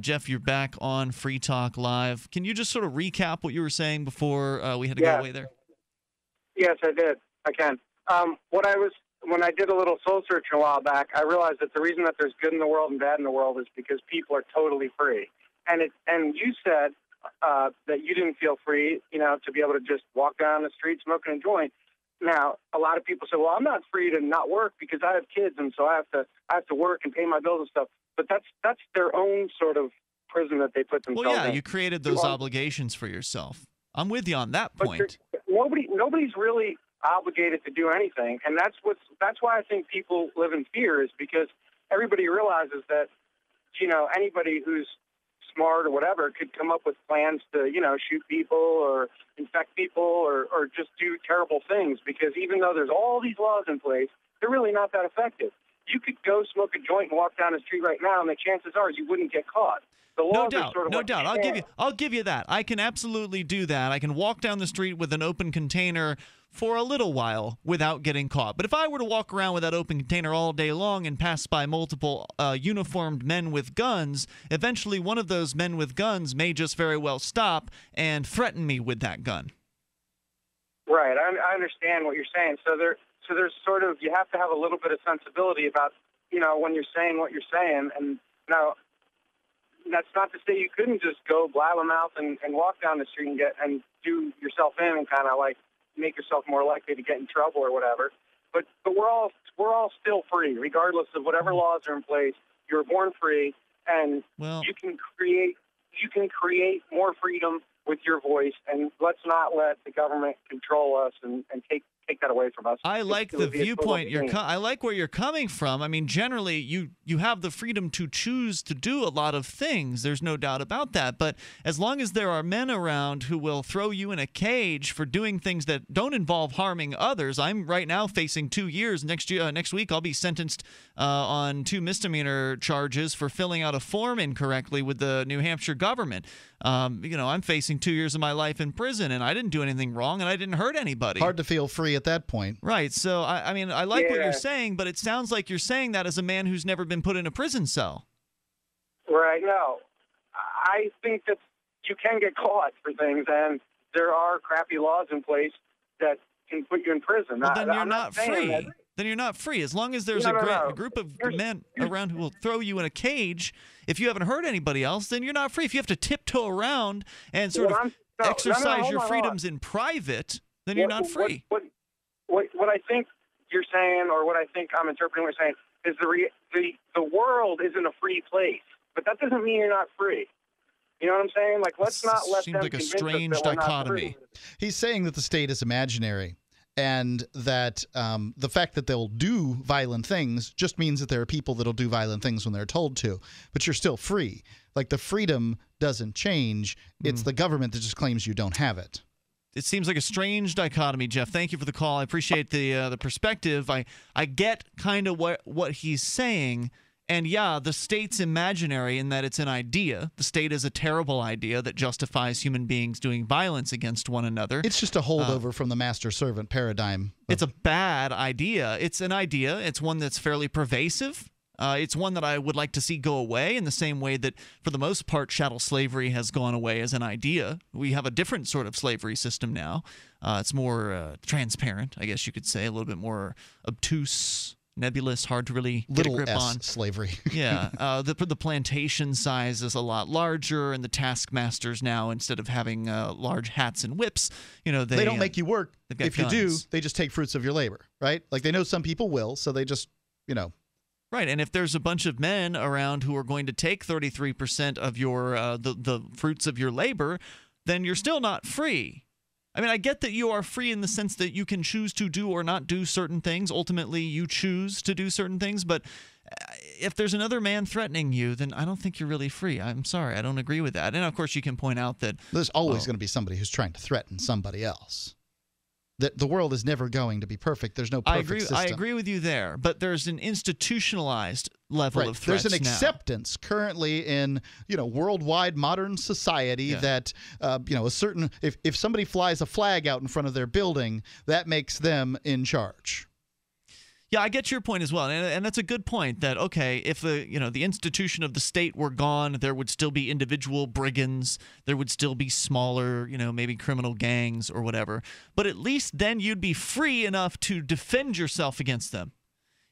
Jeff, you're back on Free Talk Live. Can you just sort of recap what you were saying before we had to go away there? Yes, I did. I can. When I did a little soul search a while back, I realized that the reason that there's good in the world and bad in the world is because people are totally free. And you said that you didn't feel free, you know, to be able to just walk down the street smoking a joint. Now, a lot of people say, well, I'm not free to not work because I have kids, and so I have to work and pay my bills and stuff. But that's their own sort of prison that they put themselves in. Well, yeah, you created those obligations for yourself. I'm with you on that point. Nobody's really obligated to do anything, and that's why I think people live in fear, is because everybody realizes that, you know, anybody who's smart or whatever could come up with plans to, you know, shoot people or infect people or just do terrible things, because even though there's all these laws in place, they're really not that effective. You could go smoke a joint and walk down the street right now, and the chances are you wouldn't get caught. The laws are sort of I'll give you that. I can absolutely do that. I can walk down the street with an open container for a little while without getting caught. But if I were to walk around with that open container all day long and pass by multiple uniformed men with guns, eventually one of those men with guns may just very well stop and threaten me with that gun. Right. I understand what you're saying. So there's sort of, you have to have a little bit of sensibility about, you know, when you're saying what you're saying. And now, that's not to say you couldn't just go blabbermouth and walk down the street and do yourself in and kind of like make yourself more likely to get in trouble or whatever. But we're all still free, regardless of whatever laws are in place. You're born free, and you can create more freedom with your voice, and let's not let the government control us and take that away from us. I like the viewpoint. I like where you're coming from. I mean, generally, you have the freedom to choose to do a lot of things. There's no doubt about that. But as long as there are men around who will throw you in a cage for doing things that don't involve harming others, I'm right now facing 2 years. Next week, I'll be sentenced on 2 misdemeanor charges for filling out a form incorrectly with the New Hampshire government. You know, I'm facing 2 years of my life in prison, and I didn't do anything wrong, and I didn't hurt anybody. Hard to feel free at that point. Right. So, I mean, I like what you're saying, but it sounds like you're saying that as a man who's never been put in a prison cell. Right. No. I think that you can get caught for things, and there are crappy laws in place that can put you in prison. Well, then you're not free. Then you're not free. As long as there's a group of men around who will throw you in a cage, if you haven't hurt anybody else, then you're not free. If you have to tiptoe around and sort of exercise your freedoms in private, then you're not free. What I think you're saying, or what I think I'm interpreting what you're saying, is the world isn't a free place. But that doesn't mean you're not free. You know what I'm saying? Like, let's not let them convince us that we're not free. Seems like a strange dichotomy. He's saying that the state is imaginary, and that the fact that they'll do violent things just means that there are people that'll do violent things when they're told to. But you're still free. Like, the freedom doesn't change. It's the government that just claims you don't have it. It seems like a strange dichotomy, Jeff. Thank you for the call. I appreciate the perspective. I get kind of what he's saying. And yeah, the state's imaginary in that it's an idea. The state is a terrible idea that justifies human beings doing violence against one another. It's just a holdover from the master-servant paradigm. It's a bad idea. It's an idea. It's one that's fairly pervasive. It's one that I would like to see go away, in the same way that, for the most part, chattel slavery has gone away as an idea. We have a different sort of slavery system now. It's more transparent, I guess you could say, a little bit more obtuse, nebulous, hard to really get a grip on. Slavery. Yeah. The plantation size is a lot larger, and the taskmasters now, instead of having large hats and whips, you know, they don't make you work. If guns. You do, they just take fruits of your labor, right? Like, they know some people will, so they just, you know. Right, and if there's a bunch of men around who are going to take 33% of your the fruits of your labor, then you're still not free. I mean, I get that you are free in the sense that you can choose to do or not do certain things. Ultimately, you choose to do certain things, but if there's another man threatening you, then I don't think you're really free. I'm sorry, I don't agree with that. And, of course, you can point out that there's always going to be somebody who's trying to threaten somebody else. That the world is never going to be perfect. There's no perfect system. I agree with you there, but there's an institutionalized level of threats now. There's an acceptance currently in, you know, worldwide modern society that you know, a certain if somebody flies a flag out in front of their building, that makes them in charge. Yeah, I get your point as well, and that's a good point. That okay, if the the institution of the state were gone, there would still be individual brigands. There would still be smaller, maybe criminal gangs or whatever. But at least then you'd be free enough to defend yourself against them.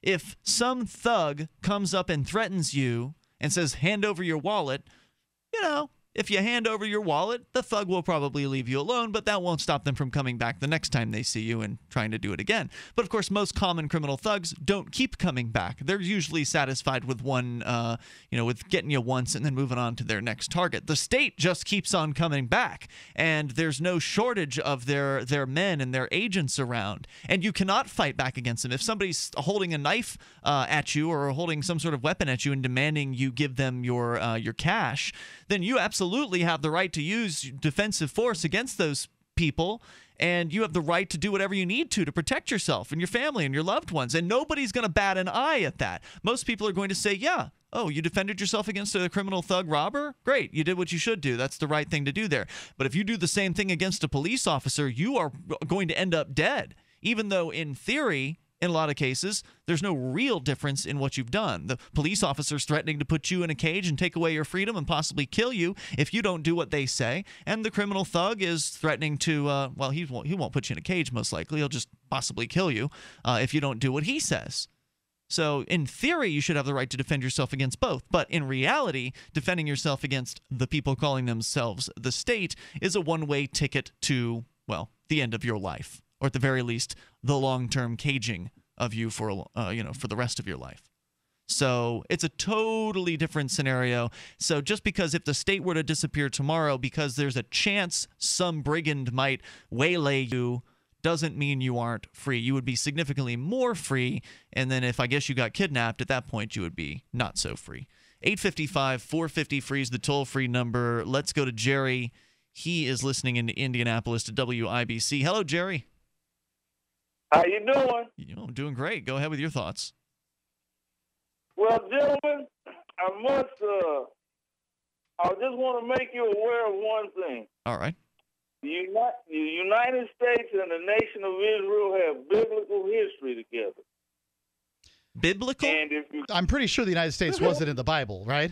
If some thug comes up and threatens you and says, "Hand over your wallet," if you hand over your wallet, the thug will probably leave you alone, but that won't stop them from coming back the next time they see you and trying to do it again. But of course, most common criminal thugs don't keep coming back. They're usually satisfied with one, with getting you once and then moving on to their next target. The state just keeps on coming back, and there's no shortage of their men and their agents around, and you cannot fight back against them. If somebody's holding a knife at you or holding some sort of weapon at you and demanding you give them your cash, then you absolutely have the right to use defensive force against those people, and you have the right to do whatever you need to protect yourself and your family and your loved ones, and nobody's going to bat an eye at that. Most people are going to say, yeah, oh, you defended yourself against a criminal thug robber? Great, you did what you should do. That's the right thing to do there. But if you do the same thing against a police officer, you are going to end up dead, even though in theory, in a lot of cases, there's no real difference in what you've done. The police officer's threatening to put you in a cage and take away your freedom and possibly kill you if you don't do what they say. And the criminal thug is threatening to, well, he won't put you in a cage most likely. He'll just possibly kill you if you don't do what he says. So in theory, you should have the right to defend yourself against both. But in reality, defending yourself against the people calling themselves the state is a one-way ticket to, well, the end of your life. Or at the very least, the long-term caging of you for for the rest of your life. So it's a totally different scenario. So just because if the state were to disappear tomorrow, because there's a chance some brigand might waylay you, doesn't mean you aren't free. You would be significantly more free. And then if I guess you got kidnapped, at that point you would be not so free. 855-450-FREE is the toll-free number. Let's go to Jerry. He is listening in Indianapolis to WIBC. Hello, Jerry. How you doing? I'm doing great. Go ahead with your thoughts. Well, gentlemen, I just want to make you aware of one thing. All right. The United States and the nation of Israel have biblical history together. Biblical? And if you... I'm pretty sure the United States wasn't in the Bible, right?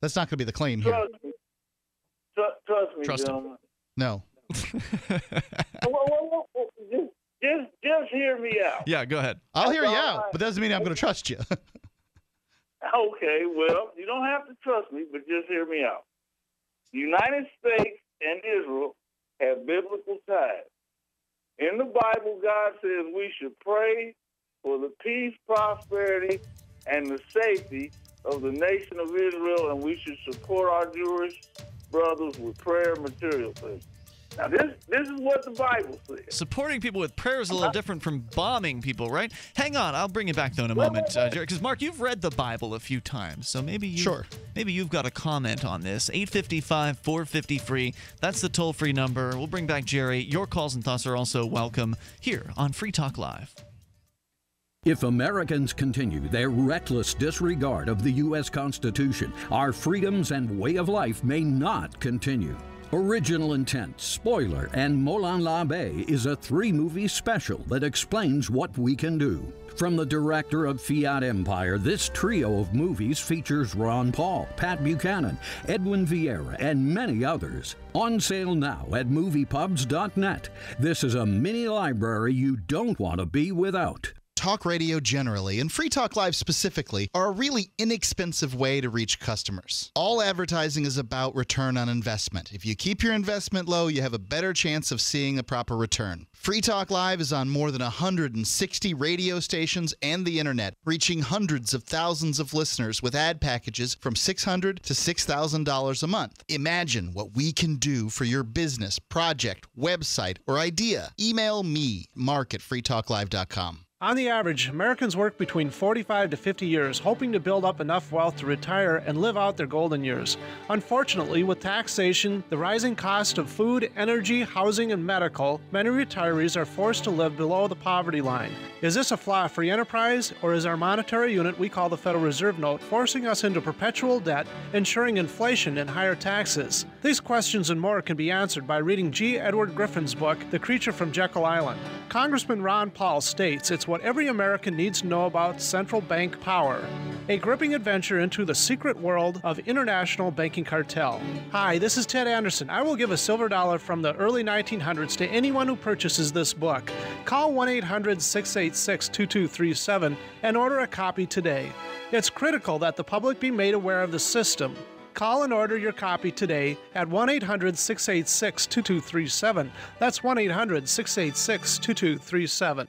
That's not going to be the claim here. Trust me, gentlemen. Him. No. Just hear me out. Yeah, go ahead. I'll hear you out, but that doesn't mean I'm going to trust you. Okay, well, you don't have to trust me, but just hear me out. The United States and Israel have biblical ties. In the Bible, God says we should pray for the peace, prosperity, and the safety of the nation of Israel, and we should support our Jewish brothers with prayer and material things. Now, this is what the Bible says. Supporting people with prayer is a little different from bombing people, right? Hang on. I'll bring it back, though, in a moment, Jerry. Because, Mark, you've read the Bible a few times, so maybe you've got a comment on this. 855-450-FREE. That's the toll-free number. We'll bring back Jerry. Your calls and thoughts are also welcome here on Free Talk Live. If Americans continue their reckless disregard of the U.S. Constitution, our freedoms and way of life may not continue. Original Intent, Spoiler, and Moulin L'Abbé is a three-movie special that explains what we can do. From the director of Fiat Empire, this trio of movies features Ron Paul, Pat Buchanan, Edwin Vieira, and many others. On sale now at moviepubs.net. This is a mini-library you don't want to be without. Talk radio generally, and Free Talk Live specifically, are a really inexpensive way to reach customers. All advertising is about return on investment. If you keep your investment low, you have a better chance of seeing a proper return. Free Talk Live is on more than 160 radio stations and the internet, reaching hundreds of thousands of listeners with ad packages from $600 to $6,000 a month. Imagine what we can do for your business, project, website, or idea. Email me, mark@freetalklive.com. On the average, Americans work between 45 to 50 years, hoping to build up enough wealth to retire and live out their golden years. Unfortunately, with taxation, the rising cost of food, energy, housing, and medical, many retirees are forced to live below the poverty line. Is this a flaw-free enterprise, or is our monetary unit we call the Federal Reserve Note forcing us into perpetual debt, ensuring inflation and higher taxes? These questions and more can be answered by reading G. Edward Griffin's book, The Creature from Jekyll Island. Congressman Ron Paul states it's what every American needs to know about central bank power, a gripping adventure into the secret world of international banking cartel. Hi, this is Ted Anderson. I will give a silver dollar from the early 1900s to anyone who purchases this book. Call 1-800-686-2237 and order a copy today. It's critical that the public be made aware of the system. Call and order your copy today at 1-800-686-2237. That's 1-800-686-2237.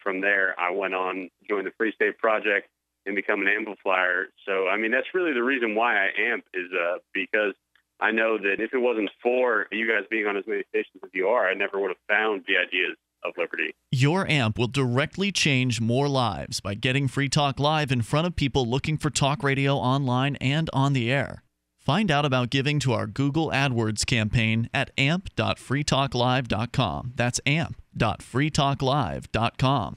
From there, I went on, joined the Free State Project, and become an amplifier. So, I mean, that's really the reason why I amp is because I know that if it wasn't for you guys being on as many stations as you are, I never would have found the ideas of liberty. Your amp will directly change more lives by getting Free Talk Live in front of people looking for talk radio online and on the air. Find out about giving to our Google AdWords campaign at amp.freetalklive.com. That's amp.freetalklive.com.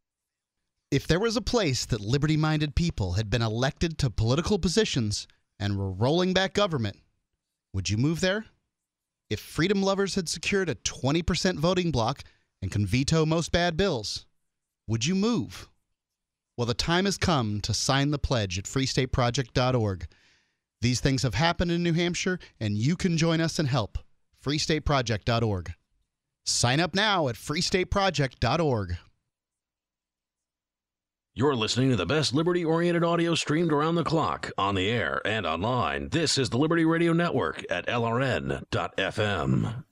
If there was a place that liberty-minded people had been elected to political positions and were rolling back government, would you move there? If freedom lovers had secured a 20% voting block and can veto most bad bills, would you move? Well, the time has come to sign the pledge at freestateproject.org. These things have happened in New Hampshire, and you can join us and help. freestateproject.org. Sign up now at freestateproject.org. You're listening to the best liberty-oriented audio streamed around the clock, on the air, and online. This is the Liberty Radio Network at LRN.FM.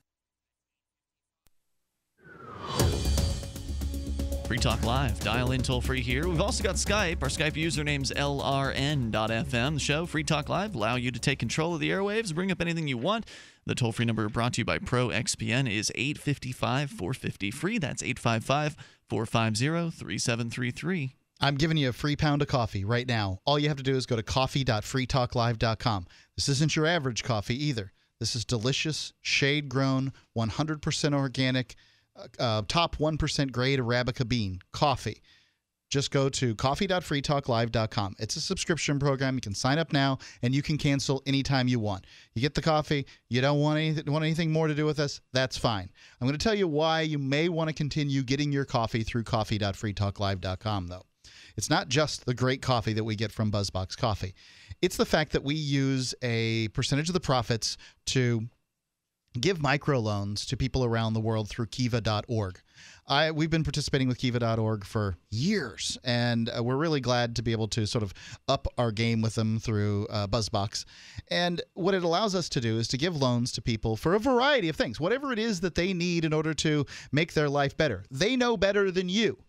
Free Talk Live. Dial in toll-free here. We've also got Skype. Our Skype username's LRN.FM. The show, Free Talk Live, allow you to take control of the airwaves, bring up anything you want. The toll-free number brought to you by ProXPN is 855-450-FREE. That's 855-450-3733. I'm giving you a free pound of coffee right now. All you have to do is go to coffee.freetalklive.com. This isn't your average coffee either. This is delicious, shade-grown, 100% organic, top 1% grade Arabica bean coffee. Just go to coffee.freetalklive.com. It's a subscription program. You can sign up now, and you can cancel anytime you want. You get the coffee. You don't want anything more to do with us. That's fine. I'm going to tell you why you may want to continue getting your coffee through coffee.freetalklive.com, though. It's not just the great coffee that we get from BuzzBox Coffee. It's the fact that we use a percentage of the profits to give microloans to people around the world through kiva.org. We've been participating with kiva.org for years, and we're really glad to be able to sort of up our game with them through BuzzBox. And what it allows us to do is to give loans to people for a variety of things, whatever it is that they need in order to make their life better. They know better than you.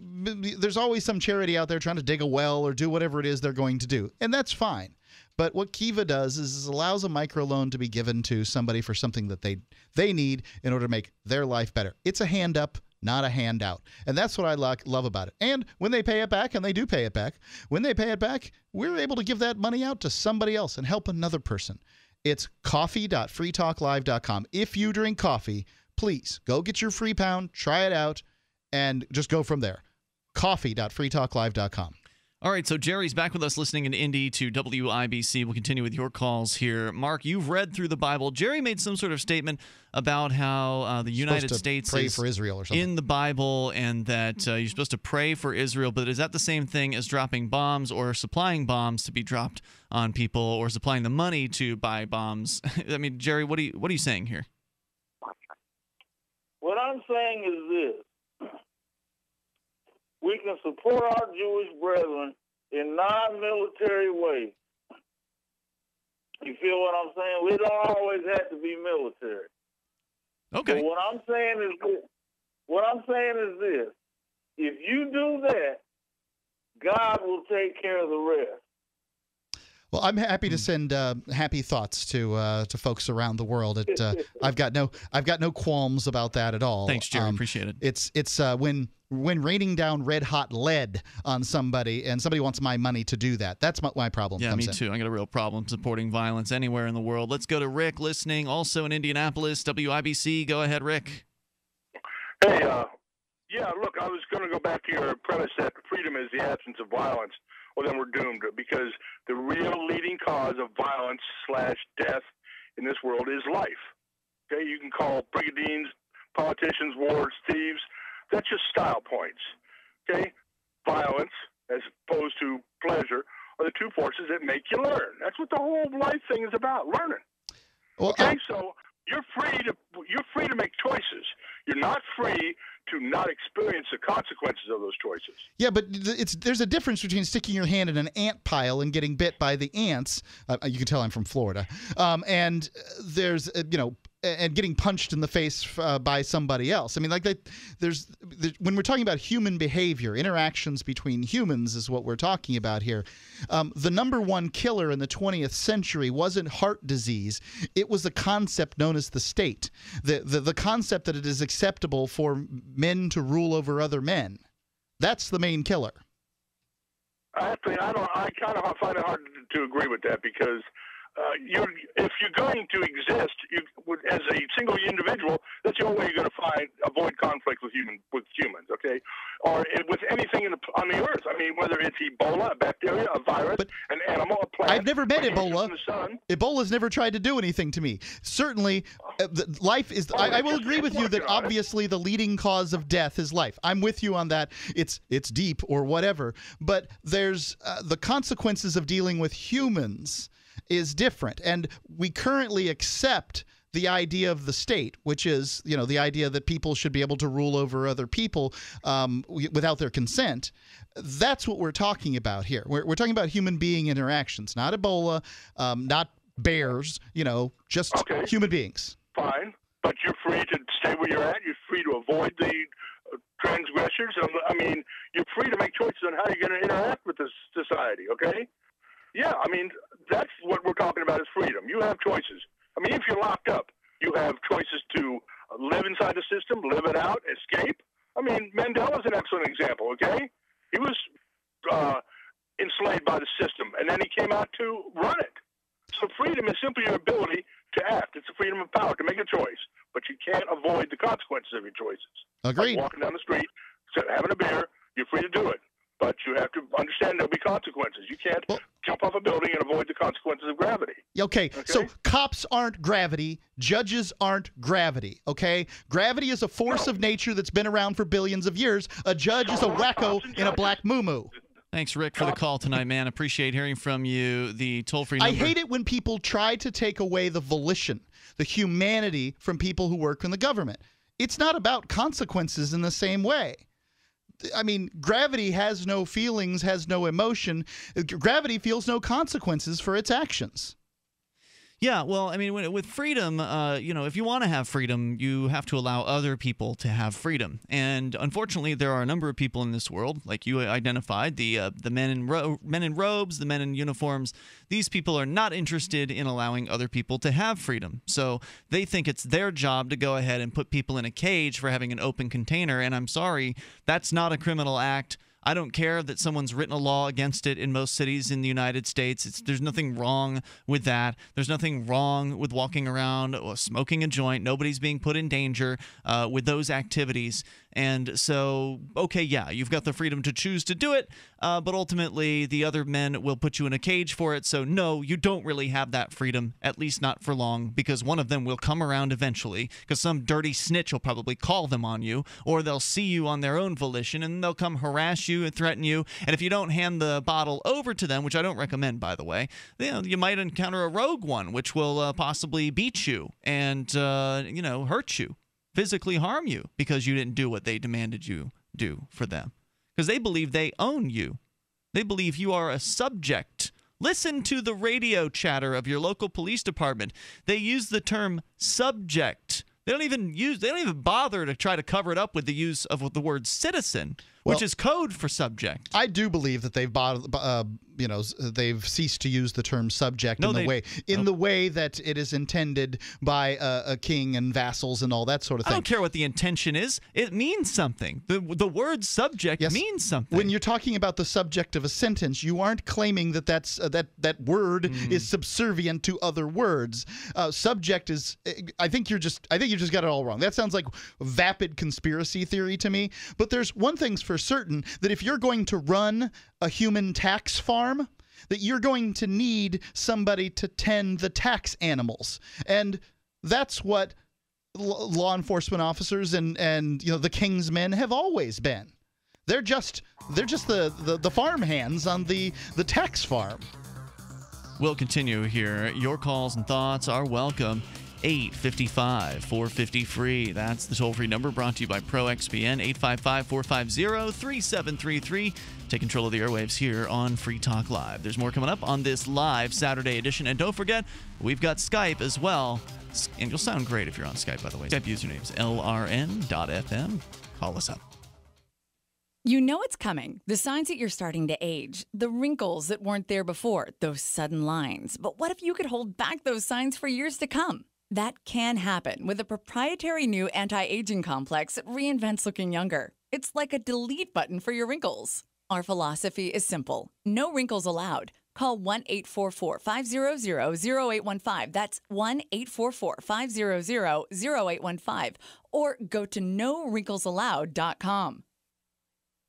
There's always some charity out there trying to dig a well or do whatever it is they're going to do, and that's fine. But what Kiva does is allows a microloan to be given to somebody for something that they need in order to make their life better. It's a hand up, not a handout. And that's what I love about it. And when they pay it back, and they do pay it back, when they pay it back, we're able to give that money out to somebody else and help another person. It's coffee.freetalklive.com. If you drink coffee, please go get your free pound, try it out, and just go from there. coffee.freetalklive.com. All right, so Jerry's back with us listening in Indy to WIBC. We'll continue with your calls here. Mark, you've read through the Bible. Jerry made some sort of statement about how the United States pray for Israel or something in the Bible, and that you're supposed to pray for Israel, but is that the same thing as dropping bombs or supplying bombs to be dropped on people or supplying the money to buy bombs? I mean, Jerry, what are you saying here? What I'm saying is this. we can support our Jewish brethren in non-military ways. You feel what I'm saying? We don't always have to be military. Okay. But what I'm saying is this. If you do that, God will take care of the rest. Well, I'm happy to send happy thoughts to folks around the world. I've got no qualms about that at all. Thanks, Jerry. Appreciate it. It's when raining down red hot lead on somebody and somebody wants my money to do that. That's my problem. Yeah, me too. I got a real problem supporting violence anywhere in the world. Let's go to Rick, listening also in Indianapolis, WIBC. Go ahead, Rick. Hey, yeah. Look, I was going to go back to your premise that freedom is the absence of violence. Well, then we're doomed, because the real leading cause of violence / death in this world is life. Okay, you can call brigandines, politicians, wards, thieves. That's just style points. Okay, violence as opposed to pleasure are the two forces that make you learn. That's what the whole life thing is about, learning. Okay, so you're free to make choices. You're not free to not experience the consequences of those choices. Yeah, but there's a difference between sticking your hand in an ant pile and getting bit by the ants. You can tell I'm from Florida. And there's, and getting punched in the face by somebody else. I mean, when we're talking about human behavior, interactions between humans is what we're talking about here. The number one killer in the 20th century wasn't heart disease. It was a concept known as the state, the concept that it is acceptable for men to rule over other men. That's the main killer. Actually, I kind of find it hard to agree with that, because if you're going to exist as a single individual, that's the only way you're going to avoid conflict with humans, okay? Or with anything on the earth. I mean, whether it's Ebola, a bacteria, a virus, an animal, a plant. I've never met Ebola. Ebola's never tried to do anything to me. Certainly, life is. I will agree with you that obviously the leading cause of death is life. I'm with you on that. It's deep or whatever. But there's the consequences of dealing with humans is different, and we currently accept the idea of the state, which is, the idea that people should be able to rule over other people without their consent. That's what we're talking about here. We're talking about human being interactions, not Ebola, not bears, just human beings. Fine, but you're free to stay where you're at. You're free to avoid the transgressors. I mean, you're free to make choices on how you're going to interact with this society, okay? Yeah, I mean, that's what we're talking about is freedom. You have choices. I mean, if you're locked up, you have choices to live inside the system, live it out, escape. I mean, Mandela's an excellent example, okay? He was enslaved by the system, and then he came out to run it. So freedom is simply your ability to act. It's the freedom of power to make a choice, but you can't avoid the consequences of your choices. Agreed. Like walking down the street, having a beer, you're free to do it. But you have to understand there'll be consequences. You can't jump off a building and avoid the consequences of gravity. Okay, so cops aren't gravity. Judges aren't gravity, okay? Gravity is a force of nature that's been around for billions of years. A judge is a wacko in a black moo-moo. Thanks, Rick, for the call tonight, man. Appreciate hearing from you. The toll-free number. I hate it when people try to take away the volition, the humanity from people who work in the government. It's not about consequences in the same way. I mean, gravity has no feelings, has no emotion. Gravity feels no consequences for its actions. Yeah, well, I mean, with freedom, if you want to have freedom, you have to allow other people to have freedom. And unfortunately, there are a number of people in this world, like you identified, the men in robes, the men in uniforms. These people are not interested in allowing other people to have freedom. So they think it's their job to go ahead and put people in a cage for having an open container. And I'm sorry, that's not a criminal act. I don't care that someone's written a law against it in most cities in the United States. There's nothing wrong with that. There's nothing wrong with walking around or smoking a joint. Nobody's being put in danger with those activities. And so, okay, yeah, you've got the freedom to choose to do it, but ultimately the other men will put you in a cage for it. So no, you don't really have that freedom, at least not for long, because one of them will come around eventually, because some dirty snitch will probably call them on you, or they'll see you on their own volition, and they'll come harass you and threaten you. And if you don't hand the bottle over to them, which I don't recommend, by the way, you might encounter a rogue one, which will possibly beat you and, hurt you. Physically harm you because you didn't do what they demanded you do for them. because they believe they own you. They believe you are a subject. Listen to the radio chatter of your local police department. They use the term subject. They don't even bother to try to cover it up with the use of the word citizen, which is code for subject. I do believe that they've ceased to use the term subject in the way that it is intended by a king and vassals and all that sort of thing. I don't care what the intention is. It means something. The word subject means something. When you're talking about the subject of a sentence, you aren't claiming that that word is subservient to other words. Subject is I think you just got it all wrong. That sounds like vapid conspiracy theory to me, but there's one thing's for certain, that if you're going to run a human tax farm, that you're going to need somebody to tend the tax animals. And that's what law enforcement officers and the king's men have always been. They're just the farm hands on the tax farm. We'll continue here. Your calls and thoughts are welcome. 855-450-FREE. That's the toll-free number, brought to you by ProXPN. 855-450-3733. Take control of the airwaves here on Free Talk Live. There's more coming up on this live Saturday edition. And don't forget, we've got Skype as well. And you'll sound great if you're on Skype, by the way. Skype username's LRN.FM. Call us up. You know it's coming. The signs that you're starting to age, the wrinkles that weren't there before, those sudden lines. But what if you could hold back those signs for years to come? That can happen with a proprietary new anti-aging complex that reinvents looking younger. It's like a delete button for your wrinkles. Our philosophy is simple. No wrinkles allowed. Call 1-844-500-0815. That's 1-844-500-0815. Or go to nowrinklesalloud.com.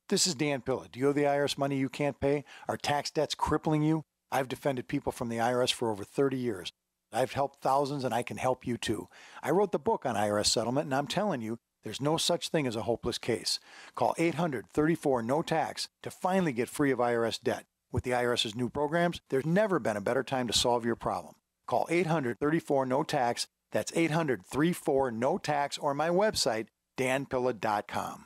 This is Dan Pilla. Do you owe the IRS money you can't pay? Are tax debts crippling you? I've defended people from the IRS for over 30 years. I've helped thousands, and I can help you too. I wrote the book on IRS settlement, and I'm telling you, there's no such thing as a hopeless case. Call 800-34-NO-TAX to finally get free of IRS debt. With the IRS's new programs, there's never been a better time to solve your problem. Call 800-34-NO-TAX. That's 800-34-NO-TAX, or my website, danpilla.com.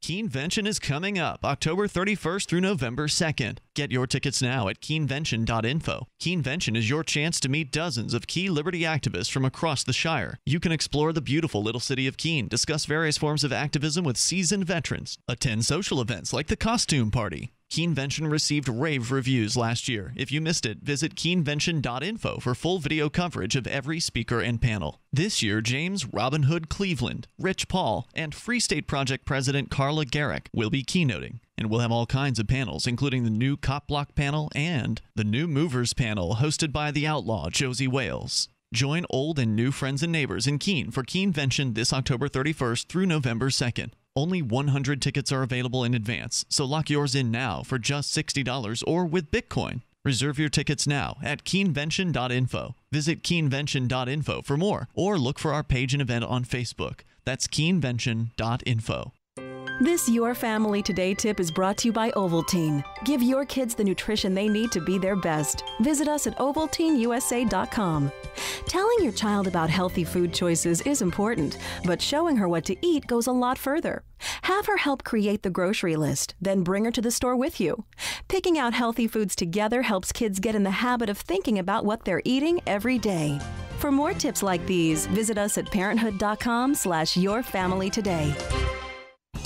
Keenvention is coming up October 31st through November 2nd. Get your tickets now at Keenvention.info. Keenvention is your chance to meet dozens of key liberty activists from across the Shire. You can explore the beautiful little city of Keene, discuss various forms of activism with seasoned veterans, attend social events like the Costume Party. Keenvention received rave reviews last year. If you missed it, visit Keenvention.info for full video coverage of every speaker and panel. This year, James Robin Hood Cleveland, Rich Paul, and Free State Project President Carla Garrick will be keynoting. And we'll have all kinds of panels, including the new Cop Block panel and the New Movers panel, hosted by the outlaw Josie Wales. Join old and new friends and neighbors in Keene for Keenvention this October 31st through November 2nd. Only 100 tickets are available in advance, so lock yours in now for just $60 or with Bitcoin. Reserve your tickets now at Keenvention.info. Visit Keenvention.info for more, or look for our page and event on Facebook. That's Keenvention.info. This Your Family Today tip is brought to you by Ovaltine. Give your kids the nutrition they need to be their best. Visit us at OvaltineUSA.com. Telling your child about healthy food choices is important, but showing her what to eat goes a lot further. Have her help create the grocery list, then bring her to the store with you. Picking out healthy foods together helps kids get in the habit of thinking about what they're eating every day. For more tips like these, visit us at parenthood.com/yourfamilytoday.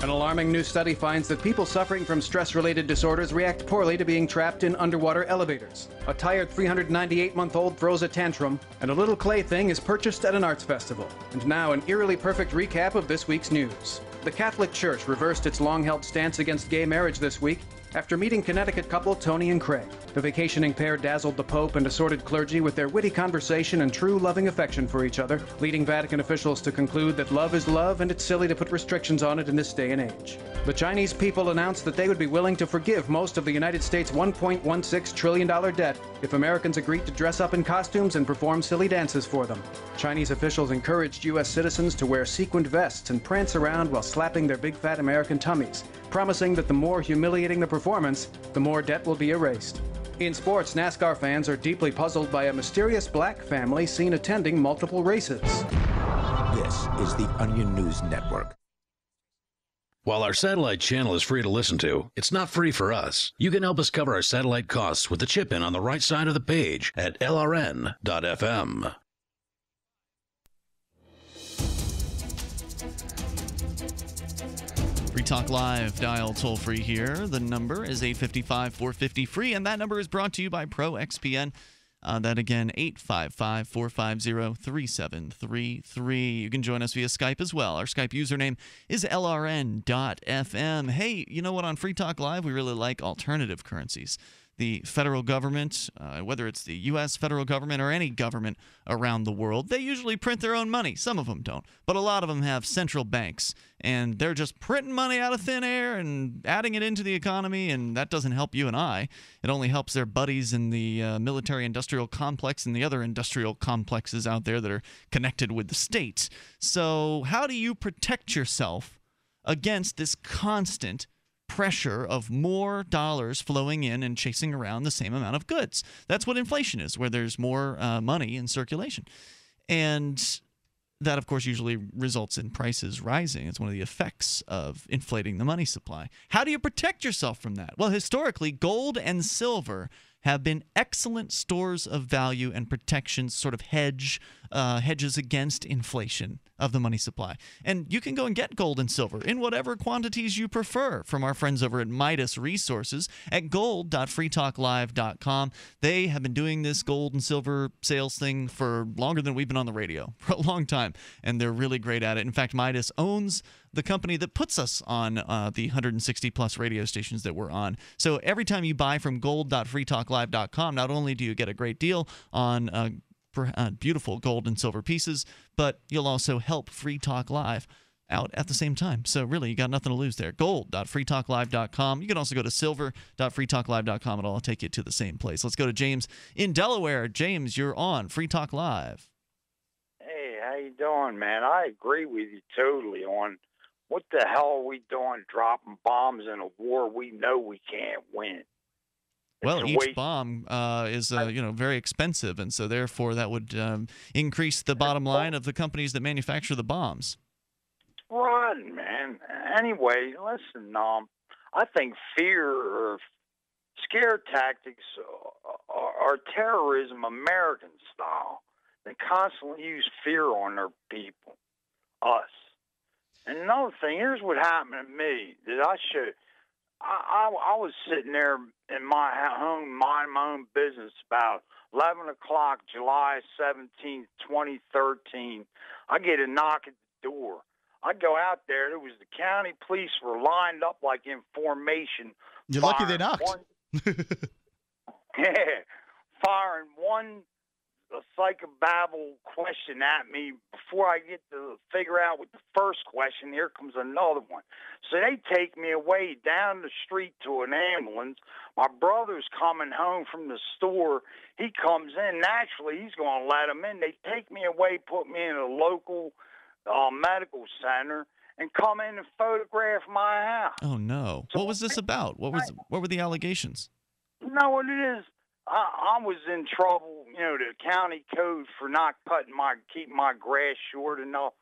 An alarming new study finds that people suffering from stress-related disorders react poorly to being trapped in underwater elevators. A tired 398-month-old throws a tantrum, and a little clay thing is purchased at an arts festival. And now an eerily perfect recap of this week's news. The Catholic Church reversed its long-held stance against gay marriage this week after meeting Connecticut couple Tony and Craig. The vacationing pair dazzled the Pope and assorted clergy with their witty conversation and true loving affection for each other, leading Vatican officials to conclude that love is love and it's silly to put restrictions on it in this day and age. The Chinese people announced that they would be willing to forgive most of the United States' $1.16 trillion debt if Americans agreed to dress up in costumes and perform silly dances for them. Chinese officials encouraged U.S. citizens to wear sequined vests and prance around while slapping their big fat American tummies, promising that the more humiliating the performance, the more debt will be erased. In sports, NASCAR fans are deeply puzzled by a mysterious black family seen attending multiple races. This is the Onion News Network. While our satellite channel is free to listen to, it's not free for us. You can help us cover our satellite costs with the chip-in on the right side of the page at LRN.FM. Free Talk Live, dial toll-free here. The number is 855-450-FREE, and that number is brought to you by ProXPN. That again, 855-450-3733. You can join us via Skype as well. Our Skype username is LRN.FM. Hey, you know what? On Free Talk Live, we really like alternative currencies. The federal government, whether it's the U.S. federal government or any government around the world, they usually print their own money. Some of them don't, but a lot of them have central banks, and they're just printing money out of thin air and adding it into the economy, and that doesn't help you and I. It only helps their buddies in the military-industrial complex and the other industrial complexes out there that are connected with the state. So how do you protect yourself against this constant pressure of more dollars flowing in and chasing around the same amount of goods? That's what inflation is, where there's more money in circulation. And that, of course, usually results in prices rising. It's one of the effects of inflating the money supply. How do you protect yourself from that? Well, historically, gold and silver have been excellent stores of value and protection, sort of hedges against inflation of the money supply. And you can go and get gold and silver in whatever quantities you prefer from our friends over at Midas Resources at gold.freetalklive.com. They have been doing this gold and silver sales thing for longer than we've been on the radio, for a long time, and they're really great at it. In fact, Midas owns the company that puts us on the 160-plus radio stations that we're on. So every time you buy from gold.freetalklive.com, not only do you get a great deal on beautiful gold and silver pieces, but you'll also help Free Talk Live out at the same time. So really, you got nothing to lose there. Gold.freetalklive.com. You can also go to silver.freetalklive.com. It'll all take you to the same place. Let's go to James in Delaware. James, you're on Free Talk Live. Hey, how you doing, man? I agree with you totally on what the hell are we doing dropping bombs in a war we know we can't win? Well, each bomb is, you know, very expensive, and so therefore that would increase the bottom line of the companies that manufacture the bombs. Right, man. Anyway, listen, I think fear or scare tactics are terrorism American style. They constantly use fear on their people, us. And another thing, here's what happened to me that I should. I was sitting there in my home, minding my own business, about 11 o'clock, July 17, 2013. I get a knock at the door. I go out there. It was the county police were lined up like in formation. You're lucky they knocked. Firing one psychobabble question at me. Before I get to figure out what the first question, here comes another one. So they take me away down the street to an ambulance. My brother's coming home from the store. He comes in. Naturally, he's going to let him in. They take me away, put me in a local medical center, and come in and photograph my house. Oh, no. So what was this about? What were the allegations? You know what it is? I was in trouble, you know, the county code for not cutting keeping my grass short enough.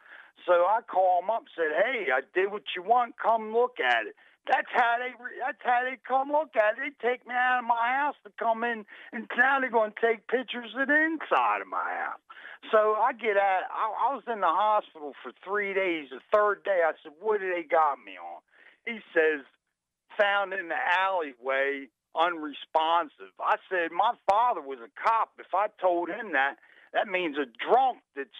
So I called them up and said, hey, I did what you want. Come look at it. That's how they come look at it. They take me out of my house to come in, and now they're going to take pictures of the inside of my house. So I get out. I was in the hospital for 3 days. The third day, I said, what do they got me on? He says, found in the alleyway, unresponsive. I said, my father was a cop. If I told him that means a drunk that's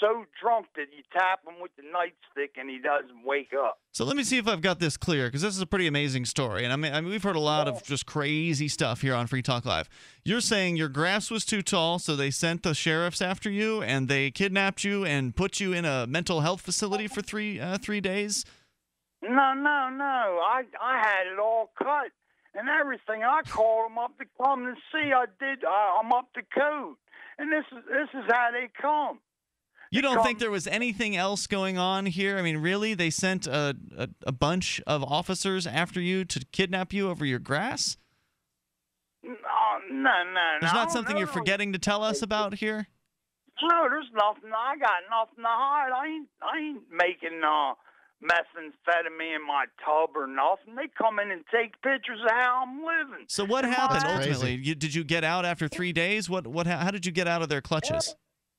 so drunk that you tap him with the nightstick and he doesn't wake up. So let me see if I've got this clear, because this is a pretty amazing story. And I mean, we've heard a lot of just crazy stuff here on Free Talk Live. You're saying your grass was too tall, so they sent the sheriffs after you, and they kidnapped you and put you in a mental health facility for three days? No. I had it all cut and everything. I called them up to come to see. I'm up to code. And this is how they come. You don't think there was anything else going on here? I mean, really? They sent a bunch of officers after you to kidnap you over your grass? No. There's not something you're forgetting to tell us about here? No, there's nothing. I got nothing to hide. I ain't making methamphetamine in my tub or nothing. They come in and take pictures of how I'm living. So what happened ultimately? Did you get out after 3 days? How did you get out of their clutches?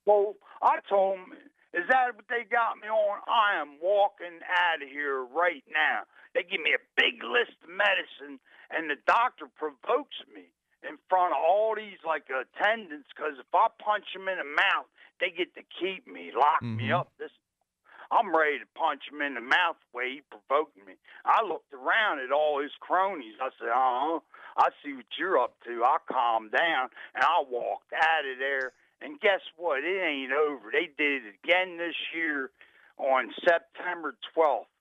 Well, I told them, is that what they got me on? I am walking out of here right now. They give me a big list of medicine, and the doctor provokes me in front of all these attendants, because if I punch them in the mouth, they get to keep me, lock me up. I'm ready to punch him in the mouth the way he provoked me. I looked around at all his cronies. I said, I see what you're up to. I calmed down, and I walked out of there. And guess what? It ain't over. They did it again this year on September 12th.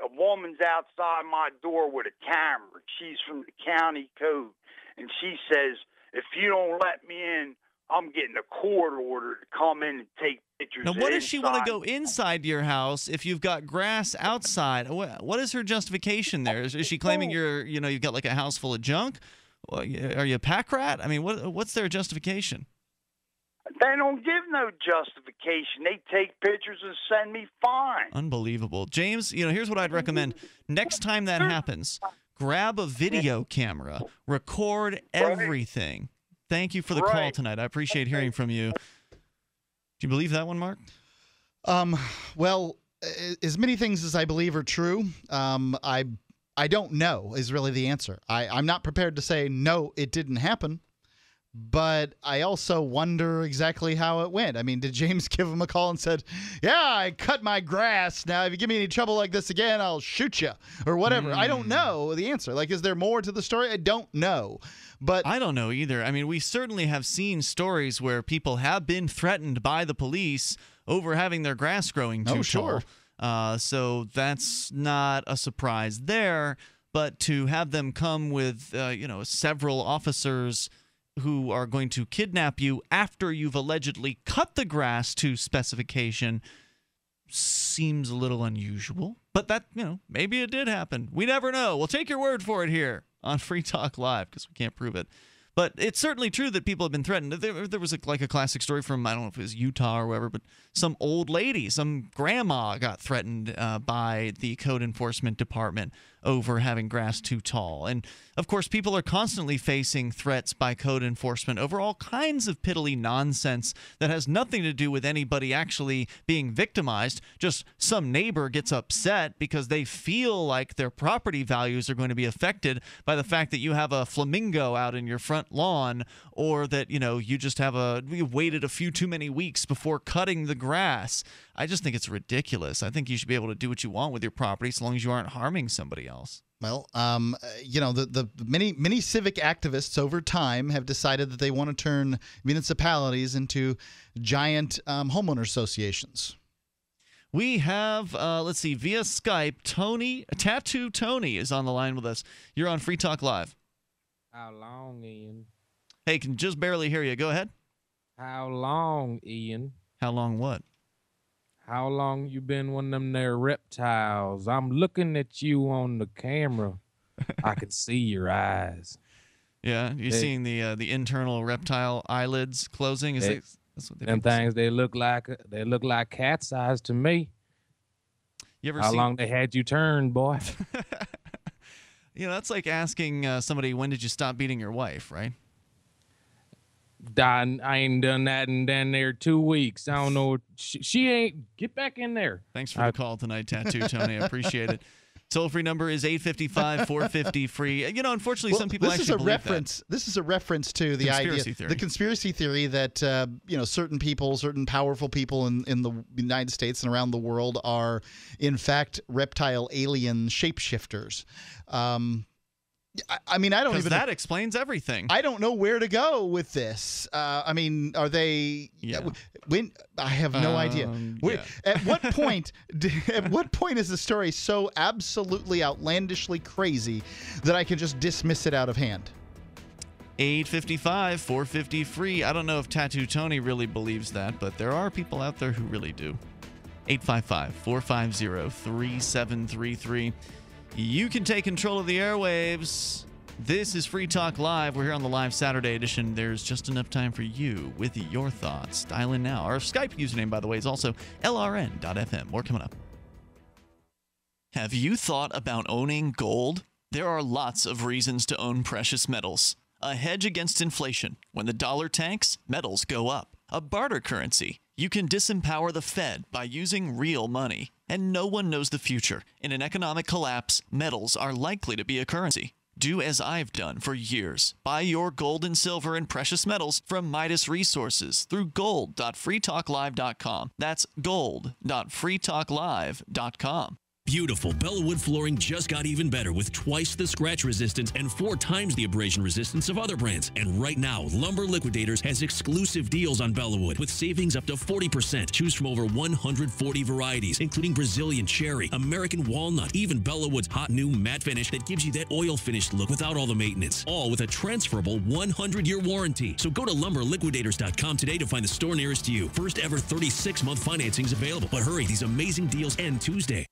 A woman's outside my door with a camera. She's from the county code. And she says, if you don't let me in, I'm getting a court order to come in and take pictures. Now, what does she want to go inside your house if you've got grass outside? What is her justification there? Is she claiming you've got like a house full of junk? Are you a pack rat? I mean, what's their justification? They don't give no justification. They take pictures and send me fine. Unbelievable, James. Here's what I'd recommend. Next time that happens, grab a video camera, record everything. Thank you for the call tonight. I appreciate hearing from you. Do you believe that one, Mark? Well, as many things as I believe are true, I don't know is really the answer. I'm not prepared to say, no, it didn't happen, but I also wonder exactly how it went. I mean, did James give him a call and said, yeah, I cut my grass. Now, if you give me any trouble like this again, I'll shoot you or whatever. I don't know the answer. Like, is there more to the story? I don't know. But I don't know either. I mean, we certainly have seen stories where people have been threatened by the police over having their grass growing too tall. So that's not a surprise there. But to have them come with, several officers who are going to kidnap you after you've allegedly cut the grass to specification seems a little unusual. But that, maybe it did happen. We never know. We'll take your word for it here on Free Talk Live, because we can't prove it. But it's certainly true that people have been threatened. There was a classic story from, I don't know if it was Utah or wherever, but some old lady, some grandma got threatened by the code enforcement department over having grass too tall. And, of course, people are constantly facing threats by code enforcement over all kinds of piddly nonsense that has nothing to do with anybody actually being victimized. Just some neighbor gets upset because they feel like their property values are going to be affected by the fact that you have a flamingo out in your front lawn, or that, you just have you waited a few too many weeks before cutting the grass. I just think it's ridiculous. I think you should be able to do what you want with your property so long as you aren't harming somebody else. Well, the many civic activists over time have decided that they want to turn municipalities into giant homeowner associations. We have, let's see, via Skype, Tony, Tattoo Tony is on the line with us. You're on Free Talk Live. How long, Ian? Hey, can just barely hear you. Go ahead. How long, Ian? How long what? How long you been one of them there reptiles? I'm looking at you on the camera. I can see your eyes. Yeah, you're seeing the internal reptile eyelids closing. Is that's what them things say. They look like cat's eyes to me. You ever How long they had you turned, boy? That's like asking somebody, when did you stop beating your wife, right? I ain't done that in down there 2 weeks. I don't know. She ain't. Get back in there. Thanks for the call tonight, Tattoo Tony. I appreciate it. Toll-free number is 855-450-FREE. You know, unfortunately, some people actually believe that. This is a reference to the idea, the conspiracy theory that you know, certain people, certain powerful people in the United States and around the world are, in fact, reptile alien shapeshifters. I mean, I don't even— that explains everything. I don't know where to go with this. I mean, are they— when I have no idea. Yeah. At what point is the story so absolutely outlandishly crazy that I can just dismiss it out of hand? 855-450-FREE. I don't know if Tattoo Tony really believes that, but there are people out there who really do. 855-450-3733. You can take control of the airwaves. This is Free Talk Live. We're here on the live Saturday edition. There's just enough time for you with your thoughts. Dial in now. Our Skype username, by the way, is also LRN.FM. More coming up. Have you thought about owning gold? There are lots of reasons to own precious metals. A hedge against inflation. When the dollar tanks, metals go up. A barter currency. You can disempower the Fed by using real money. And no one knows the future. In an economic collapse, metals are likely to be a currency. Do as I've done for years. Buy your gold and silver and precious metals from Midas Resources through gold.freetalklive.com. That's gold.freetalklive.com. Beautiful Bellawood flooring just got even better with twice the scratch resistance and 4 times the abrasion resistance of other brands. And right now, Lumber Liquidators has exclusive deals on Bellawood with savings up to 40%. Choose from over 140 varieties, including Brazilian cherry, American walnut, even Bellawood's hot new matte finish that gives you that oil-finished look without all the maintenance, all with a transferable 100-year warranty. So go to LumberLiquidators.com today to find the store nearest to you. First ever 36-month financing is available. But hurry, these amazing deals end Tuesday.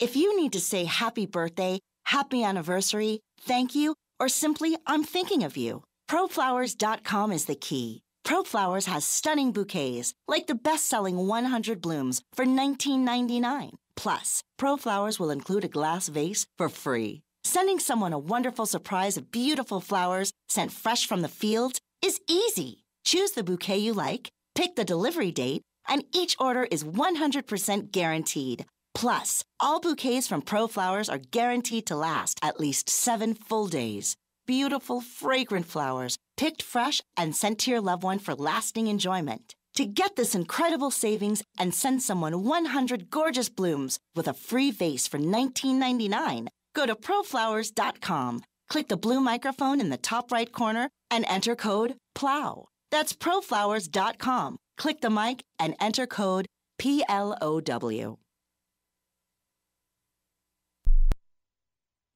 If you need to say happy birthday, happy anniversary, thank you, or simply, I'm thinking of you, ProFlowers.com is the key. ProFlowers has stunning bouquets, like the best-selling 100 blooms for $19.99. Plus, ProFlowers will include a glass vase for free. Sending someone a wonderful surprise of beautiful flowers sent fresh from the fields is easy. Choose the bouquet you like, pick the delivery date, and each order is 100% guaranteed. Plus, all bouquets from ProFlowers are guaranteed to last at least 7 full days. Beautiful, fragrant flowers, picked fresh and sent to your loved one for lasting enjoyment. To get this incredible savings and send someone 100 gorgeous blooms with a free vase for $19.99, go to ProFlowers.com, click the blue microphone in the top right corner, and enter code PLOW. That's ProFlowers.com. Click the mic and enter code PLOW.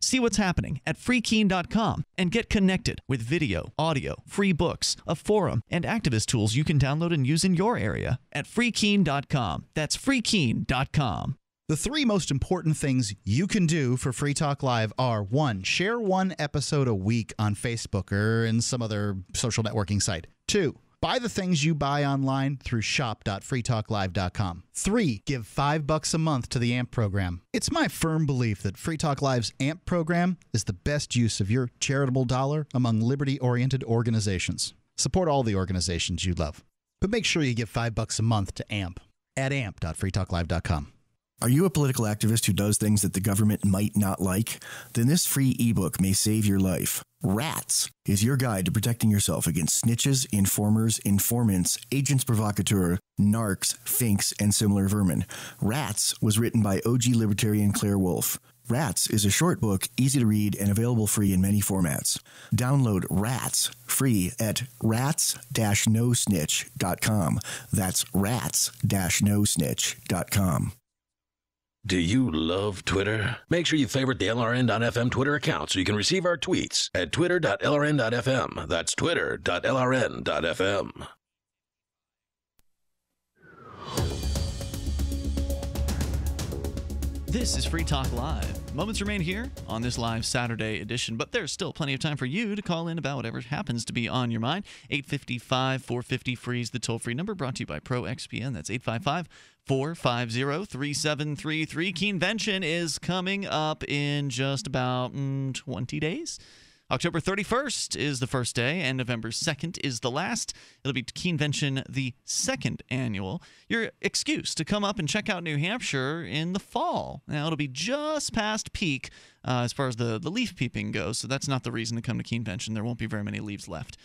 See what's happening at freekeen.com and get connected with video, audio, free books, a forum, and activist tools you can download and use in your area at freekeen.com. That's freekeen.com. The 3 most important things you can do for Free Talk Live are, 1, share 1 episode a week on Facebook or in some other social networking site. 2, buy the things you buy online through shop.freetalklive.com. 3, give $5 a month to the AMP program. It's my firm belief that Free Talk Live's AMP program is the best use of your charitable dollar among liberty-oriented organizations. Support all the organizations you love, but make sure you give $5 a month to AMP at amp.freetalklive.com. Are you a political activist who does things that the government might not like? Then this free ebook may save your life. Rats is your guide to protecting yourself against snitches, informers, informants, agents provocateur, narcs, finks, and similar vermin. Rats was written by OG libertarian Claire Wolfe. Rats is a short book, easy to read, and available free in many formats. Download Rats free at rats-nosnitch.com. That's rats-nosnitch.com. Do you love Twitter? Make sure you favorite the LRN.FM Twitter account so you can receive our tweets at twitter.lrn.fm. That's twitter.lrn.fm. This is Free Talk Live. Moments remain here on this live Saturday edition, but there's still plenty of time for you to call in about whatever happens to be on your mind. 855-450-FREE is the toll-free number, brought to you by ProXPN. That's 855-450-3733. Keenvention is coming up in just about 20 days. October 31st is the first day, and November 2nd is the last. It'll be Keenvention, the second annual. Your excuse to come up and check out New Hampshire in the fall. Now, it'll be just past peak as far as the leaf peeping goes, so that's not the reason to come to Keenvention. There won't be very many leaves left,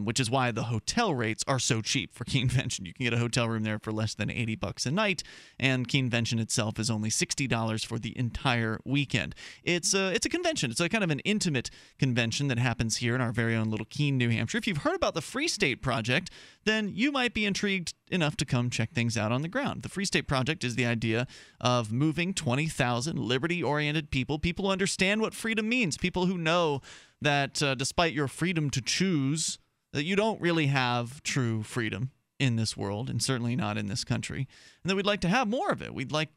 which is why the hotel rates are so cheap for Keenvention. You can get a hotel room there for less than 80 bucks a night, and Keenvention itself is only $60 for the entire weekend. It's a convention. It's a kind of an intimate convention that happens here in our very own little Keene, New Hampshire. If you've heard about the Free State Project, then you might be intrigued enough to come check things out on the ground. The Free State Project is the idea of moving 20,000 liberty-oriented people who understand what freedom means, people who know that despite your freedom to choose, that you don't really have true freedom in this world, and certainly not in this country, and that we'd like to have more of it. We'd like,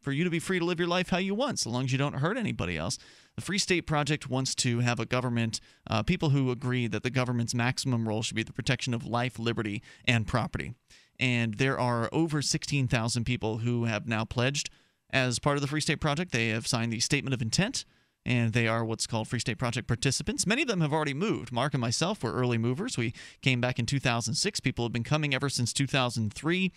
for you to be free to live your life how you want, so long as you don't hurt anybody else. The Free State Project wants to have a government, people who agree that the government's maximum role should be the protection of life, liberty, and property. And there are over 16,000 people who have now pledged as part of the Free State Project. They have signed the Statement of Intent, and they are what's called Free State Project participants. Many of them have already moved. Mark and myself were early movers. We came back in 2006. People have been coming ever since 2003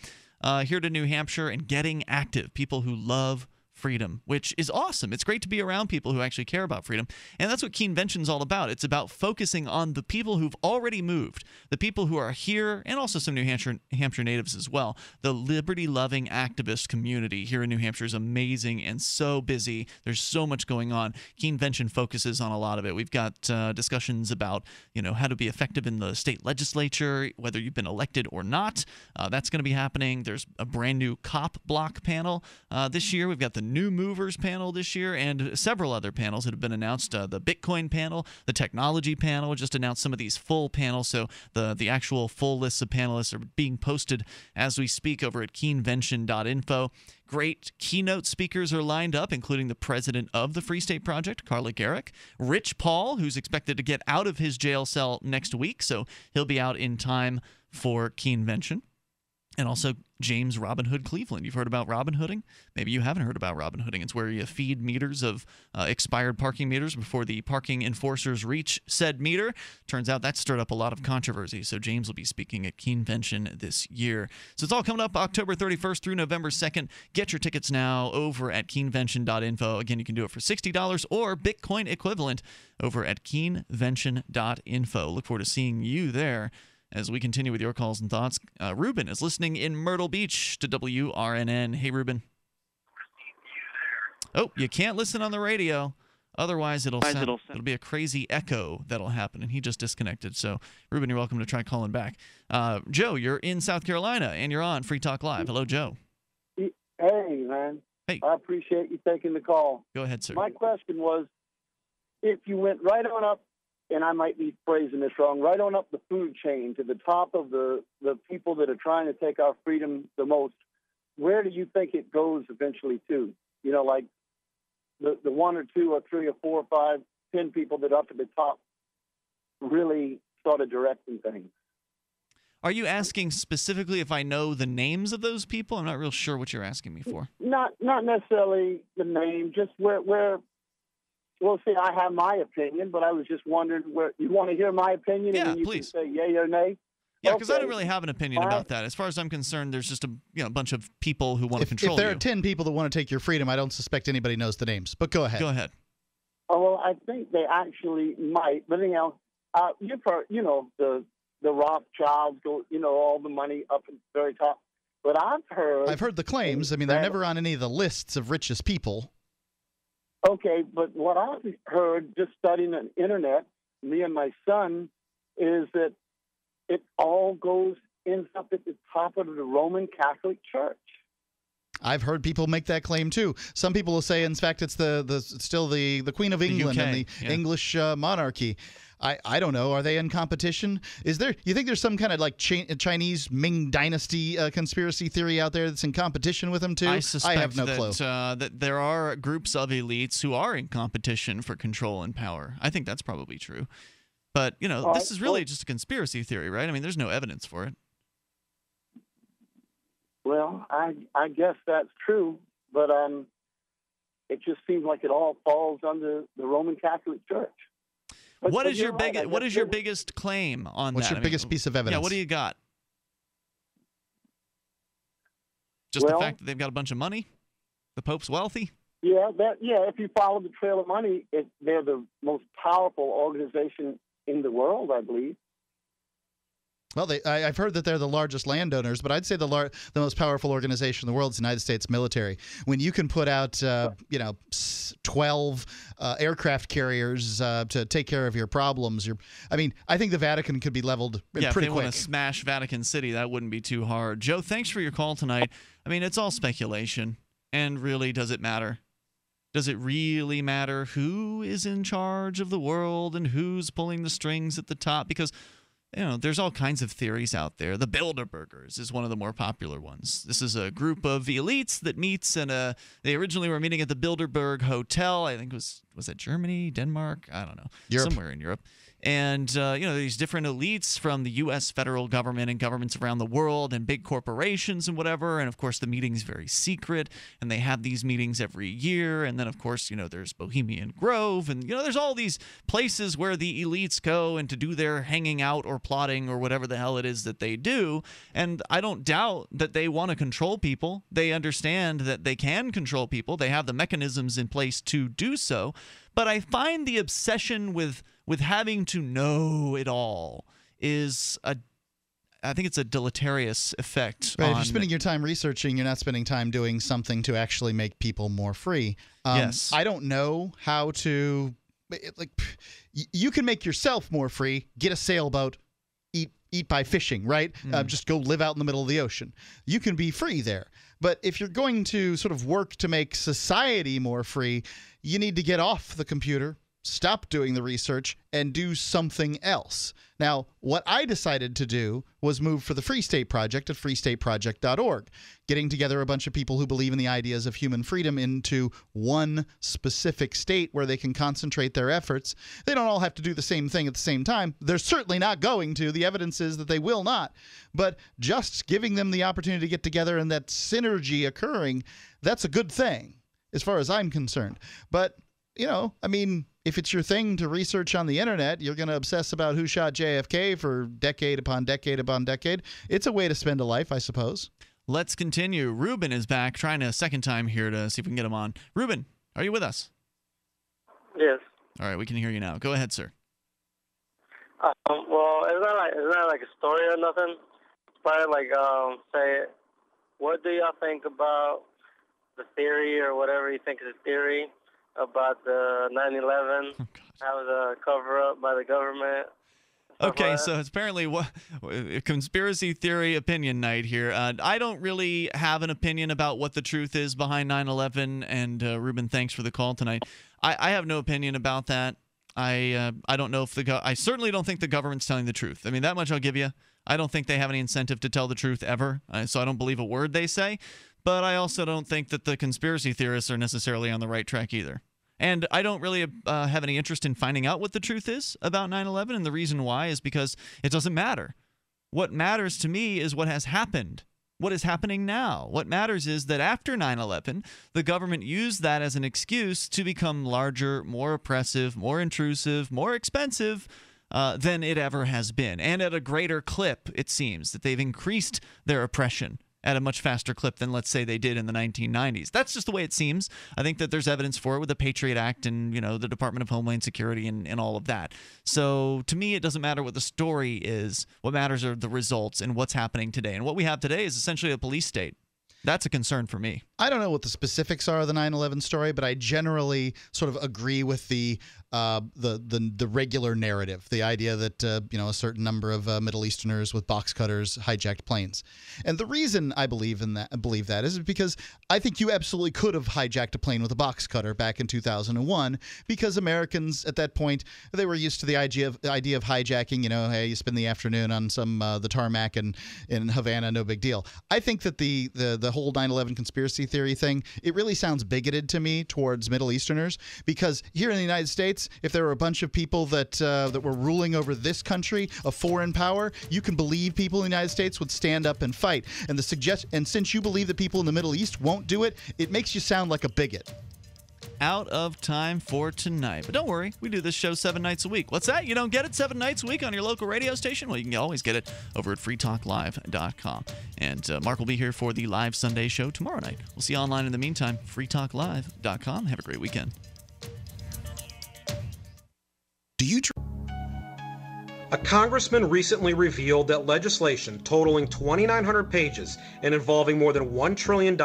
here to New Hampshire and getting active, people who love freedom, which is awesome. It's great to be around people who actually care about freedom, and that's what Keenvention's all about. It's about focusing on the people who've already moved, the people who are here, and also some New Hampshire natives as well. The liberty-loving activist community here in New Hampshire is amazing and so busy. There's so much going on. Keenvention focuses on a lot of it. We've got discussions about how to be effective in the state legislature, whether you've been elected or not. That's going to be happening. There's a brand new cop block panel this year. We've got the New Movers panel this year, and several other panels that have been announced. The Bitcoin panel, the technology panel, just announced some of these full panels. So the actual full lists of panelists are being posted as we speak over at keenvention.info. Great keynote speakers are lined up, including the president of the Free State Project, Carla Garrick, Rich Paul, who's expected to get out of his jail cell next week, so he'll be out in time for Keenvention. And also James Robin Hood Cleveland. You've heard about Robin Hooding? Maybe you haven't heard about Robin Hooding. It's where you feed meters of expired parking meters before the parking enforcers reach said meter. Turns out that stirred up a lot of controversy, so James will be speaking at Keenvention this year. So it's all coming up October 31st through November 2nd. Get your tickets now over at keenvention.info. Again, you can do it for $60 or Bitcoin equivalent over at keenvention.info. Look forward to seeing you there. As we continue with your calls and thoughts, Ruben is listening in Myrtle Beach to WRNN. Hey, Ruben. Oh, you can't listen on the radio. Otherwise, it'll be a crazy echo that'll happen, and he just disconnected. So, Ruben, you're welcome to try calling back. Joe, you're in South Carolina, and you're on Free Talk Live. Hello, Joe. Hey, man. Hey. I appreciate you taking the call. Go ahead, sir. My question was, if you went right on up, and I might be phrasing this wrong, right on up the food chain to the top of the people that are trying to take our freedom the most, where do you think it goes eventually to? Like the 1 or 2 or 3 or 4 or 5, 10 people that are up at the top really sort of directing things. Are you asking specifically if I know the names of those people? I'm not real sure what you're asking me for. Not necessarily the name, just where well, see, I have my opinion, but I was just wondering where you want to hear my opinion, and you please can say yay or nay. Yeah, because okay. I don't really have an opinion about that. As far as I'm concerned, there's just a bunch of people who want to control you. If there are 10 people that want to take your freedom, I don't suspect anybody knows the names. But go ahead. Go ahead. Oh, well, I think they actually might. But anyhow, you've heard, the Rothschilds go, all the money up at the very top. But I've heard the claims. I mean, they're never on any of the lists of richest people. Okay, but what I've heard just studying the internet, me and my son, is that it all ends up at the top of the Roman Catholic Church. I've heard people make that claim too. Some people will say, in fact, it's still the Queen of England and the English monarchy. I don't know. Are they in competition? Is there? You think there's some kind of like Chinese Ming Dynasty conspiracy theory out there that's in competition with them too? I have no clue. That there are groups of elites who are in competition for control and power. I think that's probably true. But you know, this is really just a conspiracy theory, right? I mean, there's no evidence for it. Well, I guess that's true, but it just seems like it all falls under the Roman Catholic Church. But what is your biggest? What is your biggest claim on that? What's your biggest piece of evidence? Yeah, what do you got? Just the fact that they've got a bunch of money, the Pope's wealthy. Yeah, if you follow the trail of money, they're the most powerful organization in the world, I believe. Well, I've heard that they're the largest landowners, but I'd say the most powerful organization in the world is the United States military. When you can put out, 12 aircraft carriers to take care of your problems, I think the Vatican could be leveled pretty quick. Yeah, if they want to smash Vatican City, that wouldn't be too hard. Joe, thanks for your call tonight. I mean, it's all speculation, and really, does it matter? Does it really matter who is in charge of the world and who's pulling the strings at the top? Because you know, there's all kinds of theories out there. The Bilderbergers is one of the more popular ones. This is a group of elites that meets in a— they originally were meeting at the Bilderberg Hotel. I think it was that Germany, Denmark? I don't know. Europe. Somewhere in Europe. And, you know, these different elites from the U.S. federal government and governments around the world and big corporations and whatever. And, of course, the meeting's very secret. And they have these meetings every year. And then, of course, you know, there's Bohemian Grove. And, you know, there's all these places where the elites go and to do their hanging out or plotting or whatever the hell it is that they do. And I don't doubt that they want to control people. They understand that they can control people. They have the mechanisms in place to do so. But I find the obsession with having to know it all is I think it's a deleterious effect. Right, if you're spending your time researching, you're not spending time doing something to actually make people more free. Yes. I don't know how to— you can make yourself more free. Get a sailboat. Eat by fishing, right? Just go live out in the middle of the ocean. You can be free there. But if you're going to sort of work to make society more free, you need to get off the computer, stop doing the research, and do something else. Now, what I decided to do was move for the Free State Project at freestateproject.org, getting together a bunch of people who believe in the ideas of human freedom into one specific state where they can concentrate their efforts. They don't all have to do the same thing at the same time. They're certainly not going to. The evidence is that they will not. But just giving them the opportunity to get together and that synergy occurring, that's a good thing as far as I'm concerned. But, you know, I mean, if it's your thing to research on the internet, you're going to obsess about who shot JFK for decade upon decade upon decade. It's a way to spend a life, I suppose. Let's continue. Ruben is back, trying a second time here to see if we can get him on. Ruben, are you with us? Yes. All right, we can hear you now. Go ahead, sir. Well, it's not like a story or nothing. It's probably like, say, what do y'all think about the theory or whatever you think is a theory about the 9/11, how it was a cover-up by the government? Okay, so it's apparently conspiracy theory opinion night here. I don't really have an opinion about what the truth is behind 9/11, and Ruben, thanks for the call tonight. I have no opinion about that. I don't know if I certainly don't think the government's telling the truth. I mean, that much I'll give you. I don't think they have any incentive to tell the truth ever, so I don't believe a word they say. But I also don't think that the conspiracy theorists are necessarily on the right track either. And I don't really have any interest in finding out what the truth is about 9/11, and the reason why is because it doesn't matter. What matters to me is what has happened, what is happening now. What matters is that after 9/11, the government used that as an excuse to become larger, more oppressive, more intrusive, more expensive than it ever has been. And at a greater clip, it seems, that they've increased their oppression at a much faster clip than, let's say, they did in the 1990s. That's just the way it seems. I think that there's evidence for it with the Patriot Act and, you know, the Department of Homeland Security and all of that. So to me, it doesn't matter what the story is. What matters are the results and what's happening today. And what we have today is essentially a police state. That's a concern for me. I don't know what the specifics are of the 9/11 story, but I generally sort of agree with the the regular narrative, the idea that you know, a certain number of Middle Easterners with box cutters hijacked planes. And the reason I believe that is because I think you absolutely could have hijacked a plane with a box cutter back in 2001, because Americans at that point, they were used to the idea of hijacking. You know, hey, you spend the afternoon on some the tarmac in Havana, no big deal. I think that the whole 9/11 conspiracy theory thing, it really sounds bigoted to me towards Middle Easterners, because here in the United States, if there were a bunch of people that that were ruling over this country, a foreign power, you can believe people in the United States would stand up and fight. And the and since you believe that people in the Middle East won't do it, it makes you sound like a bigot. Out of time for tonight. But don't worry, we do this show 7 nights a week. What's that? You don't get it 7 nights a week on your local radio station? Well, you can always get it over at freetalklive.com. And Mark will be here for the live Sunday show tomorrow night. We'll see you online in the meantime. freetalklive.com. Have a great weekend. A congressman recently revealed that legislation totaling 2,900 pages and involving more than $1 trillion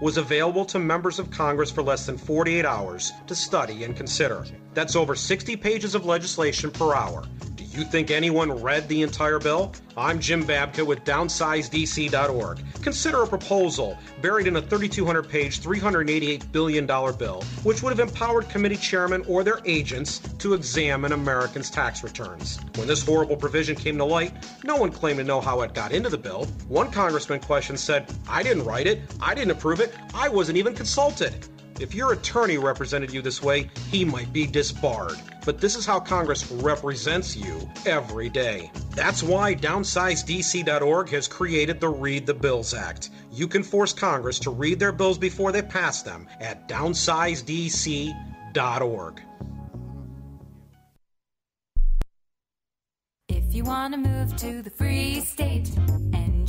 was available to members of Congress for less than 48 hours to study and consider. That's over 60 pages of legislation per hour. Do you think anyone read the entire bill? I'm Jim Babka with DownsizeDC.org. Consider a proposal buried in a 3,200-page, $388 billion bill, which would have empowered committee chairmen or their agents to examine Americans' tax returns. When this horrible provision came to light, no one claimed to know how it got into the bill. One congressman questioned said, "I didn't write it, I didn't approve it, I wasn't even consulted." If your attorney represented you this way, he might be disbarred. But this is how Congress represents you every day. That's why DownsizeDC.org has created the Read the Bills Act. You can force Congress to read their bills before they pass them at DownsizeDC.org. If you want to move to the Free State and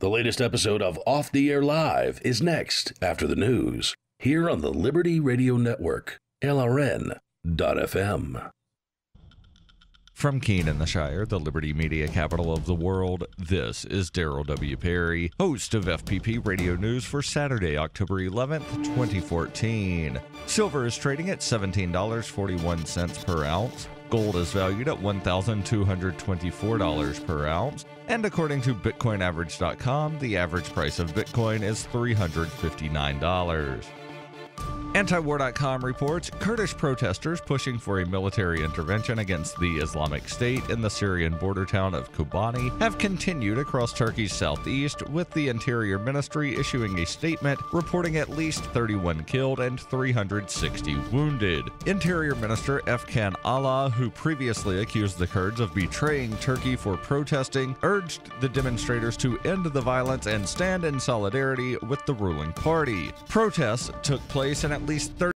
The latest episode of Off the Air Live is next after the news, here on the Liberty Radio Network, LRN.FM. From Keene in the Shire, the Liberty Media capital of the world, this is Daryl W. Perry, host of FPP Radio News for Saturday, October 11th, 2014. Silver is trading at $17.41 per ounce. Gold is valued at $1,224 per ounce. And according to BitcoinAverage.com, the average price of Bitcoin is $359. Antiwar.com reports Kurdish protesters pushing for a military intervention against the Islamic State in the Syrian border town of Kobani have continued across Turkey's southeast, with the Interior Ministry issuing a statement reporting at least 31 killed and 360 wounded. Interior Minister Efkan Allah, who previously accused the Kurds of betraying Turkey for protesting, urged the demonstrators to end the violence and stand in solidarity with the ruling party. Protests took place in at least 30